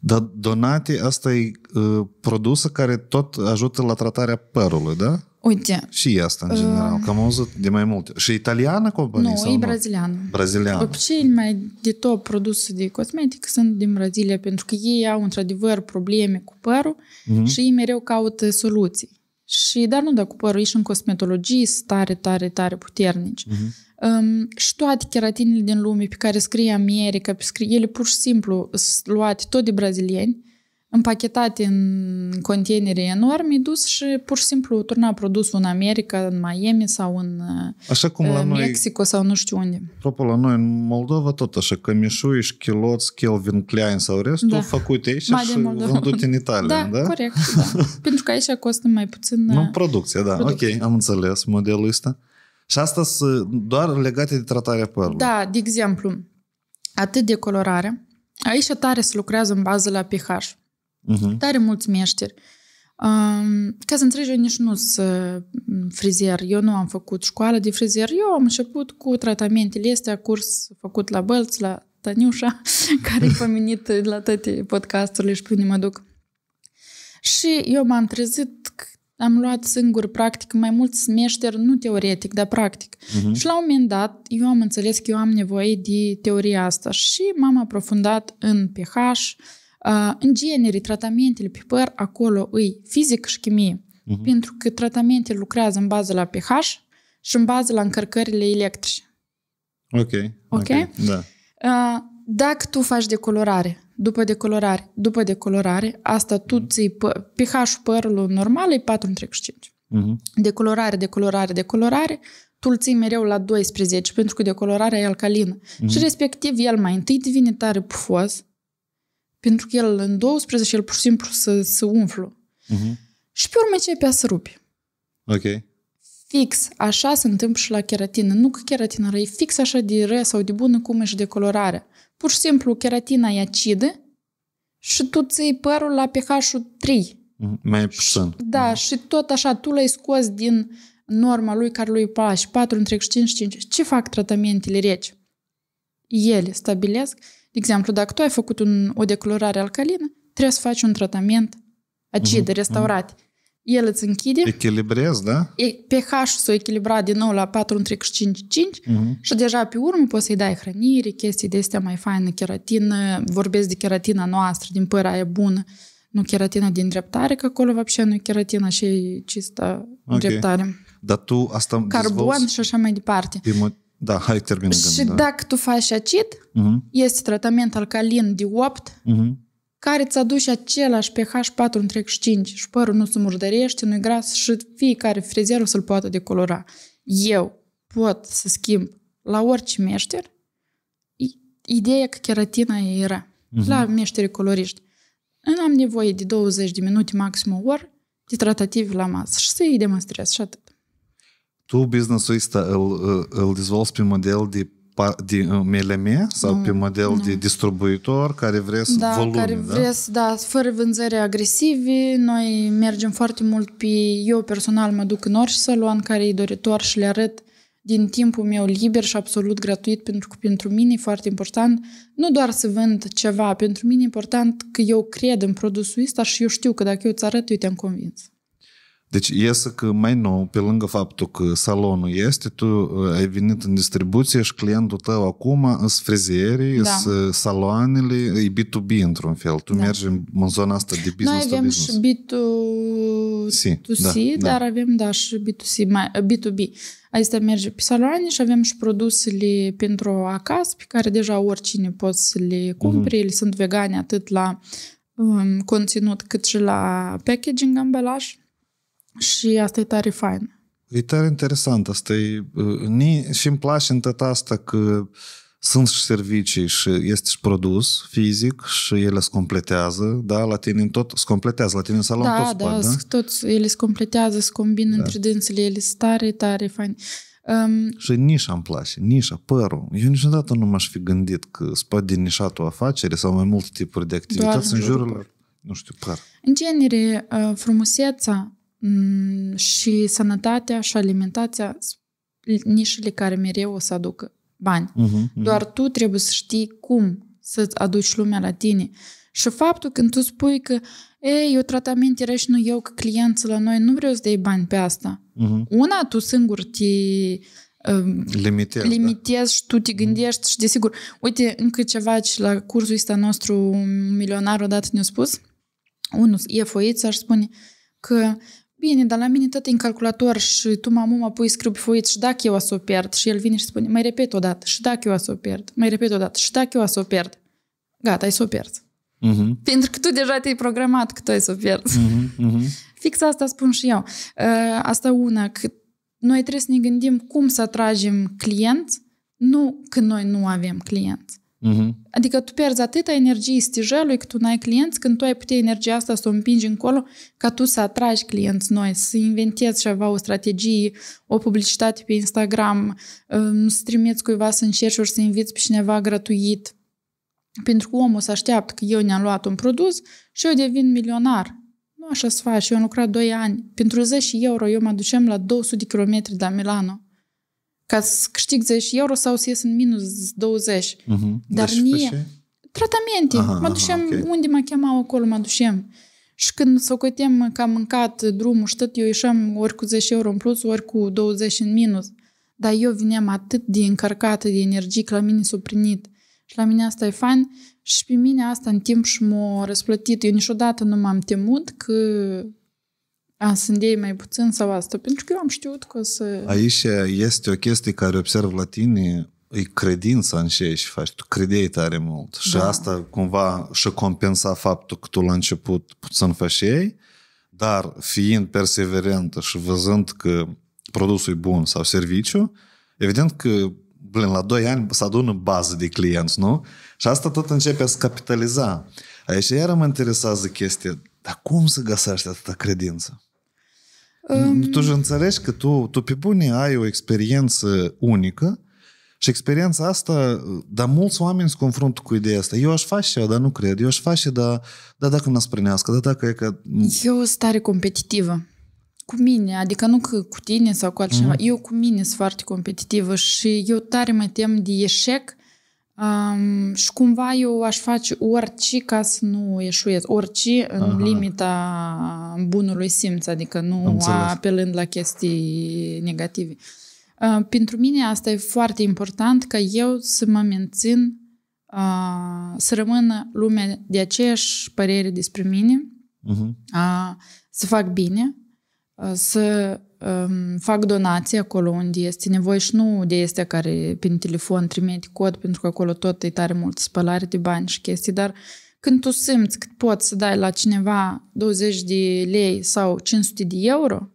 Dar Donatti, asta e uh, produsă care tot ajută la tratarea părului, da? Uite. Și asta, în general, uh, că am auzit de mai multe. Și italiană companie? Nu, e braziliană. Braziliană. Cei mai de top produse de cosmetic sunt din Brazilia, pentru că ei au, într-adevăr, probleme cu părul, uh-huh, și ei mereu caută soluții. Și, dar nu da cu părul, și în cosmetologie sunt tare, tare, tare puternici. Uh-huh. Um, și toate cheratinile din lume pe care scrie America, pe scrie, ele pur și simplu sunt luate tot de brazilieni, împachetate în containere enorme, dus și pur și simplu turna produsul în America, în Miami sau în așa cum la Mexico noi, sau nu știu unde. Apropo, la noi în Moldova tot așa, cămișui, șchiloți, Calvin Klein sau restul, da, făcute aici Madem și vândute în Italia. Da, da? Corect. Da. Pentru că aici costă mai puțin. Nu, producție, da. Producție. Ok, am înțeles modelul ăsta. Și asta doar legate de tratarea părului. Da, de exemplu, atât de colorare. Aici tare se lucrează în bază la pH. Uh-huh. Tare mulți meșteri. Um, ca să înțelegi, eu nici nu sunt frizer. Eu nu am făcut școală de frizer. Eu am început cu tratamentele astea, curs făcut la Bălți, la Taniușa, care e pomenit la toate podcasturile și pe unde mă duc. Și eu m-am trezit, am luat singur practic mai mulți meșteri, nu teoretic, dar practic. Uh-huh. Și la un moment dat, eu am înțeles că eu am nevoie de teoria asta și m-am aprofundat în pH. Uh, în genere, tratamentele pe păr acolo îi fizică și chimie, uh-huh, pentru că tratamentele lucrează în bază la pH și în bază la încărcările electrice. Ok. Ok? Okay. Da. Uh, dacă tu faci decolorare, după decolorare, după decolorare, asta tu uh-huh. ții pH-ul părului normal e patru virgulă treizeci și cinci. Uh-huh. Decolorare, decolorare, decolorare, tu îl ții mereu la doisprezece, pentru că decolorarea e alcalină. Uh-huh. Și respectiv el mai întâi devine tare pufos, pentru că el în doisprezece, el pur și simplu se, se umflu. Uh-huh. Și pe urmă începe a se rupe. Ok. fix așa se întâmplă și la keratină. Nu că keratina rău, e fix așa de rea sau de bună cum e și de colorare. Pur și simplu, keratina e acidă și tu ții părul la pH-ul trei. Mai puțin. Da, și tot așa, tu l-ai scos din norma lui care lui pH, patru între cinci și cinci. Ce fac tratamentele reci? Ele stabilesc. De exemplu, dacă tu ai făcut un, o decolorare alcalină, trebuie să faci un tratament acid, mm-hmm. restaurat. El îți închide. Echilibrezi, da? pH-ul s-o echilibra din nou la patru între cinci și cinci mm-hmm. și deja pe urmă poți să-i dai hrănire, chestii de astea mai faină, keratină, vorbesc de keratina noastră, din păr aia bună, nu keratina din dreptare, că acolo văpșe nu e keratina și e cistă okay. dreptare. Dar tu asta carbon și așa mai departe. Pe da, hai termină. Și da. Dacă tu faci acid, mm-hmm. este tratament alcalin de opt, mm-hmm. care îți aduce același pH patru între cinci și părul nu se murdărește, nu-i gras și fiecare frizerul să-l poată decolora. Eu pot să schimb la orice meșter ideea că keratina e era uh-huh. la meșterii coloriști. Nu am nevoie de douăzeci de minute maxim o oră de tratativ la masă și să-i demonstrez și atât. Tu business-ul ăsta îl, îl dezvolți pe model de de M L M sau nu, pe model nu. De distribuitor care vrea să da, volume, care da? Vrea să, da, fără vânzări agresive. Noi mergem foarte mult pe... Eu personal mă duc în orice salon care e doritor și le arăt din timpul meu liber și absolut gratuit, pentru că pentru mine e foarte important nu doar să vând ceva, pentru mine e important că eu cred în produsul ăsta și eu știu că dacă eu îți arăt, eu te-am convins. Deci iese că mai nou, pe lângă faptul că salonul este, tu ai venit în distribuție și clientul tău acum sunt frizierii, da. Sunt saloanele, e B to B într-un fel. Tu da. Mergi în zona asta de business. Noi avem business. Și B to C, da, dar da. Avem da, și B to C, B to B. Asta merge pe saloane și avem și produsele pentru acasă, pe care deja oricine poți să le cumpere. Mm-hmm. Ele sunt vegane atât la um, conținut cât și la packaging, ambalaj. Și asta e tare fain. E tare interesant. Asta e, și îmi place în tot asta că sunt și servicii și este și produs fizic și ele se completează, da? La tine tot se completează, la tine în salon da, tot da, spate, da? Toți, ele se completează, se combină da. Între dânsele, ele sunt tare, tare fain. Um, și nișa îmi place, nișa, părul. Eu niciodată nu m-aș fi gândit că se poate dinișa o afacere sau mai multe tipuri de activități în jurul lor. Nu știu, păr. În genere, frumusețea și sănătatea și alimentația nișele care mereu o să aducă bani. Uh-huh, uh-huh. Doar tu trebuie să știi cum să-ți aduci lumea la tine. Și faptul când tu spui că ei, eu tratament era și nu eu, că clienții la noi nu vreau să dai bani pe asta. Uh-huh. Una, tu singur te uh, limitezi, limitezi da? Și tu te gândești uh-huh. și desigur, uite, încă ceva ce la cursul ăsta nostru un milionar odată ne-a spus, unul e foiță, aș spune că bine, dar la mine tot e în calculator și tu, mamu, mă pui scriu pe foiță și dacă eu o să o pierd. Și el vine și spune, mai repet odată, și dacă eu o să o pierd, mai repet odată, și dacă eu o să o pierd. Gata, ai să o pierzi. Uh-huh. Pentru că tu deja te-ai programat că tu ai să o pierzi. Uh-huh. Uh-huh. Fix asta spun și eu. Asta una, că noi trebuie să ne gândim cum să atragem clienți, nu că noi nu avem clienți. Uh-huh. Adică tu pierzi atâta energie stijelui că tu n-ai clienți, când tu ai putea energia asta să o împingi încolo ca tu să atragi clienți noi, să inventezi ceva, o strategie, o publicitate pe Instagram, să trimiți cuiva să încerci ori să inviți pe cineva gratuit, pentru că omul se așteaptă că eu ne-am luat un produs și eu devin milionar. Nu așa se face. Eu am lucrat doi ani pentru zece euro, eu mă duceam la două sute de kilometri de la Milano ca să câștig zece euro sau să ies în minus douăzeci. Uh-huh. Dar deci, nie. Tratamente. Aha, mă ducem okay. unde mă chemau acolo, mă ducem. Și când socotem că am mâncat drumul și tot, eu ieșeam ori cu zece euro în plus, ori cu douăzeci în minus. Dar eu vineam atât de încărcată de energie că la mine s-o prinit. Și la mine asta e fain. Și pe mine asta în timp și m-a răsplătit. Eu niciodată nu m-am temut că... A, sunt ei mai puțin sau asta? Pentru că eu am știut că o să... Aici este o chestie care observ la tine, e credința în ce și faci. Tu credeai tare mult. Da. Și asta cumva și compensa faptul că tu la început puțin făceai, dar fiind perseverentă și văzând că produsul e bun sau serviciu, evident că blin, la doi ani se adună bază de clienți, nu? Și asta tot începe să capitaliza. Aici iară mă interesează chestia, dar cum să găsești atâta credință? Um... Tu înțelegi că tu, tu pe bune ai o experiență unică și experiența asta, dar mulți oameni se confruntă cu ideea asta. Eu aș face, dar nu cred. Eu aș face, dar, dar dacă n-a sprânească, dar dacă e că... Eu sunt tare competitivă. Cu mine, adică nu că cu tine sau cu altcineva. Mm-hmm. Eu cu mine sunt foarte competitivă și eu tare mă tem de eșec um, și cumva eu aș face orice ca să nu eșuiesc, orice în Aha. limita bunului simț, adică nu Înțeles. apelând la chestii negative. Uh, pentru mine asta e foarte important ca eu să mă mențin, uh, să rămână lumea de aceeași părere despre mine, mm-hmm. uh, să fac bine, să um, fac donații acolo unde este nevoie și nu de astea care prin telefon trimite cod, pentru că acolo tot e tare mult spălare de bani și chestii, dar când tu simți că poți să dai la cineva douăzeci de lei sau cinci sute de euro,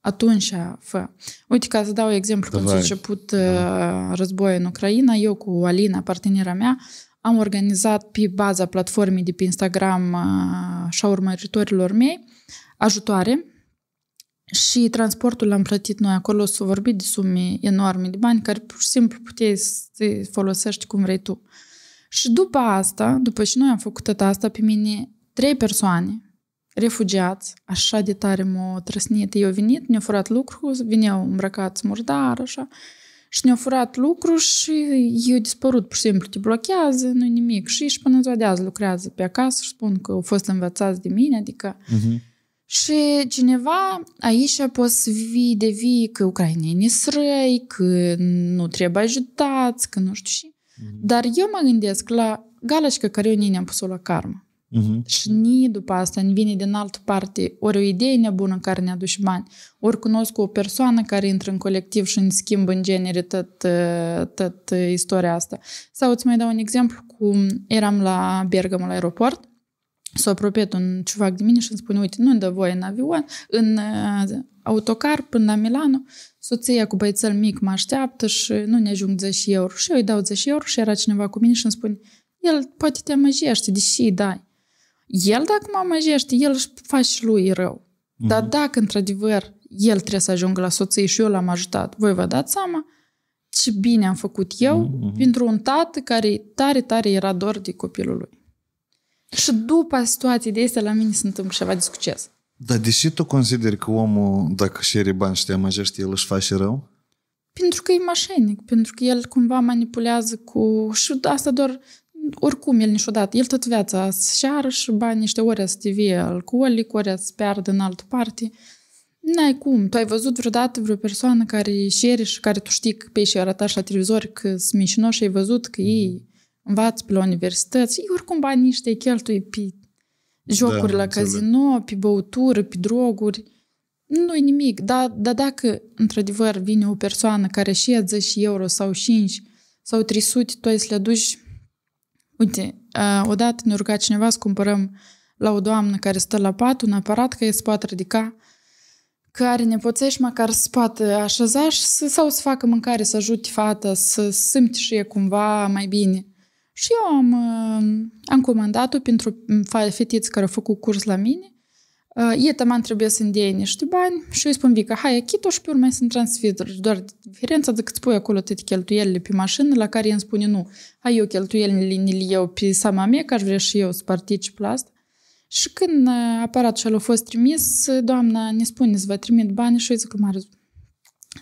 atunci fă. Uite, ca să dau exemplu, când s-a început uh, războiul în Ucraina, eu cu Alina, partenera mea, am organizat pe baza platformei de pe Instagram uh, și a urmăritorilor mei ajutoare. Și transportul l-am plătit noi acolo, s-a vorbit de sume enorme de bani care pur și simplu puteai să-i folosești cum vrei tu. Și după asta, după ce noi am făcut tot asta, pe mine trei persoane refugiați, așa de tare m-au trăsnit. Eu venit, ne-au furat lucru, veneau îmbrăcați murdar, așa, și ne-au furat lucru și eu dispărut, pur și simplu te blochează, nu-i nimic. Și și până ziua de azi lucrează pe acasă și spun că au fost învățați de mine, adică... Uh-huh. Și cineva aici poți să vii de vii că ucrainenii sunt răi, că nu trebuie ajutați, că nu știu și. Mm-hmm. Dar eu mă gândesc la galașca care eu ne-am pus-o la karmă. Mm-hmm. Și ni după asta ne vine din altă parte ori o idee nebună care ne aduce bani, ori cunosc o persoană care intră în colectiv și îmi schimbă în genere tot, tot istoria asta. Sau îți mai dau un exemplu, cum eram la Bergamo, la aeroport. S-a apropiat un ciuvac de mine și îmi spune, uite, nu-mi dă voie în avion, în uh, autocar până la Milano, soția cu băiețel mic mă așteaptă și nu ne ajung zece euro. Și eu îi dau zece euro și era cineva cu mine și îmi spune, el poate te amăjește, deși îi dai. El dacă mă amăjește, el își face lui rău. Mm-hmm. Dar dacă, într-adevăr, el trebuie să ajungă la soție și eu l-am ajutat, voi vă dați seama ce bine am făcut eu mm-hmm. pentru un tată care tare, tare era dor de copilul lui. Și după situații de astea, la mine se întâmplă ceva de succes. Dar deși tu consideri că omul, dacă share bani și te amăjește, el își face rău? Pentru că e mașinic, pentru că el cumva manipulează cu... Și asta doar... Oricum, el niciodată. El tot viața și-ară și banii niște ori să devie alcoolic, ori să piardă în altă parte. N-ai cum. Tu ai văzut vreodată vreo persoană care share și care tu știi că pe ei și-a arătat și la televizor că sunt mișinoși și ai văzut că ei... învață pe la universități, ei oricum banii ăștia îi cheltuie pe jocuri da, la casino, pe băutură, pe droguri. Nu-i nimic. Dar da, dacă, într-adevăr, vine o persoană care și ia zece euro sau cinci sau trei sute, tu ai să le aduci... Uite, odată ne-a rugat cineva să cumpărăm la o doamnă care stă la pat un aparat care se poate ridica, care nepoțești măcar să poată așeza și să, sau să facă mâncare, să ajute fata, să simți și e cumva mai bine. Și eu am, am comandat-o pentru fetiți care au făcut curs la mine. E tăman trebuie să-mi dea niște bani și eu îi spun, Vica, hai achit-o și pe urmă să-mi transfer. Doar diferența decât îți pui acolo toate cheltuielile pe mașină, la care îmi spune nu. Hai eu cheltuielile ne le iau pe sama mea, că aș vrea și eu să particip la asta. Și când aparatul a fost trimis, doamna ne spune să vă trimit bani și eu zic, mare,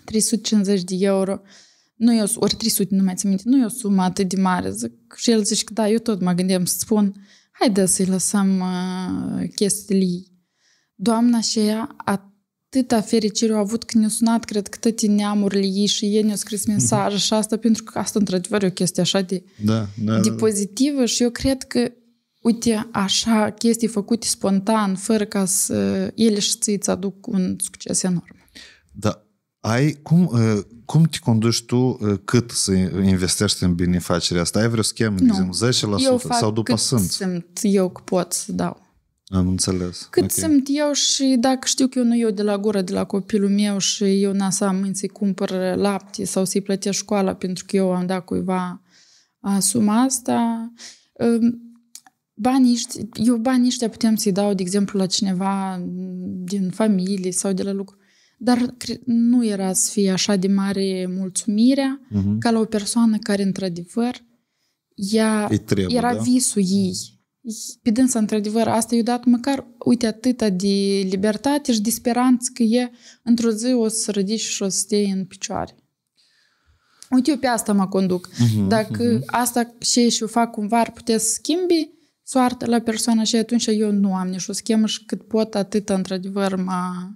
trei sute cincizeci de euro. Nu e o, ori trei sute, nu mai țin minte, nu e o sumă atât de mare. Zic. Și el zice că da, eu tot mă gândeam să spun, haide să-i lăsăm uh, chestiile ei. Doamna și ea atâta fericire au avut când ne-a sunat, cred că toate neamurile ei și ei ne-au scris mesaj și asta, pentru că asta într-adevăr e o chestie așa de, da, da, de pozitivă da. Și eu cred că, uite, așa chestii făcute spontan, fără ca să ele și ți-ți aduc un succes enorm. Da. Ai, cum, cum te conduci tu cât să investești în binefacerea asta? Ai vreo schemă, de exemplu, zece la sută sau după simț? Simt eu că pot să dau. Am înțeles. Cât okay. simt eu și dacă știu că eu nu iau de la gură de la copilul meu și eu n-am să am mâini să-i cumpăr lapte sau să-i plătesc școala pentru că eu am dat cuiva suma asta... Banii, eu banii ăștia putem să-i dau, de exemplu, la cineva din familie sau de la lucru. Dar nu era să fie așa de mare mulțumirea uh-huh. ca la o persoană care, într-adevăr, ea trebuie, era da? Visul ei. Pe dânsa, într-adevăr, asta i-a dat măcar, uite, atâta de libertate și de speranță că e într-o zi o să rădici și o să stai în picioare. Uite, eu pe asta mă conduc. Uh-huh, Dacă uh-huh. asta și eu fac cumva ar putea să schimbi soarta la persoană și atunci eu nu am nici o schemă și cât pot atâta, într-adevăr, mă...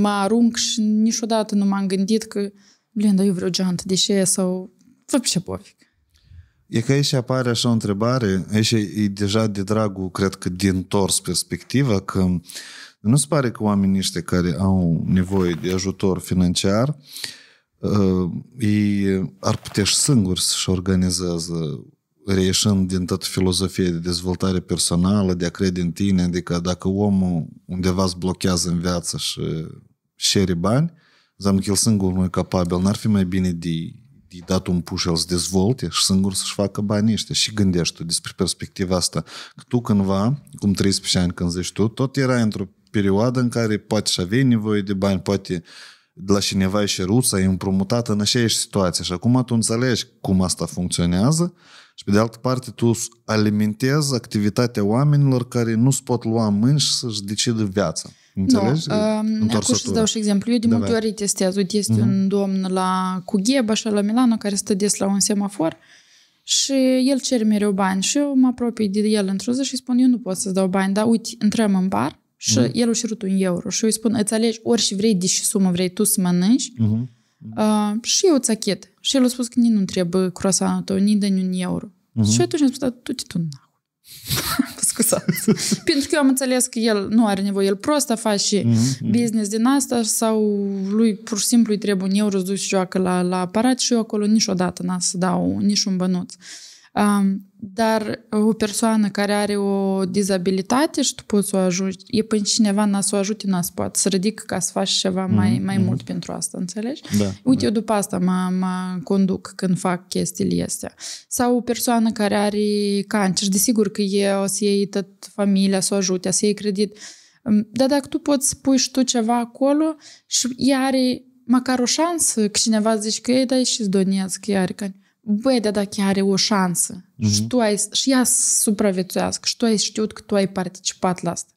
mă arunc și niciodată nu m-am gândit că, blin, dar eu vreau geantă de ce sau fă ce pofic. E că aici apare așa o întrebare, aici e deja de dragul, cred că, din tors perspectiva, că nu se pare că oamenii ăștia care au nevoie de ajutor financiar, ei ar putea și singuri să-și organizează, reieșând din toată filozofia de dezvoltare personală, de a crede în tine, adică dacă omul undeva se blochează în viață și șere bani, înseamnă că el singur nu e capabil, n-ar fi mai bine de, de dat un push, el să dezvolte și singur să-și facă banii ăștia. Și gândești tu despre perspectiva asta, că tu cândva, cum treisprezece ani când zici tu, tot era într-o perioadă în care poate și aveai nevoie de bani, poate de la cineva ai cerut, ai împrumutat în aceeași situație și acum tu înțelegi cum asta funcționează. Și pe de altă parte tu alimentezi activitatea oamenilor care nu se pot lua în mâini și să-și decidă viața. Înțelegi? No, um, acum și-ți dau și exemplu. Eu de multe ori testez. Uite, este uh-huh. un domn la Cugheba și la Milano care stă des la un semafor și el cere mereu bani și eu mă apropii de el într-o zi și îi spun eu nu pot să-ți dau bani, dar uite, intrăm în bar și uh-huh. el a cerut un euro și eu îi spun îți alegi orice vrei, de ce sumă vrei tu să mănânci uh-huh. uh, și eu îți achet. Și el a spus că nici nu trebuie croissant-ul tău, nici de un euro. Uh-huh. Și atunci am spus, tu te tu scuzați. Pentru că eu am înțeles că el nu are nevoie, el prost a face și uh-huh. business din asta sau lui pur și simplu îi trebuie un euro, îți duci și joacă la, la aparat și eu acolo niciodată n-am să dau nici un bănuț. Um, dar o persoană care are o dizabilitate și tu poți să o ajuti, e până cineva n-a să o ajute, n-a să poate să ridică ca să faci ceva mm-hmm. mai, mai mm-hmm. mult pentru asta, înțelegi? Da, uite, da. Eu după asta mă, mă conduc când fac chestiile astea. Sau o persoană care are cancer, desigur că e, o să iei tot familia să o ajute, o să iei credit, dar dacă tu poți să pui și tu ceva acolo și ea are măcar o șansă, că cineva zice că ei, dai și-ți donezi, că ea are cancer. Băi, dar dacă are o șansă uh-huh. și, tu ai, și ea să supraviețuiască și tu ai știut că tu ai participat la asta,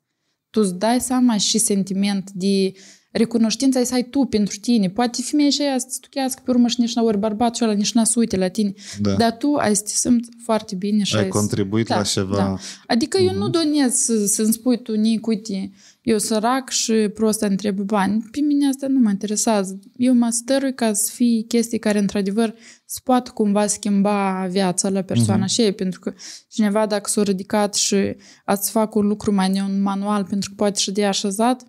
tu îți dai seama și sentiment de recunoștință ai să ai tu pentru tine. Poate femeia și aia să te tuchească pe urmă și nici n-a ori bărbat și ăla nici n-a să uite la tine. Da. Dar tu ai să te simți foarte bine și ai, ai contribuit da, la ceva. Da. Adică uh-huh. eu nu donez să, să-mi spui tu nici, uite, eu sărac și prost îmi trebuie bani. Pe mine asta nu mă interesează. Eu mă stărui ca să fie chestii care, într-adevăr, se poate cumva schimba viața la persoana uh-huh. și ei, pentru că cineva dacă s-a ridicat și ați fac un lucru mai un manual pentru că poate și de așezat,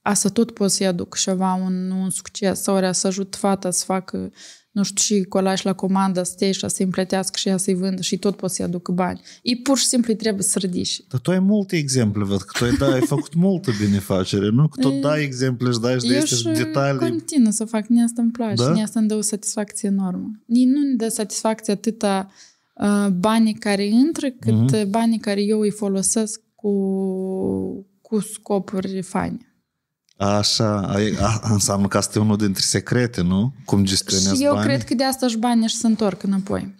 asta tot pot să-i aduc ceva, un, un succes, sau ori să ajut fata să facă, nu știu, și colaș la comandă, să te ieși, să-i împletească și ea să-i vândă și tot pot să-i aducă bani. Ei pur și simplu îi trebuie să rădiși. Dar tu ai multe exemple, văd că tu ai, da, ai făcut multă binefacere, nu? Că tot dai exemple și dai și de astea detalii. Eu și continuu să fac, mie asta îmi place, da? Mie asta îmi dă o satisfacție enormă. Nu îmi dă satisfacție atâta uh, banii care intră, cât uh-huh. banii care eu îi folosesc cu... cu scopuri faine. Așa, a, înseamnă că asta e unul dintre secrete, nu? Cum gestionezi banii? Și eu banii? Cred că de asta și banii își se întorc înapoi.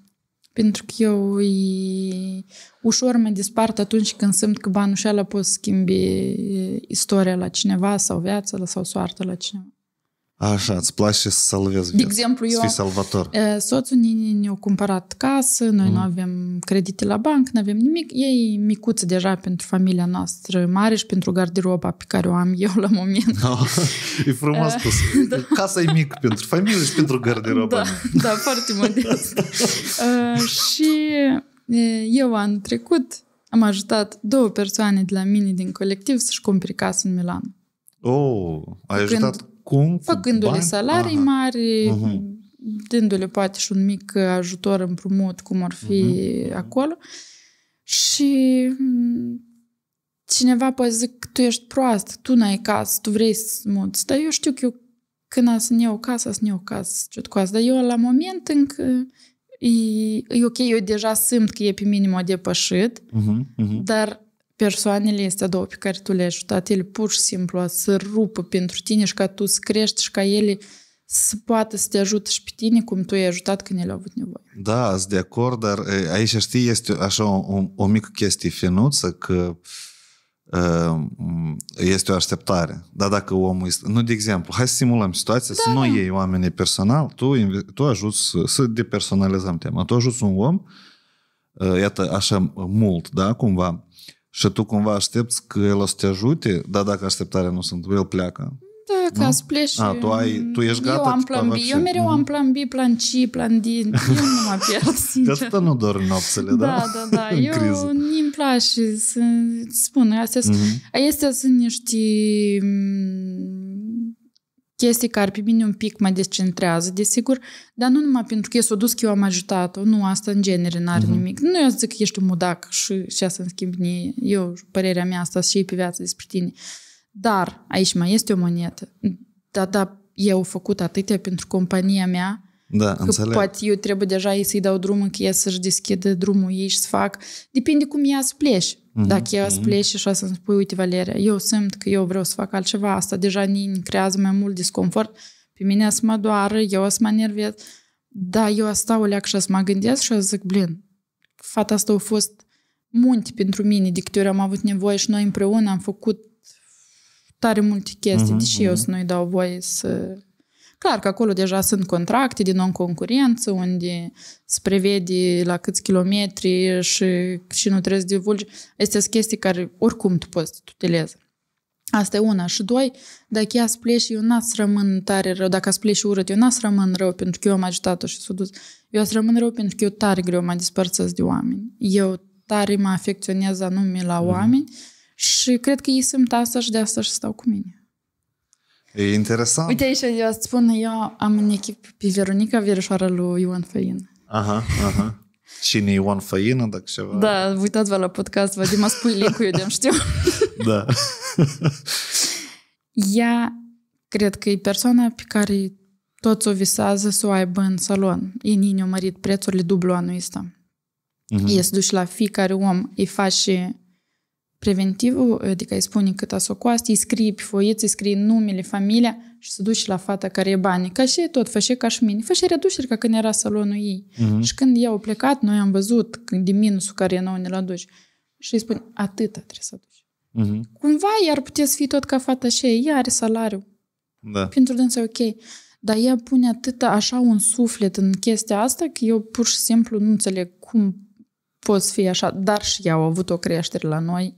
Pentru că eu îi... ușor mă dispart atunci când simt că banul și ala pot schimbi istoria la cineva sau viața sau soarta la cineva. Așa, îți place să salvezi viața. De exemplu, eu, salvator. Soțul ne-a cumpărat casă, noi mm. nu avem credite la bancă, nu avem nimic. Ei micuță deja pentru familia noastră mare și pentru garderoba pe care o am eu la moment. Oh, e frumos spus. Da. Casa e mică pentru familie și pentru garderoba. Da, da, foarte modest. Și eu anul trecut am ajutat două persoane de la mine din colectiv să-și cumpere casă în Milano. Oh, ai Când ajutat... Cum? Făcându-le salarii Aha. mari, uh-huh. dându-le poate și un mic ajutor împrumut, cum ar fi uh-huh. acolo. Și cineva poate zic că tu ești proastă, tu n-ai casă, tu vrei să muți. Dar eu știu că eu când să ne iau casă, să ne iau casă. Dar eu la moment încă e, e ok, eu deja simt că e pe minim o depășit, uh-huh, uh-huh. dar persoanele astea două pe care tu le-ai ajutat, ele pur și simplu să rupă pentru tine și ca tu să crești și ca ele să poată să te ajute și pe tine cum tu i-ai ajutat când el a avut nevoie. Da, sunt de acord, dar aici, știi, este așa o, o, o mică chestie finuță că este o așteptare. Dar dacă omul este... Nu, de exemplu, hai să simulăm situația, da, să nu iei oamenii personal, tu, tu ajuți să depersonalizăm tema. Tu ajuți un om, iată, așa mult, da, cumva, și tu cumva aștepți că el o să te ajute, dar dacă așteptarea nu se întâmplă, el pleacă. Da, ca să pleci. A, tu, ai, tu ești gata? Eu am plan B. Eu mereu am plan B, plan C, plan D. Eu nu mă pierd, sincer. De asta nu dorm nopțile, da? Da, da, da. Eu nu-mi place să spun. Astea sunt, mm-hmm. astea sunt niște chestii care pe mine un pic mă descentrează, desigur, dar nu numai pentru că eu s-o dus că eu am ajutat-o. Nu, asta în genere n-are mm-hmm. nimic. Nu, eu zic că ești un mudac și ce să-mi schimbi. Eu, părerea mea asta și pe viață despre tine. Dar aici mai este o monetă. Da, da, eu făcut atâtea pentru compania mea, da, că înțeleg. Poate eu trebuie deja să-i dau drumul, că ea să-și deschidă drumul ei și să fac. Depinde cum ea să pleci. Mm-hmm. Dacă ea să pleci și o să-mi spui, uite, Valeria, eu simt că eu vreau să fac altceva, asta deja ne creează mai mult disconfort, pe mine să mă doară, eu o să mă nervez, dar eu stau o leac și să mă gândesc și o să zic, blin, fata asta a fost munte pentru mine, de câte ori am avut nevoie și noi împreună am făcut tare multe chestii, uh-huh, deși uh-huh. eu să nu-i dau voie să... Clar că acolo deja sunt contracte de non-concurență unde se prevede la câți kilometri și, și nu trebuie să divulgi. Astea sunt chestii care oricum tu poți să te tutelezi. Asta e una. Și doi, dacă ea să pleci, eu n-a să rămân tare rău. Dacă a să pleci urât, eu n-a să rămân rău pentru că eu am ajutat-o și s-o dus. Eu a să rămân rău pentru că eu tare greu mă dispărțesc de oameni. Eu tare mă afecționez anume la uh-huh. oameni. Și cred că ei simt asta și de asta și stau cu mine. E interesant. Uite aici, eu îți spun, eu am în echipă pe Veronica, verișoara lui Ioan Fain. Aha, aha. Cine e Ioan Fain, dacă ceva... Da, uitați-vă la podcast, Vadim, mă spui licu, eu de-am știu. Da. Ea, cred că e persoana pe care toți o visează să o aibă în salon. Ei nini au mărit prețurile dublu anul ăsta. Uh-huh. Ei se duci la fiecare om, îi face... preventivul, adică îi spune cât a s-o coastă, îi scrie pe foieță, îi scrie numele, familia și se duce la fata care e banii. Ca și tot, fășe ca și mine. Fășe reduceri ca când era salonul ei. Uh-huh. Și când i-au plecat, noi am văzut de minusul care e nouă ne-l aduci. Și îi spune, atâta trebuie să aduci. Uh-huh. Cumva i-ar putea să fie tot ca fata și ei. Ea are salariu. Da. Pentru dânsa e ok. Dar ea pune atâta așa un suflet în chestia asta că eu pur și simplu nu înțeleg cum poți fi așa. Dar și ea au avut o creștere la noi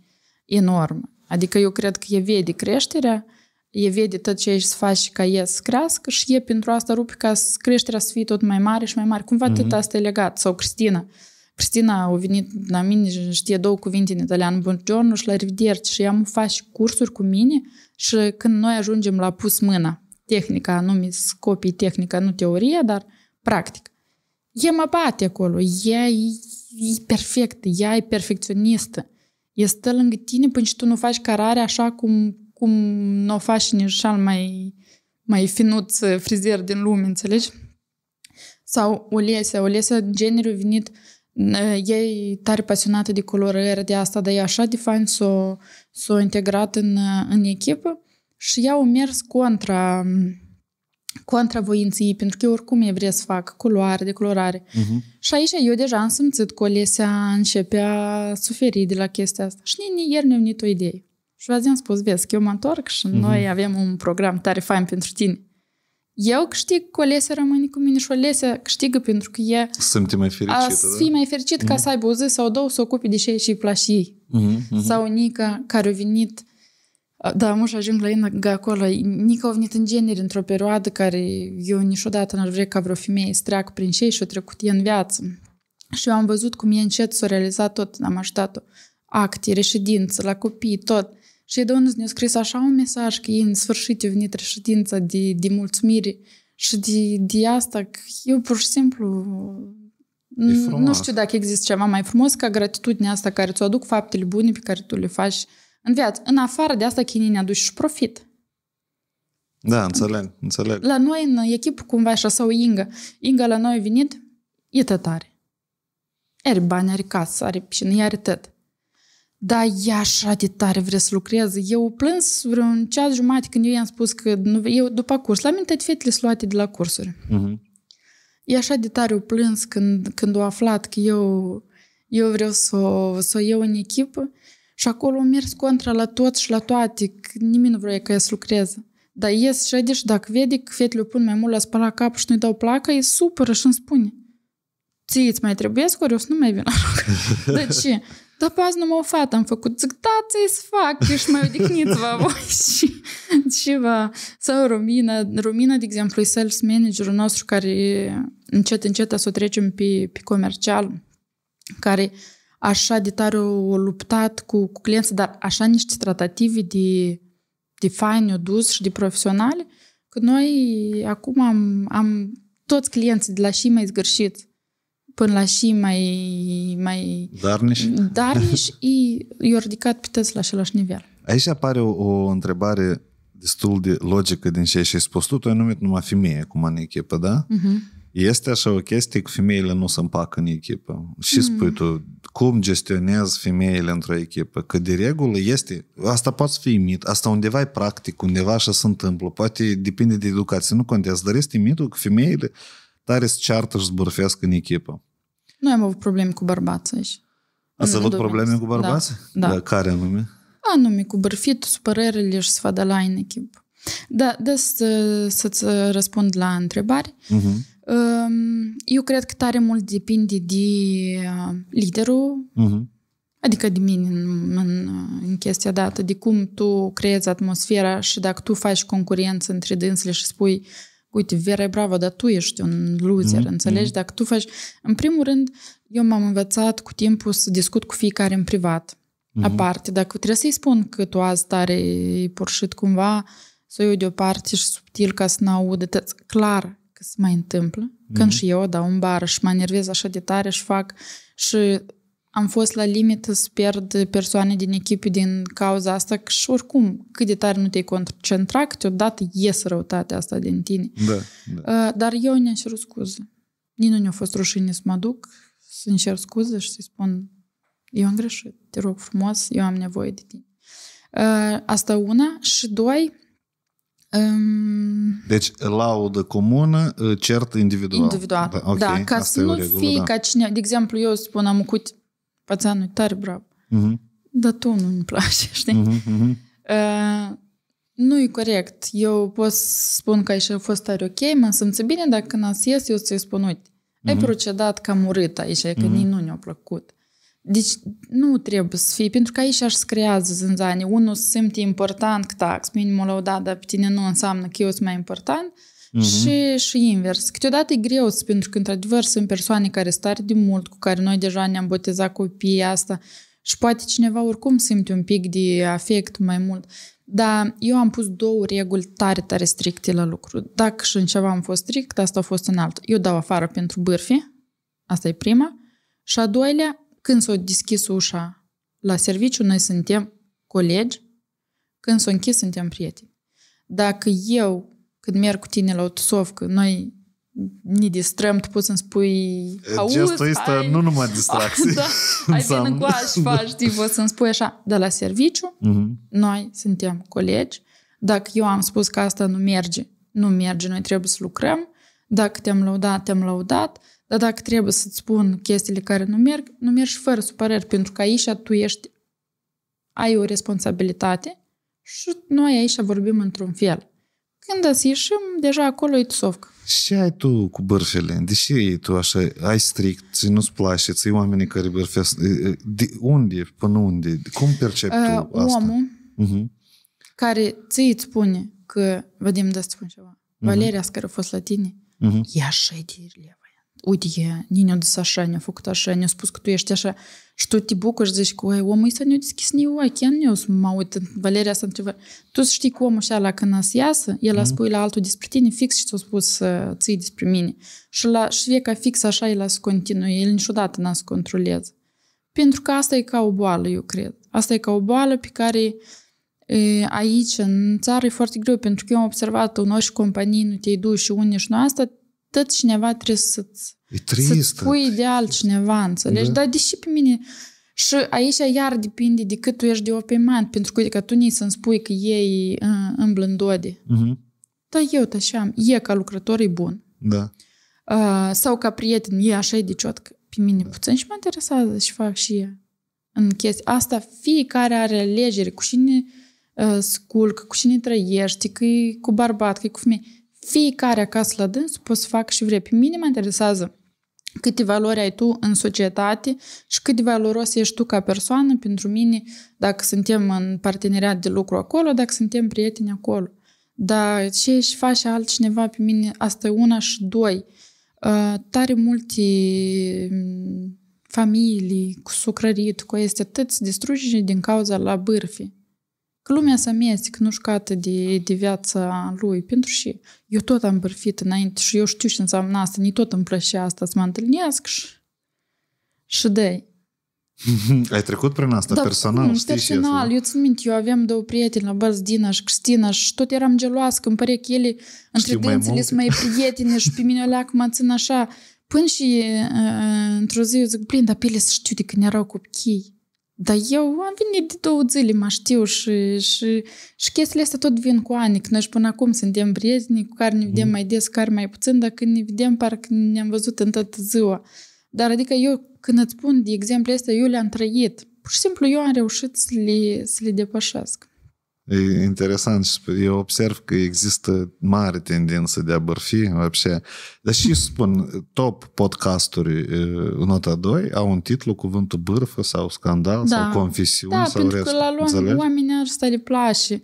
enorm. Adică eu cred că e vede creșterea, e vede tot ce ești să faci ca ea să crească și e pentru asta rupi ca creșterea să fie tot mai mare și mai mare. Cumva tot asta e legat. Sau Cristina. Cristina a venit la mine și știe două cuvinte în italian, buongiorno și la rivederci și am faci cursuri cu mine și când noi ajungem la pus mâna, tehnica, anume copii tehnica, nu teoria, dar practic. E mă bate acolo. Ea e, e perfectă. Ea e perfecționistă. E stă lângă tine până și tu nu faci cararea așa cum, cum nu o faci nici cel mai, mai finuț frizer din lume, înțelegi? Sau Olesea. Olesea, în genere, a venit, ea e tare pasionată de colorări, de asta, dar e așa de fain s-o, s-o integrat în, în echipă și ea a mers contra, contra voinței, pentru că eu oricum e vrea să fac culoare, decolorare. Uh-huh. Și aici eu deja am simțit că Olesea începea suferi de la chestia asta. Și nici ieri ne-a venit o idee. Și v-ați spus, vezi, că eu mă întorc și uh-huh. noi avem un program tare fain pentru tine. Eu câștig că Olesea rămâne cu mine și Olesea câștigă pentru că e simte mai fericită, a să fie mai fericit, da? Ca să aibă o zi sau două să ocupe de ce și îi place ei. Uh-huh. Uh-huh. Sau Nica, care a venit. Da, mă și ajung la Ina acolo. Nica a venit în genere într-o perioadă care eu niciodată n-ar vrea ca vreo femeie să treacă prin cei și-o trecut ea în viață. Și eu am văzut cum e încet s-a realizat tot. Am ajutat-o. Acte, reședință, la copii, tot. Și de unde ne-a scris așa un mesaj că ei în sfârșit a venit reședința de, de mulțumire și de, de asta că eu pur și simplu... Nu știu dacă există ceva mai frumos ca gratitudinea asta care ți-o aduc faptele bune pe care tu le faci în viață. În afară de asta, chinii ne aduci și profit. Da, înțeleg, înțeleg. La noi, în echipă, cumva așa, sau Inga. Inga la noi a venit e tot are. Are bani, are casă, are piscină, are tot. Dar ea așa de tare vrea să lucreze. Eu o plâns vreun ceas jumate când eu i-am spus că nu, eu după curs, la mine toate fetele sunt luate de la cursuri. Uh-huh. E așa de tare o plâns când, când o aflat că eu, eu vreau să o, să o iau în echipă și acolo am mers contra la toți și la toate, că nimeni nu vrea că ea să lucreze. Dar ies șede și dacă vede că fetele o pun mai mult la spăla capul și nu-i dau placa, e supără și îmi spune: ție îți mai trebuie scori, eu să nu mai vin la rog. De ce? Dar pe azi numai o fată am făcut. Zic, da, ți-i să fac, ești mai odihniți-vă voi și ceva. Sau Romina. Romina, de exemplu, e sales managerul nostru care încet, încet să o trecem pe, pe comercial, care așa de tare o luptat cu, cu clienții, dar așa niște tratative de, de fain, o dus și de profesionale, că noi acum am, am toți clienții de la și mai zgârșiți până la și mai... mai darniș. Darniș i-a ridicat pe tăți la același nivel. Aici apare o, o întrebare destul de logică din ce ai spus tu. Tu ai numit numai femeie acum în echipă, da? Uh-huh. Este așa o chestie că femeile nu se împacă în echipă. Și spui tu, cum gestionezi femeile într-o echipă? Că de regulă este, asta poate fi mit, asta undeva e practic, undeva așa se întâmplă, poate depinde de educație, nu contează, dar este mitul că femeile tare se ceartă și zbârfească în echipă. Noi am avut probleme cu bărbații aici. Ați avut probleme cu bărbații? Da. Da. Care anume? Anume, cu bârfitul, supărările și sfadălai în echipă. Da, de să-ți răspund la întrebare. Uh-huh. Eu cred că tare mult depinde de liderul, uh-huh. adică de mine în, în, în chestia dată, de cum tu creezi atmosfera și dacă tu faci concurență între dânsele și spui, uite, Vera e bravă, dar tu ești un loser, uh-huh. înțelegi? Dacă tu faci... În primul rând, eu m-am învățat cu timpul să discut cu fiecare în privat, uh-huh. aparte. Dacă trebuie să-i spun că tu azi tare e porșit cumva, să o iau deoparte și subtil ca să n-audă, clar că se mai întâmplă, când mm-hmm. și eu dau în bară și mă enervez așa de tare și fac și am fost la limită să pierd persoane din echipe din cauza asta că și oricum cât de tare nu te-ai concentra, câteodată iese răutatea asta din tine. Da, da. Dar eu ne-am cerut scuze. Nici nu ne-a fost rușine să mă duc, să-mi cer scuze și să-i spun eu am greșit, te rog frumos, eu am nevoie de tine. Asta una și doi, Um, deci laudă comună, cert individual. Individual, da, okay. Da, ca asta să nu regulă, fie da. Ca cine, de exemplu, eu spun am ucut pățeanul e tare bravo, uh-huh. dar tu nu-mi place, știi? Uh-huh, uh-huh. Uh, nu e corect. Eu pot să spun că aici a fost tare ok, mă simți bine, dar când ați ies eu să-i spun, uite, uh-huh. ai procedat cam urât aici, că uh-huh. nici nu ne-a plăcut. Deci nu trebuie să fie, pentru că aici aș creează zânzane. Unul se simte important, că tax, minimul laudat, dar pe tine nu înseamnă că eu sunt mai important uh-huh. și, și invers. Câteodată e greu, pentru că într-adevăr sunt persoane care sunt tare de mult, cu care noi deja ne-am botezat copiii asta și poate cineva oricum simte un pic de afect mai mult. Dar eu am pus două reguli tare, tare stricte la lucru. Dacă și în ceva am fost strict, asta a fost în altă. Eu dau afară pentru bârfi, asta e prima, și a doilea, când s-a deschis ușa la serviciu, noi suntem colegi, când s-a închis, suntem prieteni. Dacă eu, când merg cu tine la o tusovcă, noi ne distrăm, tu poți să-mi spui auzi, gestul ăsta nu numai distracție. Da, ai bine cu așa faci, știi, poți să-mi spui așa, dar la serviciu, uh-huh. noi suntem colegi. Dacă eu am spus că asta nu merge, nu merge, noi trebuie să lucrăm. Dacă te-am laudat, te-am laudat. Dar dacă trebuie să-ți spun chestiile care nu merg, nu mergi fără supărări, pentru că aici tu ești, ai o responsabilitate și noi aici vorbim într-un fel. Când să ieșim, deja acolo e tusovcă. Ce ai tu cu bârfele? De ce e tu așa? Ai strict, ți nu-ți place, ți oamenii care bârfesc. De unde, până unde? Cum percepi uh, tu asta? Omul uh-huh. care ți îți spune că, Vadim, da-ți spun ceva, uh-huh. Valeria, care a fost la tine, uh-huh. e așa de rilevă. Uite, e, ne-a dus așa, ne-a făcut așa, ne-a spus că tu ești așa și tu te bucuri și zici că omul ăsta ne-a deschis ne ochi, nu mă uit, Valeria să întreba. Tu să știi că omul așa la când ați iasă, el mm. a spui la altul despre tine fix și ți-a spus ții despre mine. Și, la, și vie ca fix așa el a să continui, el niciodată n-a să controleze. Pentru că asta e ca o boală, eu cred. Asta e ca o boală pe care e, aici, în țară, e foarte greu, pentru că eu am observat uneori și companii, nu te-ai dus și unii și nu asta, tot cineva trebuie să-ți E tristă. Să-ți pui de altcineva, înțelegi? Da. Dar deși pe mine... Și aici iar depinde de cât tu ești de oprimant, pentru că, că tu nici să-mi spui că ei îmblă în dode. Uh-huh. Dar eu așa am. E ca lucrător, e bun. Da. Uh, sau ca prieten, e așa e de ciotcă. Pe mine da. Puțin și mă interesează și fac și eu. În chestia asta, fiecare are alegeri. Cu cine uh, sculcă, cu cine trăiești, că e cu bărbat, că e cu femeie. Fiecare acasă la dânsul poți să fac și vrei. Pe mine mă interesează câte valori ai tu în societate și cât de valoros ești tu ca persoană pentru mine, dacă suntem în parteneriat de lucru acolo, dacă suntem prieteni acolo. Dar ce își face altcineva pe mine, asta e una și doi. Uh, tare multe familii cu sucrărit, cu este atât se distruge din cauza la bârfi. Că lumea se amestecă, nu șcată de, de viața lui. Pentru și eu tot am bârfit înainte și eu știu ce înseamnă asta, nici tot îmi plăcea asta să mă întâlnesc și, și de ai trecut prin asta da, personal, știi personal, eu țin minte, eu aveam două prieteni la bază, Dina și Cristina, și tot eram geloasă, că îmi părea că ele între dânțele sunt mai prietene și pe mine alea că mă țin așa. Până și uh, într-o zi eu zic, plin, dar pe ele să știu de când erau copii. Dar eu am venit de două zile, mă știu, și, și, și chestiile astea tot vin cu ani, că noi și până acum suntem prieteni, cu care ne vedem mm. mai des, care mai puțin, dar când ne vedem parcă ne-am văzut în toată ziua. Dar adică eu, când îți spun de exemplu astea, eu le-am trăit. Pur și simplu eu am reușit să le, să le depășesc. E interesant și eu observ că există mare tendință de a bărfi, вообще. Dar și spun, top podcasturi Nota doi au un titlu, cuvântul bârfă sau scandal da. Sau confesiuni da, sau restul. Da, pentru că la oamenii ăsta le place.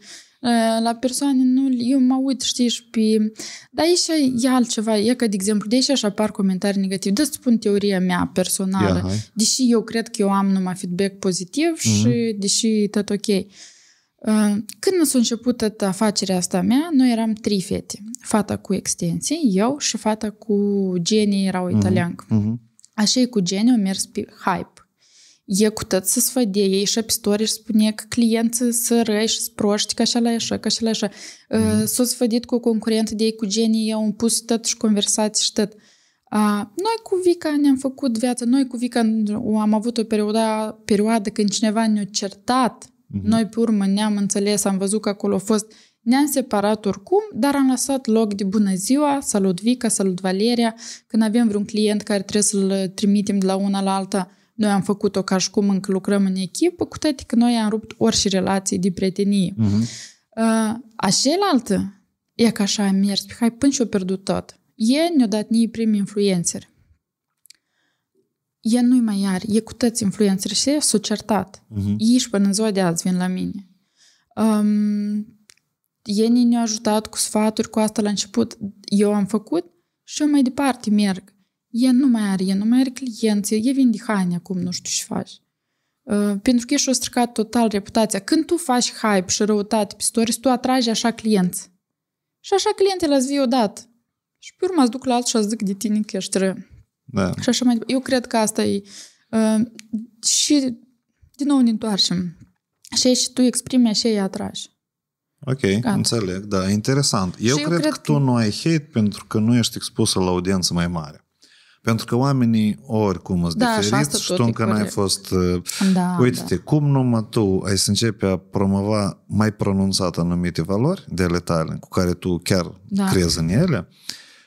La persoane nu, eu mă uit, știi, și pe... Dar aici e altceva, e că, de exemplu, de aici așa apar comentarii negative. Dă-ți spun teoria mea personală, yeah, deși eu cred că eu am numai feedback pozitiv mm-hmm. și deși e tot ok. Când s-a început afacerea asta mea, noi eram trei fete. Fata cu extensii, eu și fata cu genii erau uh-huh, italiancă. Uh-huh. Așa e cu genii, au mers pe hype. E cu tot să sfădea, ei și pe story și spune că clienții sunt răi și sunt proști, că așa la așa, că așa la așa. Uh-huh. S-a sfădit cu o concurentă de ei cu genii, eu am pus tot și conversații și tot. Noi cu Vica ne-am făcut viața, noi cu Vica am avut o perioadă, perioadă când cineva ne-a certat. Noi, pe urmă, ne-am înțeles, am văzut că acolo a fost, ne-am separat oricum, dar am lăsat loc de bună ziua, salut Vica, salut Valeria, când avem vreun client care trebuie să-l trimitem de la una la alta, noi am făcut-o ca și cum încă lucrăm în echipă, cu toate că noi am rupt orice relații de prietenie. Uh-huh. A cealaltă, e că așa am mers, hai, până și-o pierdut tot. Ei ne-au dat nii primi influențări. Ea nu-i mai are, e cu toți influențări și s-au certat. Uh-huh. Ei și până în ziua de azi vin la mine. Um, ei ne-au ajutat cu sfaturi, cu asta la început. Eu am făcut și eu mai departe merg. Ea nu mai are, ea nu mai are clienți, ea vinde haine acum, nu știu ce faci. Uh, pentru că și-o stricat total reputația. Când tu faci hype și răutate pe stories, tu atragi așa clienți. Și așa clienții l-ați vii odată. Și pe urmă îți duc la altul și îți zic de tine că ești rău. Da. Și așa mai eu cred că asta e. Uh, și din nou ne întoarcem. Așa și tu exprimi, așa e atragi. Ok, gata. Înțeleg, da, interesant. Eu, eu cred, cred că tu nu ai hate pentru că nu ești expusă la audiență mai mare. Pentru că oamenii oricum îți da, diferiți și, și tu încă n-ai fost... Da, uite-te, da. Cum numai tu ai să începi a promova mai pronunțat anumite valori de ale tale, cu care tu chiar da. Crezi în ele,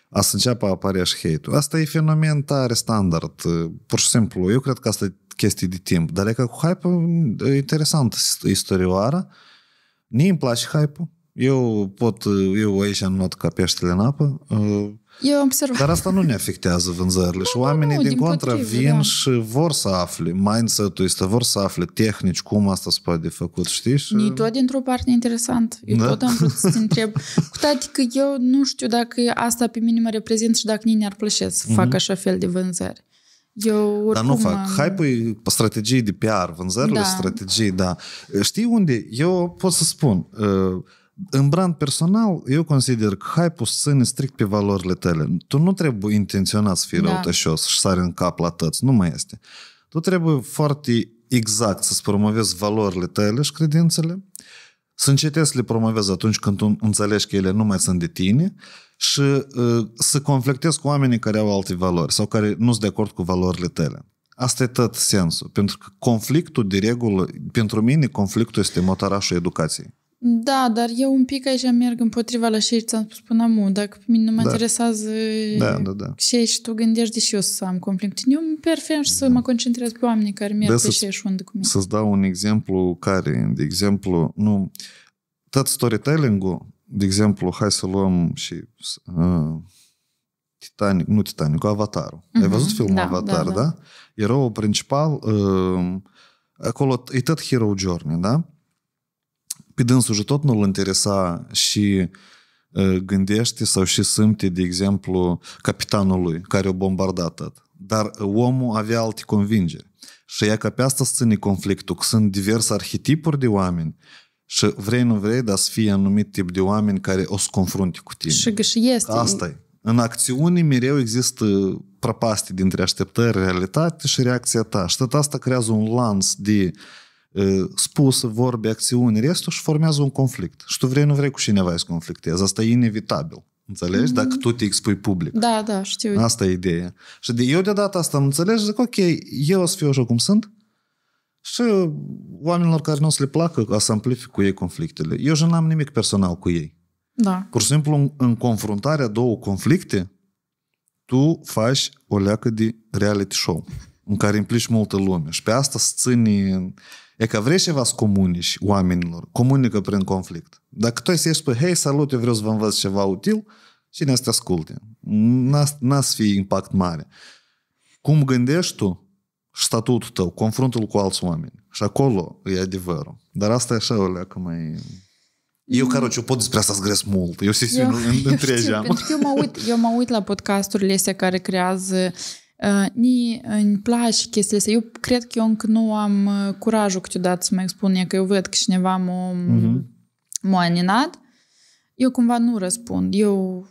a să înceapă a apărea și hate-ul. Asta e fenomen tare standard. Pur și simplu, eu cred că asta e chestie de timp. Dar e că cu hype-ul e interesant istorioara. Mie îmi place hype-ul. Eu pot, eu aici not ca peștele în apă. Eu observ. Dar asta nu ne afectează vânzările. Nu, și oamenii nu, din, din contra potrive, vin da. Și vor să afle. Mindset-ul este, vor să afle tehnici, cum asta se poate de făcut, știi? Și... E tot dintr-o parte interesant. Eu da? Tot am vrut să te întreb. Cu toate că eu nu știu dacă asta pe mine mă reprezint și dacă nici ne-ar plăcea să mm-hmm. fac așa fel de vânzări. Eu dar nu fac. Hype-ul e strategii de P R, vânzările da. Strategii, da. Știi unde? Eu pot să spun... Uh, în brand personal, eu consider că hype-ul să ține strict pe valorile tale. Tu nu trebuie intenționat să fii da. Răutășos și sari în cap la tăți. Nu mai este. Tu trebuie foarte exact să-ți promovezi valorile tale și credințele, să încetezi să le promovezi atunci când tu înțelegi că ele nu mai sunt de tine și uh, să conflictezi cu oamenii care au alte valori sau care nu sunt de acord cu valorile tale. Asta e tot sensul. Pentru că conflictul, de regulă, pentru mine conflictul este motarașul educației. Da, dar eu un pic aici merg împotriva la ce ți-am spus până acum. Dacă pe mine nu mă da. interesează da, da, da. ce și tu gândești, deși eu să am conflict. Eu îmi prefer să da. mă concentrez pe oamenii care merg da, pe ce și unde cu mine. Să-ți dau un exemplu care, de exemplu, nu, tot storytelling-ul, de exemplu, hai să luăm și uh, Titanic, nu Titanic, Avatarul. Uh-huh. Ai văzut filmul da, Avatar, da? da? da? Eroul principal, uh, acolo e tot hero journey, da? Pe dânsul și tot nu-l interesa și uh, gândește sau și simte, de exemplu, capitanul lui, care o bombarda tot. Dar omul avea alte convingeri. Și ea ca pe asta se ține conflictul, că sunt diverse arhetipuri de oameni și vrei, nu vrei, dar să fie anumit tip de oameni care o să confrunte cu tine. Și, și este. Asta-i. În acțiune mereu există prăpastii dintre așteptări, realitate și reacția ta. Și tot asta creează un lanț de spus, vorbe, acțiuni, restul și formează un conflict. Și tu vrei, nu vrei cu cineva să conflictezi. Asta e inevitabil. Înțelegi? Mm-hmm. Dacă tu te expui public. Da, da, știu. Asta e ideea. Și de, eu de data asta am înțeles și zic, ok, eu o să fiu așa cum sunt și oamenilor care nu o să le placă o să amplific cu ei conflictele. Eu și n-am nimic personal cu ei. Da. Pur și simplu, în, în confruntarea două conflicte, tu faci o leacă de reality show în care implici multă lume. Și pe asta se ține. E că vrei ceva să comunici oamenilor, comunică prin conflict. Dacă tu ai să ieși pe, hei, salut, eu vreau să vă învăț ceva util, cine să te asculte? N-a să fie impact mare. Cum gândești tu și statutul tău, confruntul cu alți oameni. Și acolo e adevărul. Dar asta e așa o leacă mai... Eu, caroci, eu pot despre asta să gresc mult. Eu sesiune întregeam. Pentru că eu mă uit, eu mă uit la podcasturile astea care creează... Uh, ni, îmi place chestiile astea. Eu cred că eu încă nu am uh, curajul câteodată să mă expun, că eu văd că cineva m-a uh-huh. aninat, eu cumva nu răspund. Eu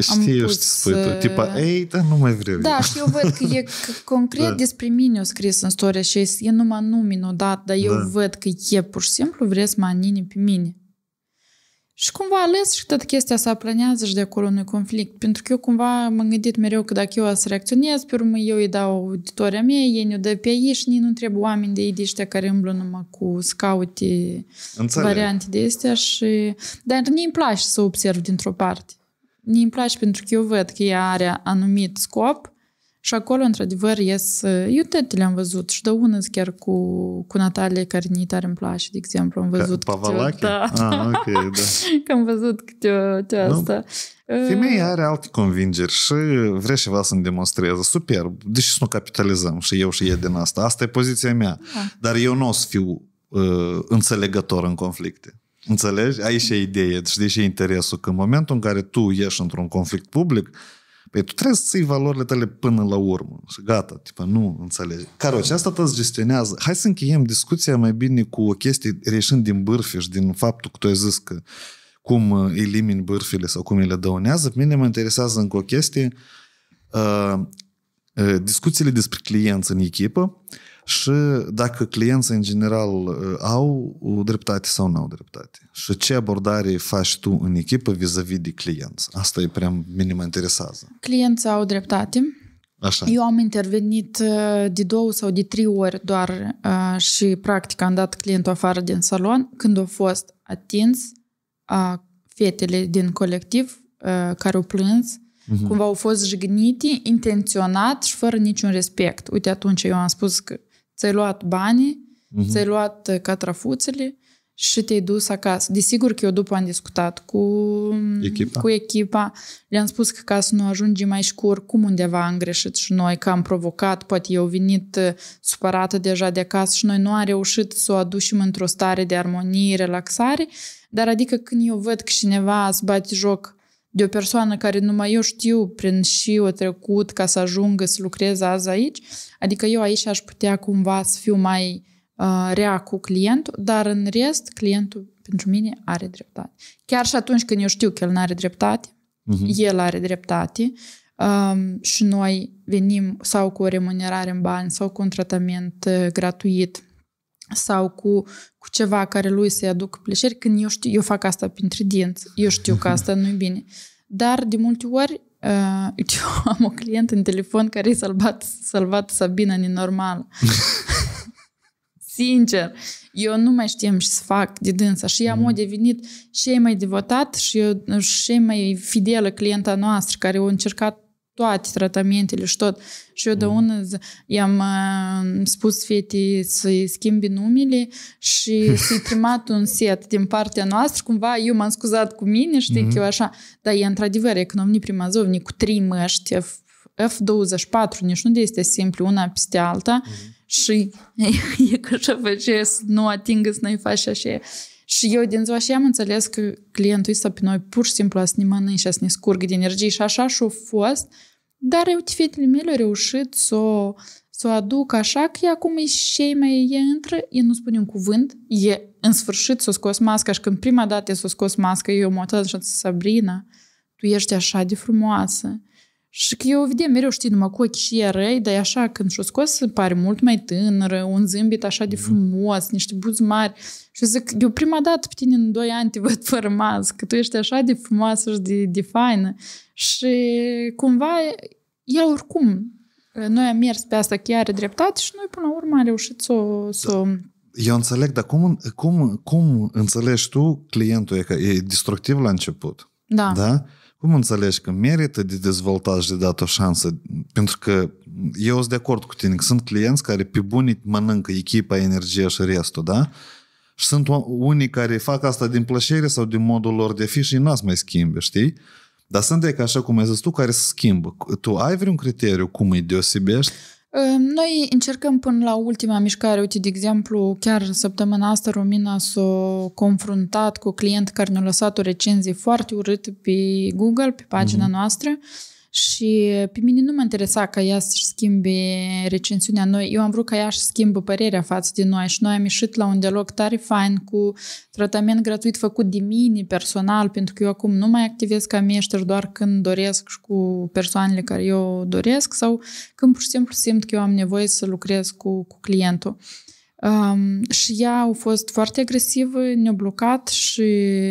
știi, am pus să... Tipa, ei, dar nu mai vreau. Da, eu. Și eu văd că e că concret da. despre mine o scris în storia și e numai numin odată, dar eu da. văd că e pur și simplu vrea să mă anine pe mine. Și cumva ales și tot chestia se aplanează și de acolo unui conflict. Pentru că eu cumva m-am gândit mereu că dacă eu să reacționez, pe urmă eu îi dau auditoria mea, ei ne-o dă pe ei și nu trebuie oameni de ei de ăștia care îmblă numai cu scaute variante de astea. Și... Dar nu-mi place să observ dintr-o parte. Nu-mi place pentru că eu văd că ea are anumit scop și acolo, într-adevăr, ies... Eu tăte le-am văzut și de una chiar cu, cu Natalia, care ni tare îmi place, de exemplu. Am văzut Pavalache? Da. Ah, ok, da. Că am văzut câte asta. Femeia are alte convingeri și vrea ceva să-mi demonstreze. Superb. Deși să nu capitalizăm și eu și ea din asta. Asta e poziția mea. Da. Dar eu nu o să fiu uh, înțelegător în conflicte. Înțelegi? Aici e ideea. Și deci e interesul că în momentul în care tu ieși într-un conflict public, păi tu trebuie să ții valorile tale până la urmă. Și gata, tipa, nu înțelegi. Caroci, asta tot îți gestionează. Hai să încheiem discuția mai bine cu o chestie reieșind din bârfe și din faptul că tu ai zis că cum elimini bârfile sau cum le dăunează. Pe mine mă interesează încă o chestie. Uh, uh, discuțiile despre clienți în echipă și dacă clienții în general au dreptate sau nu au dreptate. Și ce abordare faci tu în echipă vis-a-vis de clienți? Asta e prea minim interesează. Clienții au dreptate. Așa. Eu am intervenit de două sau de trei ori doar și practic am dat clientul afară din salon când au fost atins fetele din colectiv care au plâns. Uh-huh. Cumva au fost jignite, intenționat și fără niciun respect. Uite, atunci eu am spus că ți-ai luat banii, uh-huh. ți-ai luat catrafuțele și te-ai dus acasă. Desigur că eu după am discutat cu echipa, cu echipa. Le-am spus că ca să nu ajungem mai scurt, cum undeva am greșit și noi, că am provocat, poate eu venit supărată deja de acasă și noi nu am reușit să o aducem într-o stare de armonie, relaxare, dar adică când eu văd că cineva îți bate joc de o persoană care numai eu știu prin și o trecut ca să ajungă să lucrez azi aici, adică eu aici aș putea cumva să fiu mai uh, rea cu clientul, dar în rest clientul pentru mine are dreptate. Chiar și atunci când eu știu că el nu are dreptate, uh-huh. el are dreptate um, și noi venim sau cu o remunerare în bani sau cu un tratament uh, gratuit sau cu, cu ceva care lui să-i aducă plăceri, când eu știu, eu fac asta printre dinți, eu știu că asta nu-i bine. Dar de multe ori uh, eu am o clientă în telefon care e salvat, salvat Sabina nenormală. Sincer, eu nu mai știam ce să fac de dânsa și am mm. devenit cei mai devotat și eu, cei mai fidelă clienta noastră care au încercat toate tratamentele și tot. Și eu de una i-am uh, spus fetei să-i schimbi numele și să-i primat un set din partea noastră. Cumva eu m-am scuzat cu mine, știi, mm-hmm. că eu așa. Dar e într-adevăr economii primazovni cu trei măști F douăzeci și patru, nici nu este simplu, una peste alta. Mm-hmm. Și e că așa face să nu atingă, să nu-i faci așa. Și eu din ziua și am înțeles că clientul ăsta pe noi pur și simplu a să ne mănânci și a să ne scurgă de energie și așa și-a fost. Dar eu, fetele mele, au reușit să o, să o aduc așa că acum e și mai e intră, e nu spune un cuvânt, e în sfârșit s-o scos masca și când prima dată s-o scos masca, eu m-am uitat și Sabrina, tu ești așa de frumoasă. Și că eu o vedem mereu, știi, numai cu ochii și e răi, dar e așa, când și-o scos, pare mult mai tânără, un zâmbet așa de frumos, niște buzi mari. Și eu zic, eu prima dată pe tine în doi ani te văd fără mască, tu ești așa de frumoasă și de, de faină. Și cumva, el oricum, noi am mers pe asta chiar are dreptate și noi până la urmă am reușit să o... Să... Eu înțeleg, dar cum, cum, cum înțelegi tu clientul e că e destructiv la început? Da. Da? Cum înțelegi că merită de dezvoltat și de dat o șansă? Pentru că eu sunt de acord cu tine, că sunt clienți care pe bune mănâncă echipa, energia și restul, da? Și sunt unii care fac asta din plăcere sau din modul lor de fi și n-ați mai schimbe, știi? Dar sunt de că așa cum ai zis tu, care se schimbă. Tu ai vreun criteriu cum îi deosebești? Noi încercăm până la ultima mișcare. Uite, de exemplu, chiar săptămâna asta Romina s-a confruntat cu client care ne-a lăsat o recenzie foarte urâtă pe Google, pe pagina mm-hmm. noastră și pe mine nu mă interesa ca ea să-și schimbe recensiunea. Noi, eu am vrut ca ea să schimbe părerea față de noi și noi am ieșit la un dialog tare fain cu tratament gratuit făcut de mine personal, pentru că eu acum nu mai activez ca meșter doar când doresc și cu persoanele care eu doresc sau când pur și simplu simt că eu am nevoie să lucrez cu, cu clientul. Um, și ea a fost foarte agresivă, ne-a blocat și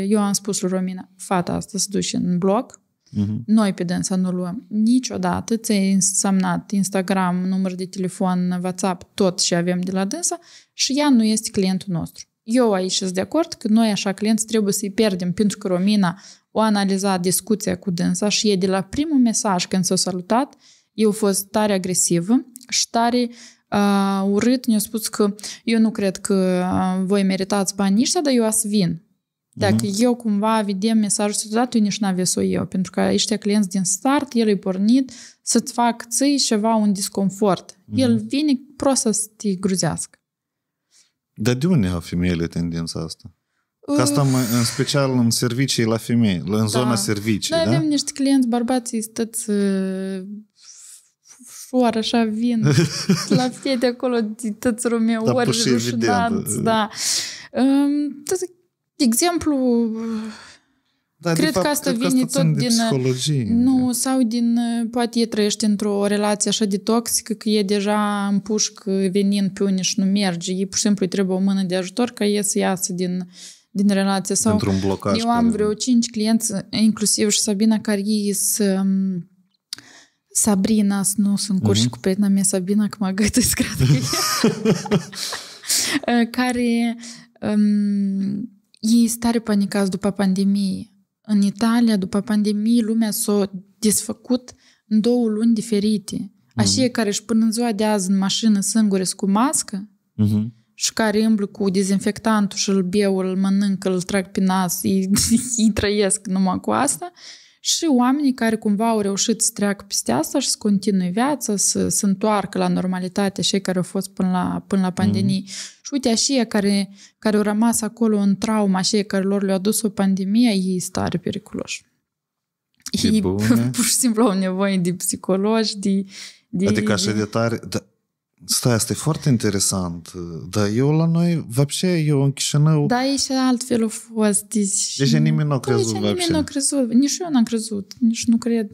eu am spus lui Romina, fata asta se duce în bloc. Uhum. Noi pe dânsa nu luăm niciodată, ți-ai însemnat Instagram, număr de telefon, WhatsApp, tot ce avem de la dânsa și ea nu este clientul nostru. Eu aici sunt de acord că noi așa clienți trebuie să-i pierdem, pentru că Romina o analiza discuția cu dânsa și e de la primul mesaj când s-a salutat, eu a fost tare agresivă și tare uh, urât, ne-a spus că eu nu cred că voi meritați banii ăștia, dar eu a să vin. Dacă mm-hmm. eu cumva vedem mesajul studiat, eu nici n-avea să o eu, pentru că ăștia clienți din start, el e pornit să-ți fac ții ceva, un disconfort. Mm-hmm. El vine prost să te gruzească. Dar de unde au femeile tendința asta? Că asta uh, în special în servicii la femei, în da. Zona servicii, da? Noi avem niște clienți, bărbații, stăți ori așa vin la fete acolo, tăți rumei, ori rușinați, da. De exemplu, da, cred de fapt, că asta cred vine că asta tot din... psihologie. Nu, sau din... Poate e trăiește într-o relație așa de toxică că e deja împușcă venind pe unii și nu merge. Ei pur și simplu îi trebuie o mână de ajutor ca ei să iasă din, din relație. Sau într-un blocaj. Eu am vreo cinci clienți, inclusiv și Sabina, care ei să... Sabrina, nu sunt curși uh-huh. cu prietena mea Sabina, că mă gătesc, cred că e. Care... Um, ei sunt tare panicați după pandemie. În Italia, după pandemie, lumea s-a desfăcut în două luni diferite. Așa care își până în ziua de azi în mașină singură cu mască uh-huh. și care îmblă cu dezinfectantul și îl beau, îl mănâncă, îl trag pe nas, îi, îi trăiesc numai cu asta. Și oamenii care cumva au reușit să treacă peste asta și să continue viața, să se întoarcă la normalitate, cei care au fost până la, până la pandemie. Mm. Și uite, aceia care, care au rămas acolo în trauma, aceia care lor le-au adus o pandemie, ei sunt tare periculoși. E ei bune. Pur și simplu au nevoie de psihologi, de... de adică așa de tare... Da. Stai, asta e foarte interesant. Dar eu la noi, văpșe, eu în Chișinău... Da, e și altfel a fost. Deci, deci nimeni n-a crezut, văpșe. Nimeni n-a crezut. Nici eu n-am crezut. Nici nu cred.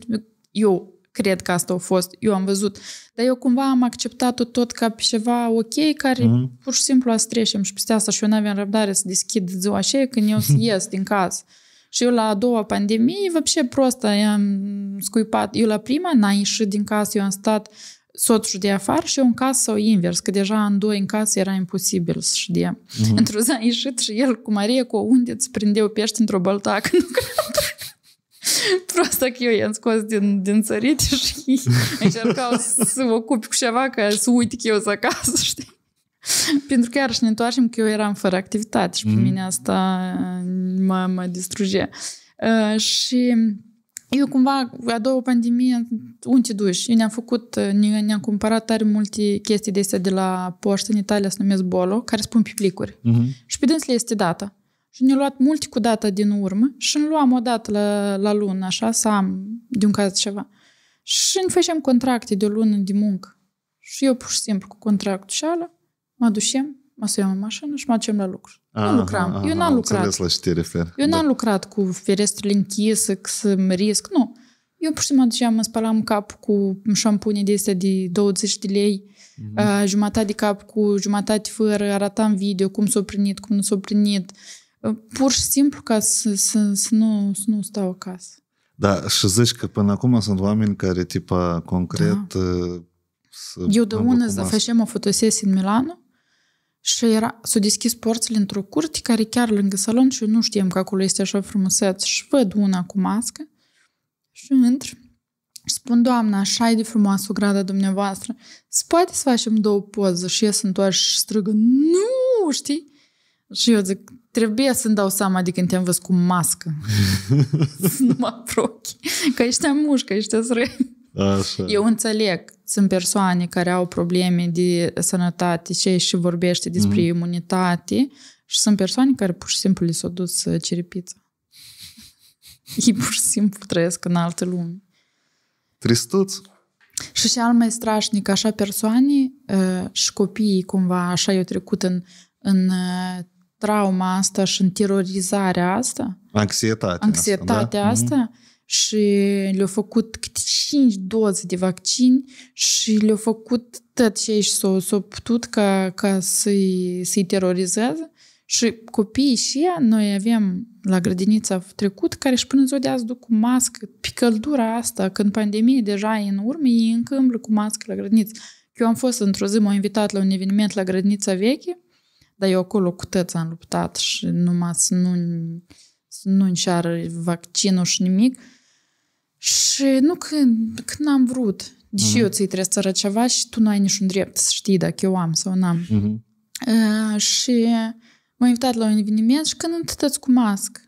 Eu cred că asta a fost. Eu am văzut. Dar eu cumva am acceptat-o tot ca pe ceva ok, care mm-hmm. pur și simplu a să trecem și peste asta și eu n-aveam răbdare să deschid ziua aceea când eu să ies din casă. Și eu la a doua pandemie, вообще просто am scuipat. Eu la prima n-am ieșit din casă, eu am stat soțul de afară și eu în casă sau invers, că deja în doi în casă era imposibil să știe. Mm-hmm. Într-o zi a ieșit și el cu Marie cu o unde îți prindeu pești într-o băltacă. Prosta că eu i-am scos din, din țărite și încercau să mă ocup cu ceva, că să uit că eu sunt acasă, știi? Pentru că iarăși ne întoarcem că eu eram fără activitate și mm-hmm. pe mine asta mă, mă distruge. Uh, și eu cumva, a doua pandemie, unde duci? Eu ne-am făcut, ne, ne-am cumpărat tare multe chestii de astea de la poștă în Italia, se numesc Bolo, care spun pe plicuri. Mm-hmm. Și pe dâns le este data. Și ne-am luat multe cu data din urmă și îmi luam odată la, la lună, așa, să am de un caz ceva. Și ne făceam contracte de o lună de muncă. Și eu, pur și simplu, cu contractul și ala, mă ducem, mă suiam în mașină și mă ducem la lucru. Nu lucram. Aha, eu n-am lucrat. La ce eu n-am da. lucrat cu ferestrele închise, să mă risc, nu. Eu pur și simplu mă duceam, mă spălam cap cu șampune de astea de douăzeci de lei, mm-hmm. uh, jumătate de cap cu jumătate fără, arătam video, cum s-o prinit, cum nu s-o prinit. Pur și simplu ca să, să, să, nu, să nu stau acasă. Da, și zici că până acum sunt oameni care, tipa, concret... Da. Eu de ună să facem o fotosesie în Milano și era, s-o deschis porțile într-o curte care chiar lângă salon și eu nu știam că acolo este așa frumuseț și văd una cu mască și intru și spun, doamna, așa e de frumoasă o grada dumneavoastră, se poate să facem două poze? Și eu sunt toată și strigă, nu, știi? Și eu zic, trebuie să-mi dau seama de când te-am văzut cu mască. Să nu mă aprochi. Că ăștia mușcă, ăștia srăi. Așa. Eu înțeleg, sunt persoane care au probleme de sănătate, cei și vorbește despre mm-hmm. imunitate și sunt persoane care pur și simplu le s-au dus ceripița. Ei pur și simplu trăiesc în altă lume. Tristuț. Și cel mai strașnic, așa persoane și copiii cumva, așa eu trecut în în trauma asta și în terorizarea asta. Anxietatea, anxietatea asta, da? asta mm-hmm. Și le-au făcut cinci doze de vaccin și le-au făcut tot ce și s-au s-o, s-o putut ca, ca să-i, să-i terorizeze. Și copiii și ea, noi avem la grădinița trecut, care și până ziua de azi duc cu mască pe căldura asta, când pandemie deja e în urmă, ei încă îmblă cu mască la grădiniță. Eu am fost într-o zi, m-au invitat la un eveniment la grădinița veche, dar eu acolo cu tăți am luptat și numai să nu, să nu înșeară vaccinul și nimic. Și nu când, când am vrut. Deși uh-huh. eu ți-i trebuie să arăt ceva și tu nu ai niciun drept să știi dacă eu am sau n-am. Uh-huh. Uh, și m-am invitat la un eveniment și când întâtăți cu mască.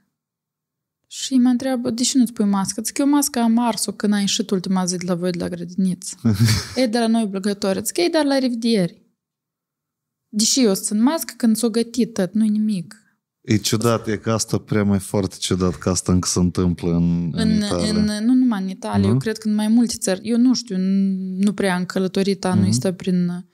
Și mă întreabă, de ce nu-ți pui mască? Zic, eu masca am ars-o când ai ieșit ultima zi de la voi de la grădiniță. E de la noi obligatorie. Zic, e dar la revedere. Deși eu sunt mască, când s-o gătit tot, nu-i nimic. E ciudat, e că asta prea mai foarte ciudat, că asta încă se întâmplă în, în, în Italia. În, nu numai în Italia, uh-huh. eu cred că în mai multe țări. Eu nu știu, nu prea am călătorit anul ăsta uh-huh. prin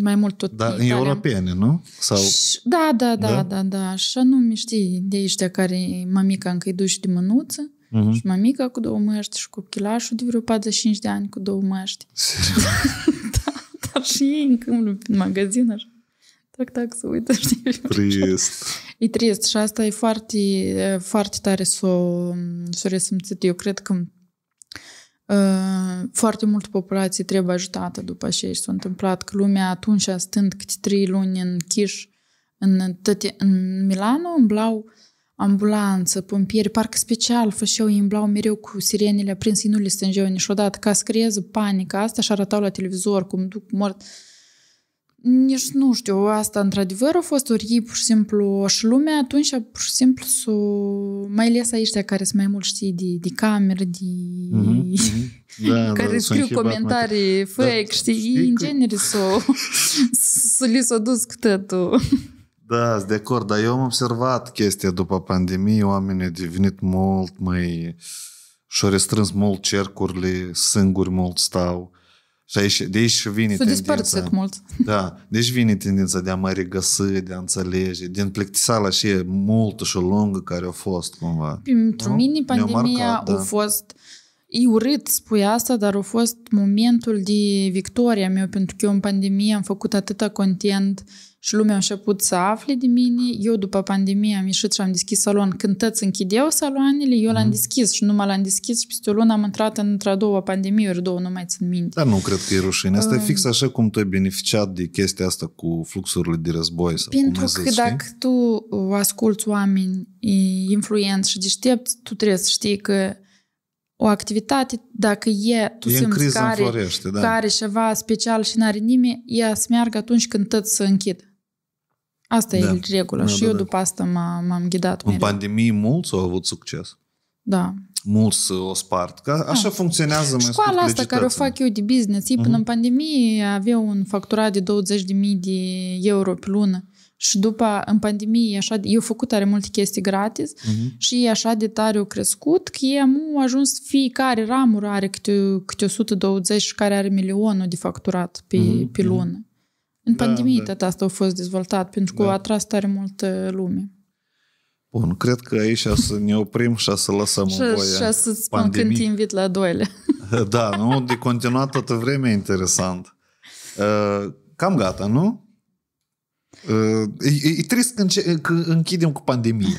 mai mult tot Italia. Dar europene, nu? Sau... Și, da, da, da, da, da, da. Și anume, știi, de ăștia care mamica încă îi duci de mânuță uh-huh. și mamica cu două măști și cu chilașul de vreo patruzeci și cinci de ani cu două măști. Dar și ei încâmplă prin magazin așa. Tac, tac, să uită, știi? Trist. E trist și asta e foarte, foarte tare s-o, s-o resimțit. Eu cred că uh, foarte multă populație trebuie ajutată după aceea și s-a întâmplat că lumea atunci, stând câte trei luni în Chiș, în, tăte, în Milano, îmblau ambulanță, pompieri, parcă special fășeau, îi îmblau mereu cu sirenele aprins, ei nu le stângeau niciodată, ca să creeze panică asta și arătau la televizor cum duc mort. Nici nu știu, asta într-adevăr a fost ori pur și simplu și lumea atunci pur și simplu s-o... mai ales aici care sunt mai mult știi de, de camere, de... Mm-hmm. Da, care scriu comentarii mai... fake, da, știi, știi, în că... genere s-o... s-o li s-o dus cu tătul. Da, sunt de acord, dar eu am observat chestia după pandemie, oamenii au devenit mult mai... și-au restrâns mult cercurile, singuri mult stau. Și aici, de aici vine s-a tendința. Mult. Da, deci vine tendința de a mă regăsi, de a înțelege, din plictiseala și e multă și lungă care a fost cumva. Pentru mine pandemia a fost E urât, spui asta, dar a fost momentul de victoria mea, pentru că eu în pandemie am făcut atâta content și lumea a început să afle de mine. Eu după pandemie am ieșit și am deschis salon. Când toți închideau saloanele, eu l-am deschis și numai l-am deschis și peste o lună am intrat într-a doua pandemie, ori două, nu mai țin minte. Dar nu cred că e rușine. Asta uh, e fix așa cum tu ai beneficiat de chestia asta cu fluxurile de război. Sau pentru cum că dacă tu asculți oameni influenți și deștepți, tu trebuie să știi că o activitate, dacă e, tu e simți care, florește, da. Care ceva special și n-are nimeni, ea să meargă atunci când tot să închid. Asta da. E regula da, și da, eu da. După asta m-am ghidat. În mereu. Pandemie mulți au avut succes. Da. Mulți o spart. Că așa da. Funcționează mai școala asta care o fac eu de business, ei până uh-huh. în pandemie avea un facturat de douăzeci de mii de euro pe lună. Și după, în pandemie, așa, eu făcut tare multe chestii gratis uh-huh. și așa de tare au crescut că am ajuns fiecare ramură are câte, câte o sută douăzeci și care are milionul de facturat pe, uh-huh. pe lună. În da, pandemie da. Tot asta a fost dezvoltat pentru că da. A atras tare multă lume. Bun, cred că aici să ne oprim și să lăsăm și, în voie. Și să spun când te invit la doile. Da, nu? De continuat toată vremea interesant. Cam gata, nu? E, e trist că, înce că închidem cu pandemia.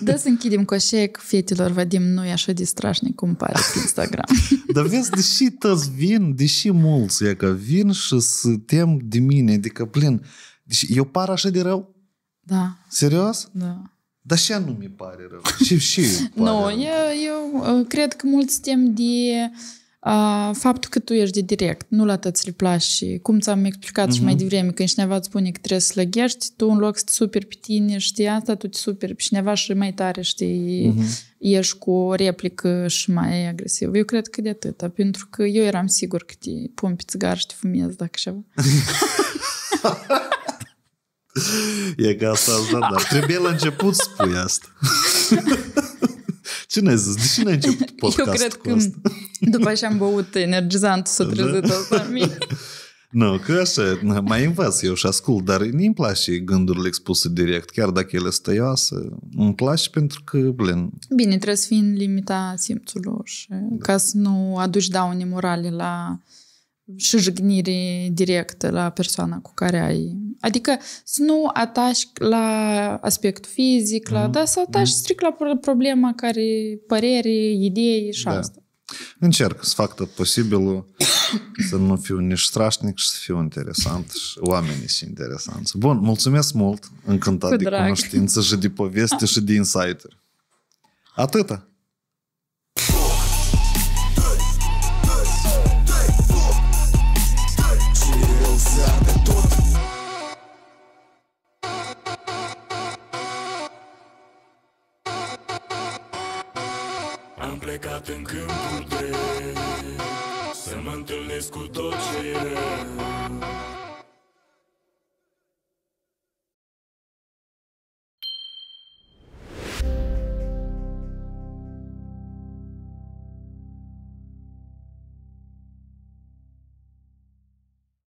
Da, să închidem cu așa că fetelor, Vadim, nu e așa de strașnic cum pare pe Instagram. Dar vezi, deși toți vin, deși mulți e că vin și se tem de mine, adică plin. Deci eu par așa de rău? Da. Serios? Da. Dar și nu mi pare rău. Și, și pare no, rău. Eu, eu cred că mulți tem de Uh, faptul că tu ești de direct, nu la tăți le place. Cum ți-am explicat uh-huh. și mai devreme, când cineva îți spune că trebuie să slăgești, tu în loc să te superi pe tine, știi asta, tu te superi pe cineva și mai tare, știi, uh-huh. ești cu o replică și mai agresiv. Eu cred că de atâta, pentru că eu eram sigur că te pun pe țigară și te fumezi dacă ceva. E ca asta, da, da. Trebuie la început să spui asta. Ce n-ai zis? De ce n-ai început podcastul? Eu cred că asta? După ce am băut energizantul s-a trezit asta în mine. Nu, că așa, mai învăț eu și ascult, dar nu-mi place gândurile expuse direct, chiar dacă ele stăioase. Îmi place pentru că, blin... Bine, trebuie să fii în limita simțului și da. Ca să nu aduci daune morale la... și jignire directă la persoana cu care ai... Adică să nu atași la aspectul fizic, la, mm. dar să atași mm. strict la problema care păreri, idei și da. Asta. Încerc să fac tot posibilul să nu fiu nici strașnic și să fiu interesant și oamenii și interesanți. Bun, mulțumesc mult, încântat cu de drag. Cunoștință și de poveste și de insight-uri. Atâta! Am plecat în câmpul drept, să mă întâlnesc cu tot ce e rău.